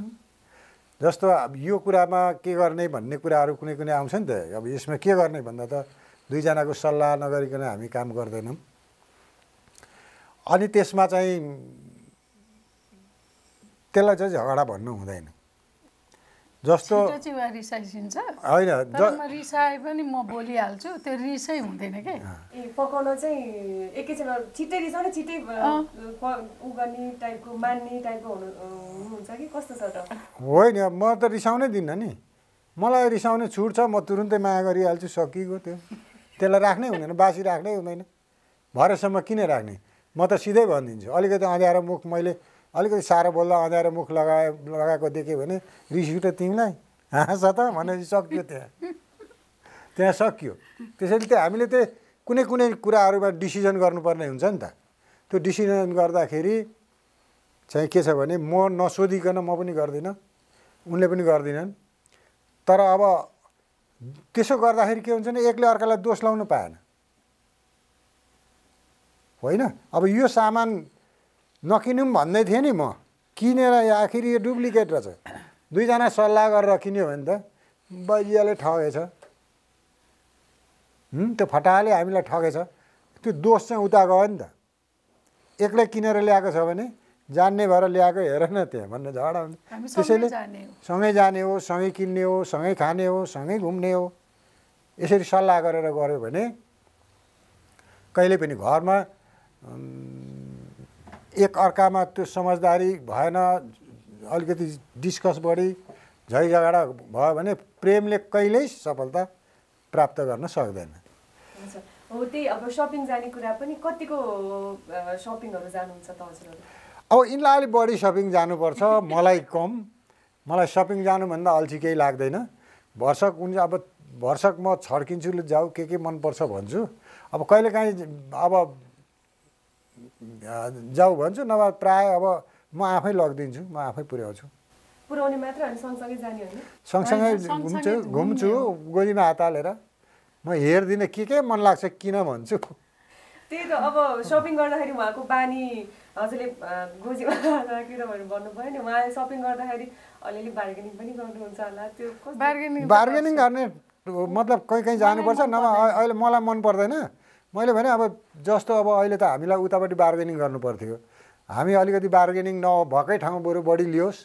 जस्तो यो कुरामा के गर्ने भन्ने कुराहरू कुनै कुनै आउँछ नि त। अब यसमा के गर्ने भन्दा त दुईजनाको सल्लाह नगरिकन हामी काम गर्दैनौँ। अनि त्यसमा चाहिँ त्यसलाई चाहिँ झगडा भन्नु हुँदैन। जस्तो रिसाइन्छ, होइन, रिसाए पनि म बोलिहाल्छु, त्यो रिसै हुँदैन के। पकाउन चाहिँ एकैछिन छिट्टै रिसाउने, छिट्टै उ गर्ने टाइपको, मान्ने टाइपको हुनुहुन्छ कि कस्तो छ त? होइन, म त रिसाउनै दिन्न नि। मलाई रिसाउने छुट छ, म तुरुन्तै माया गरिहाल्छु, सकिएको। त्यो त्यसलाई राख्नै हुँदैन, बासी राख्नै हुँदैन। भरेसम्म किन राख्ने? म त सिधै भनिदिन्छु। अलिकति अँध्यारो मुख, मैले अलिकति साह्रो बोल्दा अँध्यारो मुख लगाए लगाएको देखेँ भने रिस उठ्यो, तिमीलाई हाँस त भनेपछि सक्यो। त्यहाँ त्यहाँ सकियो त्यसैले त हामीले त कुनै कुनै कुराहरुमा डिसिजन गर्नुपर्ने हुन्छ नि त त्यो डिसिजन गर्दाखेरि चाहिँ के छ भने म नसोधिकन म पनि गर्दिन उनले पनि गर्दिनन् तर अब त्यसो गर्दाखेरि के हुन्छ नि एकले अर्कालाई दोष लाउन पाएन होइन अब यो सामान नकिनौं भन्दै थिए नि म किनेर आखिर यो डुप्लिकेट रहेछ दुई जना सल्लाह गरेर किन्यो भने त बजियाले ठगेछ हम त्यो फटाले हामीलाई ठगेछ त्यो दोष चाहिँ उता गयो नि त एकले किनेर ल्याएको छ भने जान्ने भएर ल्याएको हेर न त्यहाँ भन्ने झगडा हुन्छ त्यसैले सँगै जाने हो सँगै किन्ने हो सँगै खाने हो सँगै घुम्ने हो यसरी सल्लाह गरेर गर्यो भने कहिले पनि घरमा एक अर्कामा त्यो समझदारी भएन अलिकति डिस्कस बढी झै झगडा भयो भने प्रेमले कहिल्यै सफलता प्राप्त गर्न सक्दैन हो त्यही अब शपिङ जाने कुरा पनि कतिको शपिङहरु जानुहुन्छ त हजुरहरु अब इनलाई अलि बढी शपिङ जानु पर्छ मलाई कम मलाई शपिङ जानु भन्दा अल्छी केही लाग्दैन वर्षक हुन्छ अब वर्षक म छड्किन्छु ल जाऊ के के मन पर्छ भन्छु अब कहिले काहीँ अब जाऊ भन्छु नभए प्राय अब म आफै लगिदिन्छु म आफै पुर्याउँछु पुर्याउने मात्र अनि सँगसँगै जाने हो नि सँगसँगै घुम्छु घुम्छु गोजीमा हात हालेर म हेर्दिन के के मन लाग्छ किन भन्छु त्यही त अब शपिङ गर्दाखेरि उहाँको बानी हजुरले गोजीमा हात राखेर भन्नुभयो नि उहाँले शपिङ गर्दाखेरि अलिअलि बार्गेनिङ पनि गर्नुहुन्छ होला त्यो बार्गेनिङ बार्गेनिङ गर्ने मतलब कहीँ कहीँ जानुपर्छ नभए अहिले मलाई मन पर्दैन मैले भने अब जस्तो अब अहिले त हामीलाई उतापट्टि बार्गेनिङ गर्नु पर्थ्यो हामी अलिकति बार्गेनिङ नभएकै ठाउँ बरु बढी लियोस्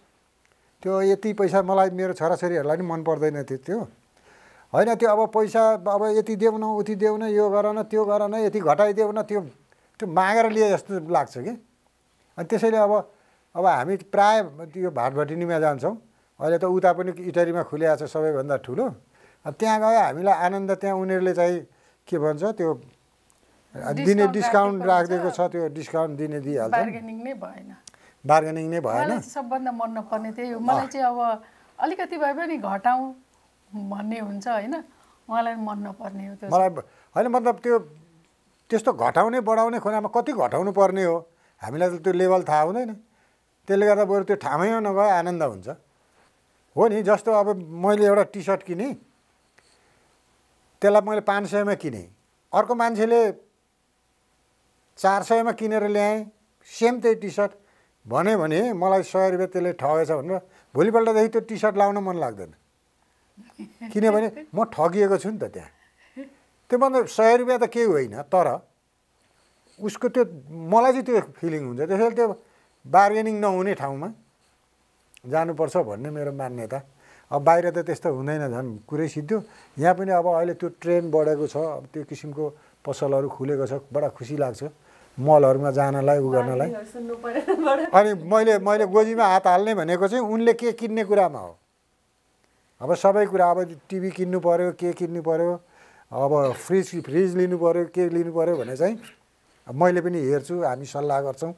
त्यो यति पैसा मलाई मेरो छोराछोरीहरूलाई नि मन पर्दैन थियो त्यो हैन त्यो अब पैसा अब यति देऊ न उति देऊ न यो गर न त्यो गर न यति घटाइदेऊ न त्यो त्यो मागेर लिए जस्तो लाग्छ कि अनि त्यसैले अब अब हामी प्राय त्यो भाटभटिनीमा जान्छौँ अहिले त उता पनि इटरीमा खुलिया छ सबैभन्दा ठुलो अब त्यहाँ गयो हामीलाई आनन्द त्यहाँ उनीहरूले चाहिँ के भन्छ त्यो दिने डिस्काउन्ट राखिदिएको छ त्यो डिस्काउन्ट दिने दिइहाल्छ बार्गेनिङ नै भएन बार्गेनिङ नै भएन सबभन्दा मन नपर्ने त्यही हो मलाई चाहिँ अब अलिकति भए पनि घटाउँ भन्ने हुन्छ हैन उहाँलाई मन नपर्ने हो त्यो मलाई हैन मतलब त्यो त्यस्तो घटाउने बढाउने खोलामा कति घटाउनु पर्ने हो हामीलाई त त्यो लेभल थाहा हुँदैन त्यसले गर्दा बरु त्यो ठाउँमै नगए आनन्द हुन्छ हो नि जस्तो अब मैले एउटा टी सर्ट किने त्यसलाई मैले पाँच सयमा किने अर्को मान्छेले चार सयमा किनेर ल्याएँ सेम त्यही टी सर्ट भन्यो भने मलाई सय रुपियाँ त्यसले ठगेछ भनेर भोलिपल्टदेखि त्यो टी सर्ट लाउन मन लाग्दैन किनभने म ठगिएको छु नि त त्यहाँ त्योभन्दा सय रुपियाँ त केही होइन तर उसको त्यो मलाई चाहिँ त्यो फिलिङ हुन्छ त्यसैले त्यो बार्गेनिङ नहुने ठाउँमा जानुपर्छ भन्ने मेरो मान्यता अब बाहिर त त्यस्तो हुँदैन झन् कुरै सिद्धो यहाँ पनि अब अहिले त्यो ट्रेन बढेको छ त्यो किसिमको पसलहरू खुलेको छ बडा खुसी लाग्छ मलहरूमा जानलाई उ गर्नलाई अनि मैले मैले गोजीमा हात हाल्ने भनेको चाहिँ उनले के किन्ने कुरामा हो अब सबै कुरा अब टिभी किन्नु पर्यो के किन्नु पर्यो अब फ्रिज फ्रिज लिनु पर्यो के लिनु पर्यो भने चाहिँ मैले पनि हेर्छु हामी सल्लाह गर्छौँ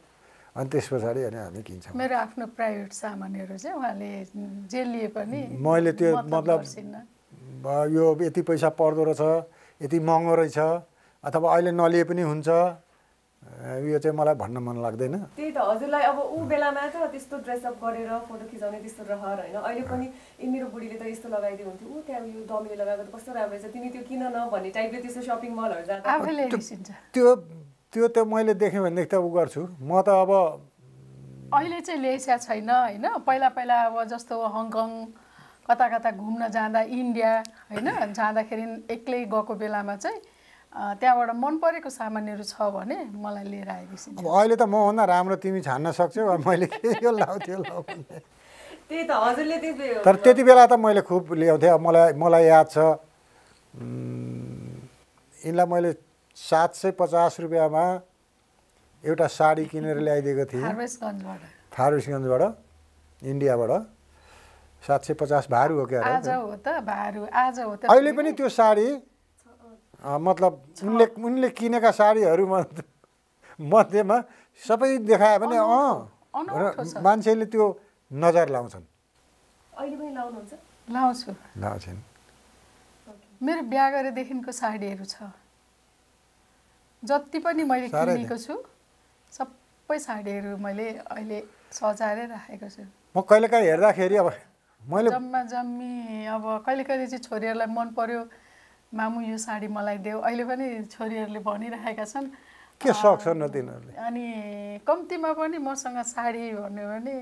अनि त्यस पछाडि अनि हामी किन्छौँ मेरो आफ्नो प्राइभेट सामानहरू चाहिँ उहाँले जे लिए पनि मैले त्यो मतलब यो यति पैसा पर्दो रहेछ यति महँगो रहेछ अथवा अहिले नलिए पनि हुन्छ यो चाहिँ मलाई भन्न मन लाग्दैन त्यही त हजुरलाई अब ऊ बेलामा त त्यस्तो ड्रेसअप गरेर फोटो खिचाउने त्यस्तो रहर होइन अहिले पनि मेरो बुढीले त यस्तो लगाइदियो हुन्थ्यो ऊ त्यहाँ यो डमीले लगाएको त कस्तो राम्रो छ तिमी त्यो किन न भन्ने टाइपले त्यस्तो सपिङ मलहरू जाँदा आफैले रिसिन्छ त्यो त्यो त मैले देखेँ भनेदेखि त उ गर्छु म त अब अहिले चाहिँ ल्याइसकेको छैन होइन पहिला पहिला अब जस्तो हङकङ कता कता घुम्न जाँदा इन्डिया होइन जाँदाखेरि एक्लै गएको बेलामा चाहिँ त्यहाँबाट मन परेको सामानहरू छ भने मलाई लिएर आइदिन्छ अब अहिले त मभन्दा राम्रो तिमी छान्न सक्छौ मैले यो लाऊ त्यो लाऊ त्यही त हजुरले त्यो तर त्यति बेला त मैले खुब ल्याउँथेँ अब मलाई मलाई याद छ यिनलाई मैले सात सय पचास रुपियाँमा एउटा साडी किनेर ल्याइदिएको थिएँ फारबिसगञ्जबाट फारबिसगञ्जबाट इन्डियाबाट सात सय पचास भारू हो क्या आज हो त भारू आज हो त अहिले पनि त्यो साडी मतलब उनले उनले किनेका साडीहरू मध्येमा सबै देखायो भने अँ मान्छेले त्यो नजर लाउँछन् अहिले पनि लाउनुहुन्छ लाउँछु लाउँछन् मेरो बिहा गरे देखिनको साडीहरु छ जति पनि मैले किनेको छु सबै साडीहरु मैले अहिले सजाएर राखेको छु म कहिलेकाही हेर्दाखेरि अब मैले जम्मा जम्मी अब कहिलेकाही चाहिँ छोरीहरुलाई मन पर्यो मामु यो साडी मलाई देऊ अहिले पनि छोरीहरुले भनिरहेका छन् के शौक छन् तिनीहरुले अनि कम्तिमा पनि मसँग साडी भन्नु भने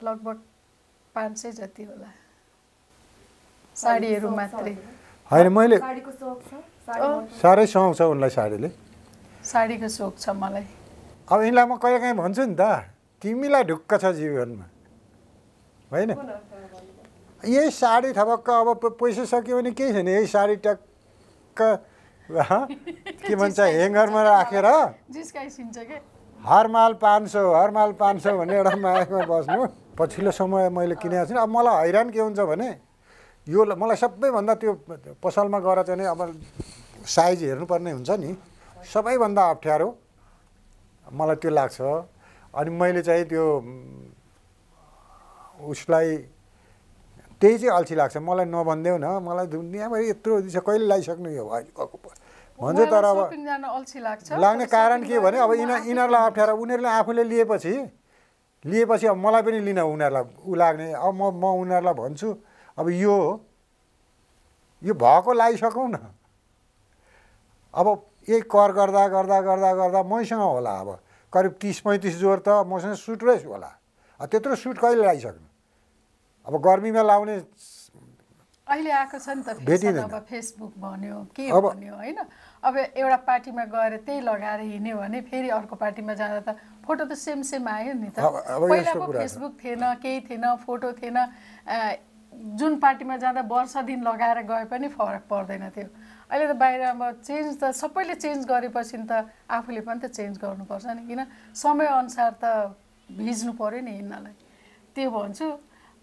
लगभग पाँच सय जति होला साडीहरु मात्रै हैन मैले साडीको शौक छ साडी शौक छ उनलाई साडीले साडीको शौक छ मलाई अब इनलाई म कहिले कहीं भन्छु नि त तिमीलाई ढुक्क छ जीवनमा हैन यही साडी थपक्क अब पैसा सक्यो भने के छैन यही साडी टक्क के भन्छ हेंगरमा राखेर जिस्काइसिन्छ के हरमाल पाँच सय हरमाल पाँच सय भन्ने एउटा मायामा बस्नु पछिल्लो समय मैले किनेको छु अब मलाई हैरान के हुन्छ भने यो मलाई सबैभन्दा त्यो पसलमा गएर चाहिँ अब साइज हेर्नुपर्ने हुन्छ नि सबैभन्दा अप्ठ्यारो मलाई त्यो लाग्छ अनि मैले चाहिँ त्यो उसलाई त्यही चाहिँ अल्छी लाग्छ मलाई नभन्देऊ न मलाई दुनियाँभरि यत्रो दिन्छ कहिले लाइसक्नु यो भन्छ तर अब अल्छी लाग्छ लाग्ने कारण के भने अब यिन यिनीहरूलाई अप्ठ्यारो उनीहरूले आफूले लिएपछि लिएपछि अब मलाई पनि लिन उनीहरूलाई ऊ लाग्ने अब म म उनीहरूलाई भन्छु अब यो यो भएको लाइसकौँ न अब यही कर गर्दा गर्दा गर्दा गर्दा मैसँग होला अब करिब तीस पैंतीस जोर त मसँग सुटरै होला त्यत्रो सुट कहिले लाइसक्नु अब गर्मीमा लाउने अहिले आएको छ नि त फेसबुक अब फेसबुक भन्यो के भन्यो हैन अब एउटा पार्टीमा गएर त्यही लगाएर हिन्यो भने फेरि अर्को पार्टीमा जाँदा त फोटो त सेम सेम आयो नि त पहिलाको फेसबुक थिएन केही थिएन फोटो थिएन जुन पार्टीमा जाँदा वर्ष दिन लगाएर गए पनि फरक पर्दैन थियो अहिले त बाहिरमा चेन्ज त सबैले चेन्ज गरेपछि त आफूले पनि त चेन्ज गर्नुपर्छ नि किन समय अनुसार त भिज्नु पर्यो नि हिन्नलाई त्यो भन्छु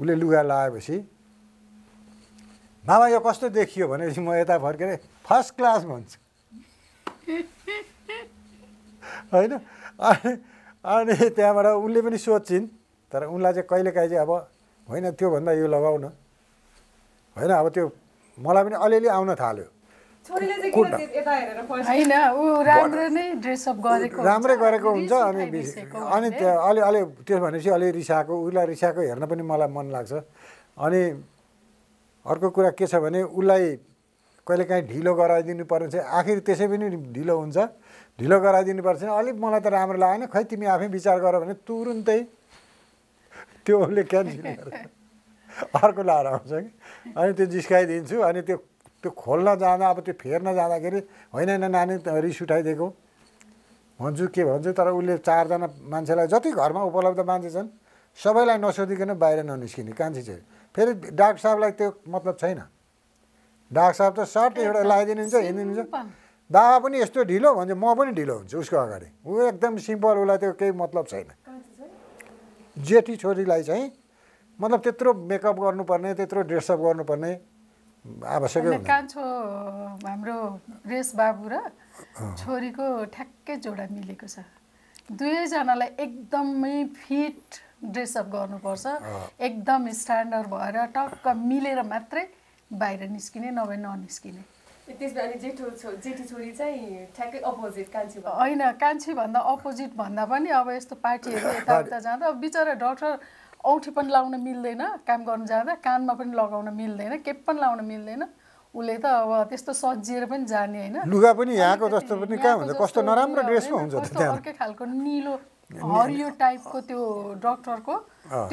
उले लुगा लाएपछि मामा यो कस्तो देखियो भनेपछि म यता फर्केर फर्स्ट क्लास भन्छु हैन अनि त्यहाँबाट उनले पनि सोचिन् तर उनलाई चाहिँ कहिलेकाहीँ चाहिँ अब होइन त्योभन्दा यो लगाउन होइन अब त्यो मलाई पनि अलिअलि आउन थाल्यो राम्रै गरेको हुन्छ अनि अनि अलि अलि त्यो भनेपछि अलि रिसाएको उसलाई रिसाएको हेर्न पनि मलाई मन लाग्छ अनि अर्को कुरा के छ भने उसलाई कहिलेकाहीँ ढिलो गराइदिनु पर्ने चाहिँ आखिर त्यसै पनि ढिलो हुन्छ ढिलो गराइदिनु पर्छ अलिक मलाई त राम्रो लागेन खै तिमी आफै विचार गर भने तुरुन्तै त्यो उसले क्यान्सिल गरेर अर्को लाएर आउँछ कि अनि त्यो जिस्काइदिन्छु अनि त्यो त्यो खोल्न जाँदा अब त्यो फेर्न जाँदाखेरि होइन होइन नानी रिस उठाइदिएको भन्छु के भन्छु तर उसले चारजना मान्छेलाई जति घरमा उपलब्ध मान्छे छन् सबैलाई नसोधिकन बाहिर ननिस्किने कान्छी चाहिँ फेरि डाक्टर साहबलाई त्यो मतलब छैन डाक्टर साहब त सर्ट एउटा लगाइदिनुहुन्छ हिँडिदिनुहुन्छ बाबा पनि यस्तो ढिलो भन्छ म पनि ढिलो हुन्छु उसको अगाडि ऊ एकदम सिम्पल उसलाई त्यो केही मतलब छैन जेठी छोरीलाई चाहिँ मतलब त्यत्रो मेकअप गर्नुपर्ने त्यत्रो ड्रेसअप गर्नुपर्ने आवश्यक हो कान्छो हाम्रो रेस बाबु र छोरीको ठ्याक्कै जोडा मिलेको छ दुवैजनालाई एकदमै फिट ड्रेसअप गर्नुपर्छ एकदम स्ट्यान्डर्ड भएर टक्क मिलेर मात्रै बाहिर निस्किने नभए ननिस्किने होइन कान्छी भन्दा अपोजिट भन्दा पनि अब यस्तो पार्टीहरू यताउता जाँदा बिचरा डक्टर औँठी पनि लाउन मिल्दैन काम गर्नु जाँदा कानमा पनि लगाउन मिल्दैन के पनि लाउन मिल्दैन उसले त अब त्यस्तो सजिएर पनि जाने होइन लुगा पनि यहाँको जस्तो पनि कहाँ हुन्छ कस्तो नराम्रो ड्रेस हुन्छ अर्कै खालको निलो हरियो टाइपको त्यो डक्टरको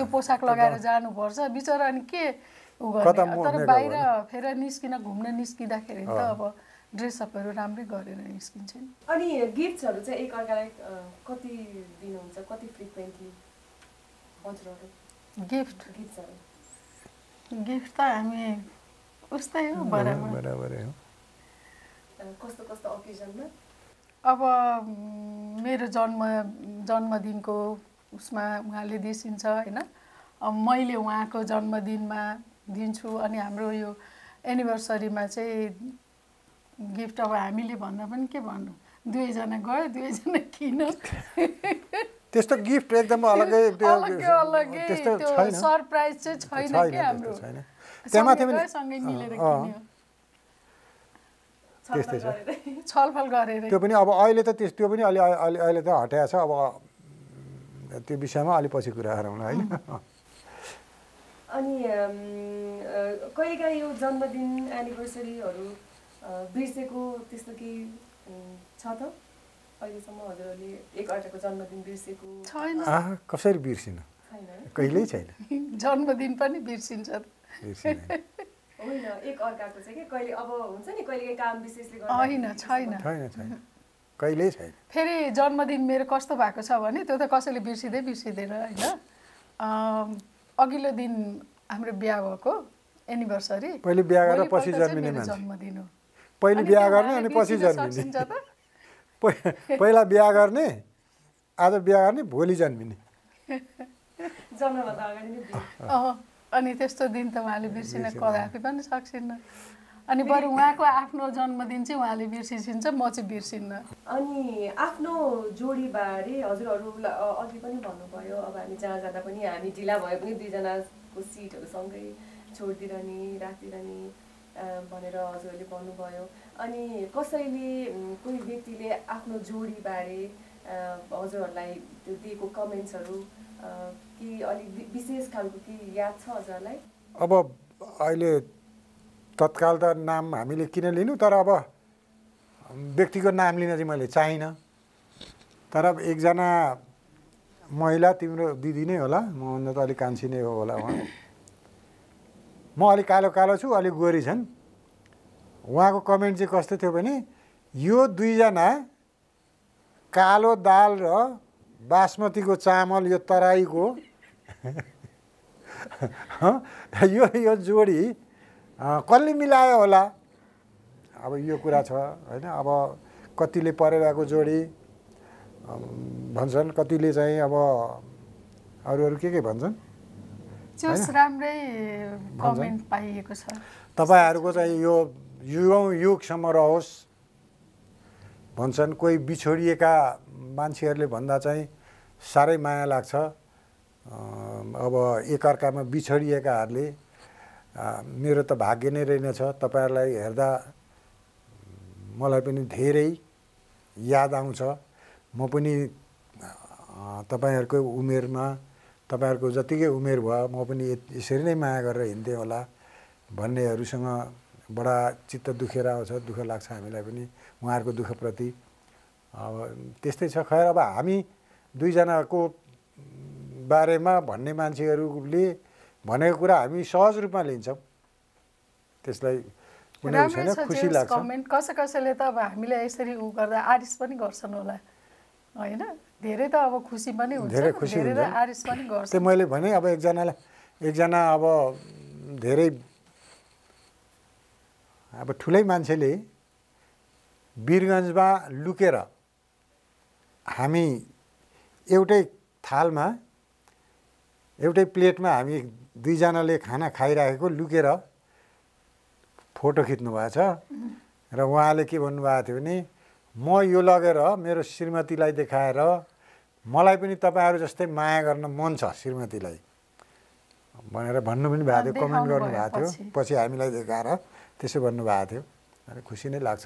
त्यो पोसाक लगाएर जानुपर्छ बिचरा अनि के तर बाहिर फेर निस्किन घुम्न निस्किँदाखेरि त अब ड्रेसअपहरू राम्रै गरेर निस्किन्छ नि अनि गिफ्ट्सहरू चाहिँ एकअर्कालाई कति दिनुहुन्छ कति फ्रिक्वेन्टली हजुरहरु गिफ्ट गिफ्टहरू गिफ्ट त हामी उस्तै हो बराबर बराबरै हो कस्तो कस्तो ओकेजनमा अब मेरो जन्म जन्मदिनको उसमा उहाँले दिन्छ हैन अब मैले उहाँको जन्मदिनमा दिन्छु अनि हाम्रो यो एनिभर्सरीमा चाहिँ गिफ्ट अब हामीले भन्दा पनि के भन्नु दुई जना गयो दुई जना किन त्यस्तो गिफ्ट एकदम अलगै त्यस्तो छैन सरप्राइज चाहिँ छैन के हाम्रो त्यसमाथि पनि सँगै मिलेर किन्यो त्यस्तै छ छलफल गरेर त्यो पनि अब अहिले त त्यो पनि अलि अहिले त हटाएको छ अब त्यो विषयमा अलि पछि कुरा गरौँ न हैन अनि कहिलेकाहीँ यो जन्मदिन एनिभर्सरीहरु बिर्सेको त्यस्तो के छ त अहिलेसम्म हजुरले एक अर्काको जन्मदिन बिर्सेको छैन आ कसरी बिर्सिन छैन कहिल्यै छैन जन्मदिन पनि बिर्सिन्छ बिर्सिन होइन एक अर्काको चाहिँ के कहिले अब हुन्छ नि कहिले काम विशेषले गर्दा हैन छैन छैन छैन कहिल्यै छैन फेरि जन्मदिन मेरो कस्तो भएको छ भने त्यो त कसैले बिर्सिदै बिर्सिदैन हैन अघिल्लो दिन हाम्रो बिहा भएको एनिभर्सरी पहिले बिहा गरेर पछि जन्मिने जन्मदिन हो पहिले बिहा गर्ने अनि पछि जन्मिने पहिला बिहा गर्ने आज बिहा गर्ने भोलि जन्मिने जन्मभन्दा अगाडि नै अ अनि त्यस्तो दिन त उहाँले बिर्सिन कदापि पनि सक्छिन्न अनि बरु उहाँको आफ्नो जन्मदिन चाहिँ उहाँले बिर्सिन्छ म चाहिँ बिर्सिन्न अनि आफ्नो जोडी बारे हजुरहरु अघि पनि भन्नुभयो अब हामी जहाँ जाँदा पनि हामी ढिला भए पनि दुई जनाको सिटहरु सँगै छोड्दिरनी राख्दिरनी भनेर हजुरले भन्नुभयो अनि कसैले कुनै व्यक्तिले आफ्नो जोडी बारे हजुरहरुलाई त्यो दिएको कमेन्ट्सहरु के अलि विशेष खालको के याद छ हजुरलाई अब अहिले तत्काल त नाम हामीले किन लिनु तर अब व्यक्तिको नाम लिन चाहिँ मैले चाहिन तर अब एकजना महिला तिम्रो दिदी नै होला म भन्दा त अलि कान्छी नै हो होला उहाँ म अलि कालो कालो छु अलि गोरी छन् उहाँको कमेन्ट चाहिँ कस्तो थियो भने यो दुईजना कालो दाल र बासमतीको चामल यो तराईको यो यो जोडी कसले मिलायो होला अब यो कुरा छ हैन अब कतिले परेवाको जोडी भन्छन् कतिले चाहिँ अब अरू अरू के के भन्छन् जस राम्रै कमेन्ट पाइएको छ तपाईहरुको चाहिँ यो युगौं युगसम्म रहोस् भन्छन् कोही बिछोडिएका मान्छेहरुले भन्दा चाहिँ सारै माया लाग्छ अब एकअर्कामा बिछोडिएकाहरुले मेरो त भाग्य नै रहेनछ तपाईहरुलाई हेर्दा मलाई पनि धेरै याद आउँछ म पनि तपाईहरुको उमेरमा तपाईहरुको जतिकै उमेर भयो म पनि यसरी नै माया गरेर हिँड्दै होला भन्नेहरुसँग बडा चित्त दुखेर आउँछ दुख लाग्छ हामीलाई पनि उहाँहरुको दुखप्रति अब त्यस्तै छ खैर अब हामी दुई जनाको बारेमा भन्ने मान्छेहरुले भनेको कुरा हामी सहज रूपमा लिन्छौँ त्यसलाई कुनै छैन खुसी लाग्छ कमेन्ट कसै कसैले त अब हामीलाई यसरी उ गर्दा आरिस पनि गर्छन् होला हैन धेरै त अब खुसी पनि हुन्छ धेरै त आरिस पनि गर्छ त्यो मैले भने अब एकजनालाई एकजना अब धेरै अब ठुलै मान्छेले वीरगञ्जमा लुकेर हामी एउटै थालमा एउटै प्लेटमा हामी दुई जनाले खाना खाइराखेको लुकेर फोटो खिच्नु भएको छ र उहाँले के भन्नुभएको थियो भने म यो लगेर मेरो श्रीमतीलाई देखाएर मलाई पनि तपाईहरु जस्तै माया गर्न मन छ श्रीमतीलाई भनेर भन्नु पनि भएको थियो कमेन्ट गर्नु भएको थियो पछि हामीलाई देखाएर त्यसो भन्नु भएको थियो अनि खुसी नै लाग्छ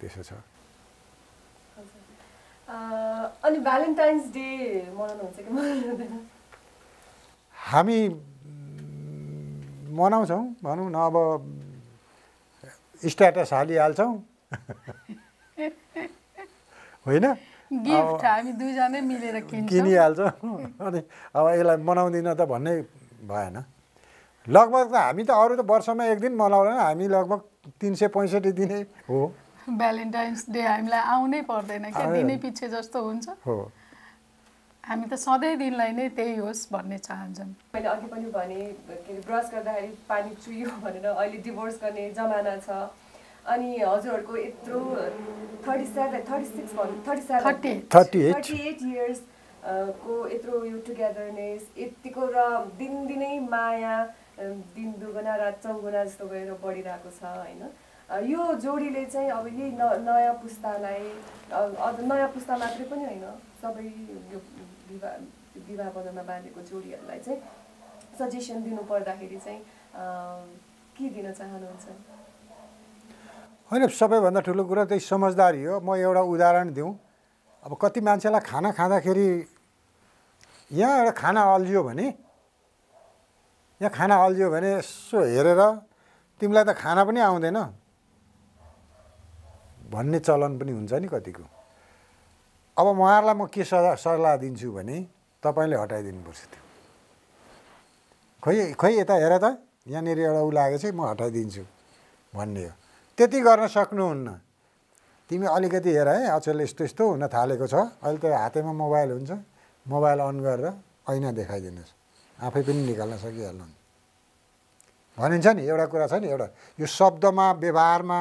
त्यसो छ अनि भ्यालेन्टाइन्स डे मनाउनुहुन्छ कि मनाउनुहुँदैन हामी मनाउँछौँ भनौँ न अब स्ट्याटस हालिहाल्छौँ होइन गिफ्ट हामी दुई जनै मिलेर किन्छौँ किनिहाल्छौँ अनि अब यसलाई मनाउँदिन त भन्नै भएन लगभग त हामी त अरू त वर्षमा एक दिन मनाउँदैन हामी लगभग तीन सय पैंसठी दिनै हो भ्यालेन्टाइन्स डे हामीलाई आउनै पर्दैन के दिनै पछि जस्तो हुन्छ हो हामी त सधैँ दिनलाई नै त्यही होस् भन्ने चाहन्छौं। मैले अघि पनि भने ब्रश गर्दाखेरि पानी चुइयो भनेर अहिले डिभोर्स गर्ने जमाना छ अनि हजुरहरुको यत्रो thirty-seven thirty-six thirty-seven thirty-eight years को यत्रो यु टुगेदरनेस यतिको र दिनदिनै माया दिन दुगुना रात चौगुना जस्तो गएर बढिरहेको छ हैन। यो जोडीले चाहिँ अब यही नयाँ पुस्तालाई नयाँ पुस्ता मात्रै पनि हैन सबै यो विवाह विवाह बन्धनमा बाँधेको जोडीहरुलाई चाहिँ सजेसन दिनु पर्दाखेरि चाहिँ के दिन चाहनुहुन्छ? हैन सबैभन्दा ठूलो कुरा चाहिँ समझदारी हो। म एउटा उदाहरण दिउँ। अब कति मान्छेलाई खाना खाँदाखेरि यहाँ एउटा खाना अल्झियो भने यहाँ खाना अल्झियो भने यसो हेरेर तिमीलाई त खाना पनि आउँदैन भन्ने चलन पनि हुन्छ नि कतिको। अब उहाँहरूलाई म के सल्लाह सल्लाह दिन्छु भने तपाईले हटाइदिनुपर्छ त्यो। खोइ खोइ यता हेर त यहाँनिर एउटा उ लागेको छ म हटाइदिन्छु भन्ने हो। त्यति गर्न सक्नुहुन्न। तिमी अलिकति हेर है अचेल यस्तो यस्तो हुन थालेको छ अहिले त हातैमा मोबाइल हुन्छ मोबाइल अन गरेर ऐना देखाइदिनुहोस् आफै पनि निकाल्न सकिहाल्नु भनिन्छ नि। एउटा कुरा छ नि एउटा यो शब्दमा व्यवहारमा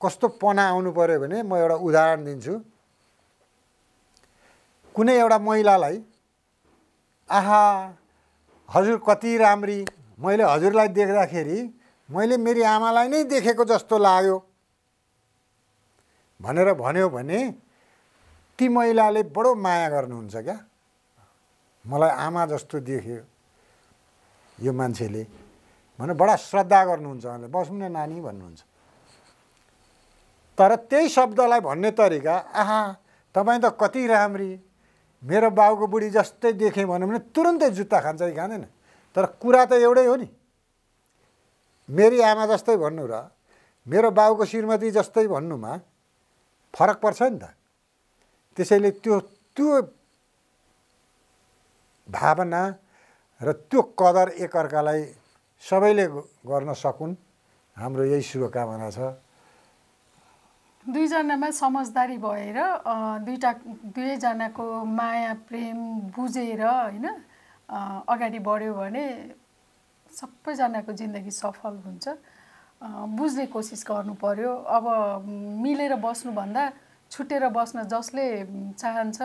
कस्तो पना आउनु पर्यो भने म एउटा उदाहरण दिन्छु। कुनै एउटा महिलालाई आहा हजुर कति राम्री मैले हजुरलाई देख्दाखेरि मैले मेरी आमालाई नै देखेको जस्तो लाग्यो भनेर भन्यो भने ती महिलाले बडो माया गर्नुहुन्छ क्या मलाई आमा जस्तो देख्यो यो मान्छेले भने बडा श्रद्धा गर्नुहुन्छ उहाँले बस्नु न नानी भन्नुहुन्छ। तर त्यही शब्दलाई भन्ने तरिका आहा तपाईँ त कति राम्री मेरो बाउको बुढी जस्तै देखेँ भन्यो भने तुरुन्तै जुत्ता खान्छ कि खाँदैन। तर कुरा त एउटै हो नि मेरी आमा जस्तै भन्नु र मेरो बाउको श्रीमती जस्तै भन्नुमा फरक पर्छ नि त। त्यसैले त्यो त्यो भावना र त्यो कदर एकअर्कालाई सबैले गर्न सकुन् हाम्रो यही शुभकामना छ। दुईजनामा समझदारी भएर दुईटा दुईजनाको माया प्रेम बुझेर हैन अगाडि बढ्यो भने सबैजनाको जिन्दगी सफल हुन्छ। बुझ्ने कोसिस गर्नु पर्यो। अब मिलेर बस्नुभन्दा छुटेर बस्न जसले चाहन्छ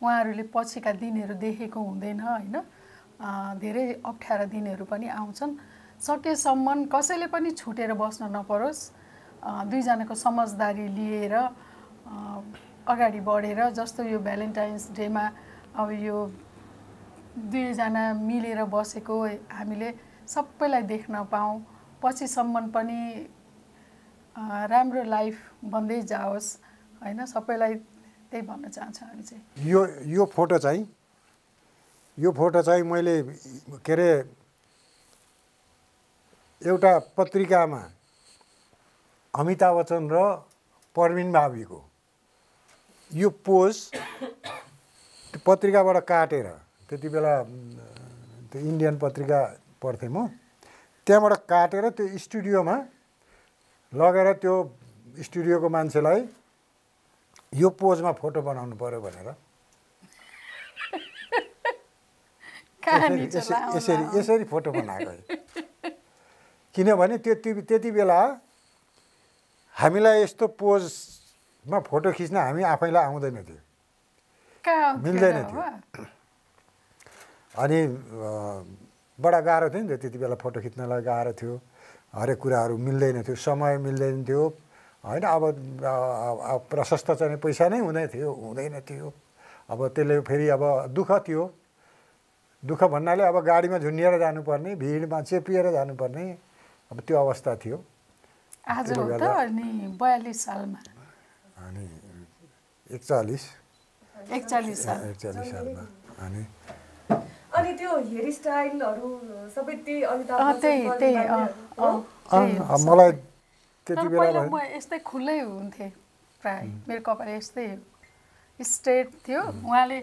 उहाँहरूले पछिका दिनहरू देखेको हुँदैन हैन। धेरै अप्ठ्यारा दिनहरू पनि आउँछन्। सकेसम्म कसैले पनि छुटेर बस्न नपरोस्। दुईजनाको समझदारी लिएर अगाडि बढेर जस्तो यो भ्यालेन्टाइन्स डेमा अब यो दुईजना मिलेर बसेको हामीले सबैलाई देख्न पाऊँ पछिसम्म पनि राम्रो लाइफ बन्दै जाओस् हैन सबैलाई त्यही भन्न चाहन्छौँ हामी चाहिँ। यो यो फोटो चाहिँ यो फोटो चाहिँ मैले के अरे एउटा पत्रिकामा अमिताभ बच्चन र परवीन भावीको यो पोज पत्रिकाबाट काटेर त्यति बेला त्यो इन्डियन पत्रिका पढ्थेँ म त्यहाँबाट काटेर त्यो स्टुडियोमा लगेर त्यो स्टुडियोको मान्छेलाई यो पोजमा फोटो बनाउनु पर्यो भनेर यसरी यसरी फोटो बनाएको किनभने त्यो त्यति बेला हामीलाई यस्तो पोजमा फोटो खिच्न हामी आफैलाई आउँदैन थियो मिल्दैन थियो अनि बडा गाह्रो थियो नि त्यति बेला फोटो खिच्नलाई गाह्रो थियो हरेक कुराहरू मिल्दैन थियो समय मिल्दैन थियो हैन। अब प्रशस्त चाहिँ पैसा नै हुँदै थियो हुँदैन थियो अब त्यसले फेरि अब दुःख थियो दुःख भन्नाले अब गाडीमा झुन्डिएर जानुपर्ने भिडमा चेपिएर जानुपर्ने अब त्यो अवस्था थियो। आज हो त अनि बयालीस सालमा अनि एकचालीस एकचालीस साल एकचालीस सालमा अनि अनि त्यो हेयर स्टाइलहरु सबै त्यही अमिताभ बच्चन मलाई त्यति बेला म यस्तै खुल्लै हुन्थे प्राय मेरो कपाल यस्तै स्ट्रेट थियो। उहाँले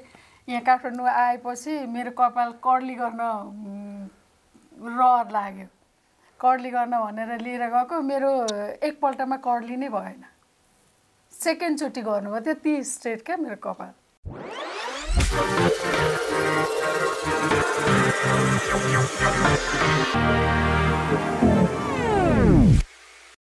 यहाँ काठमाडौँ आएपछि मेरो कपाल कर्ली गर्न रहर लाग्यो कर्ली गर्न भनेर लिएर गएको मेरो एकपल्टमा कर्ली नै भएन सेकेन्डचोटि गर्नुभयो त्यो ती स्ट्रेट क्या मेरो कपाल।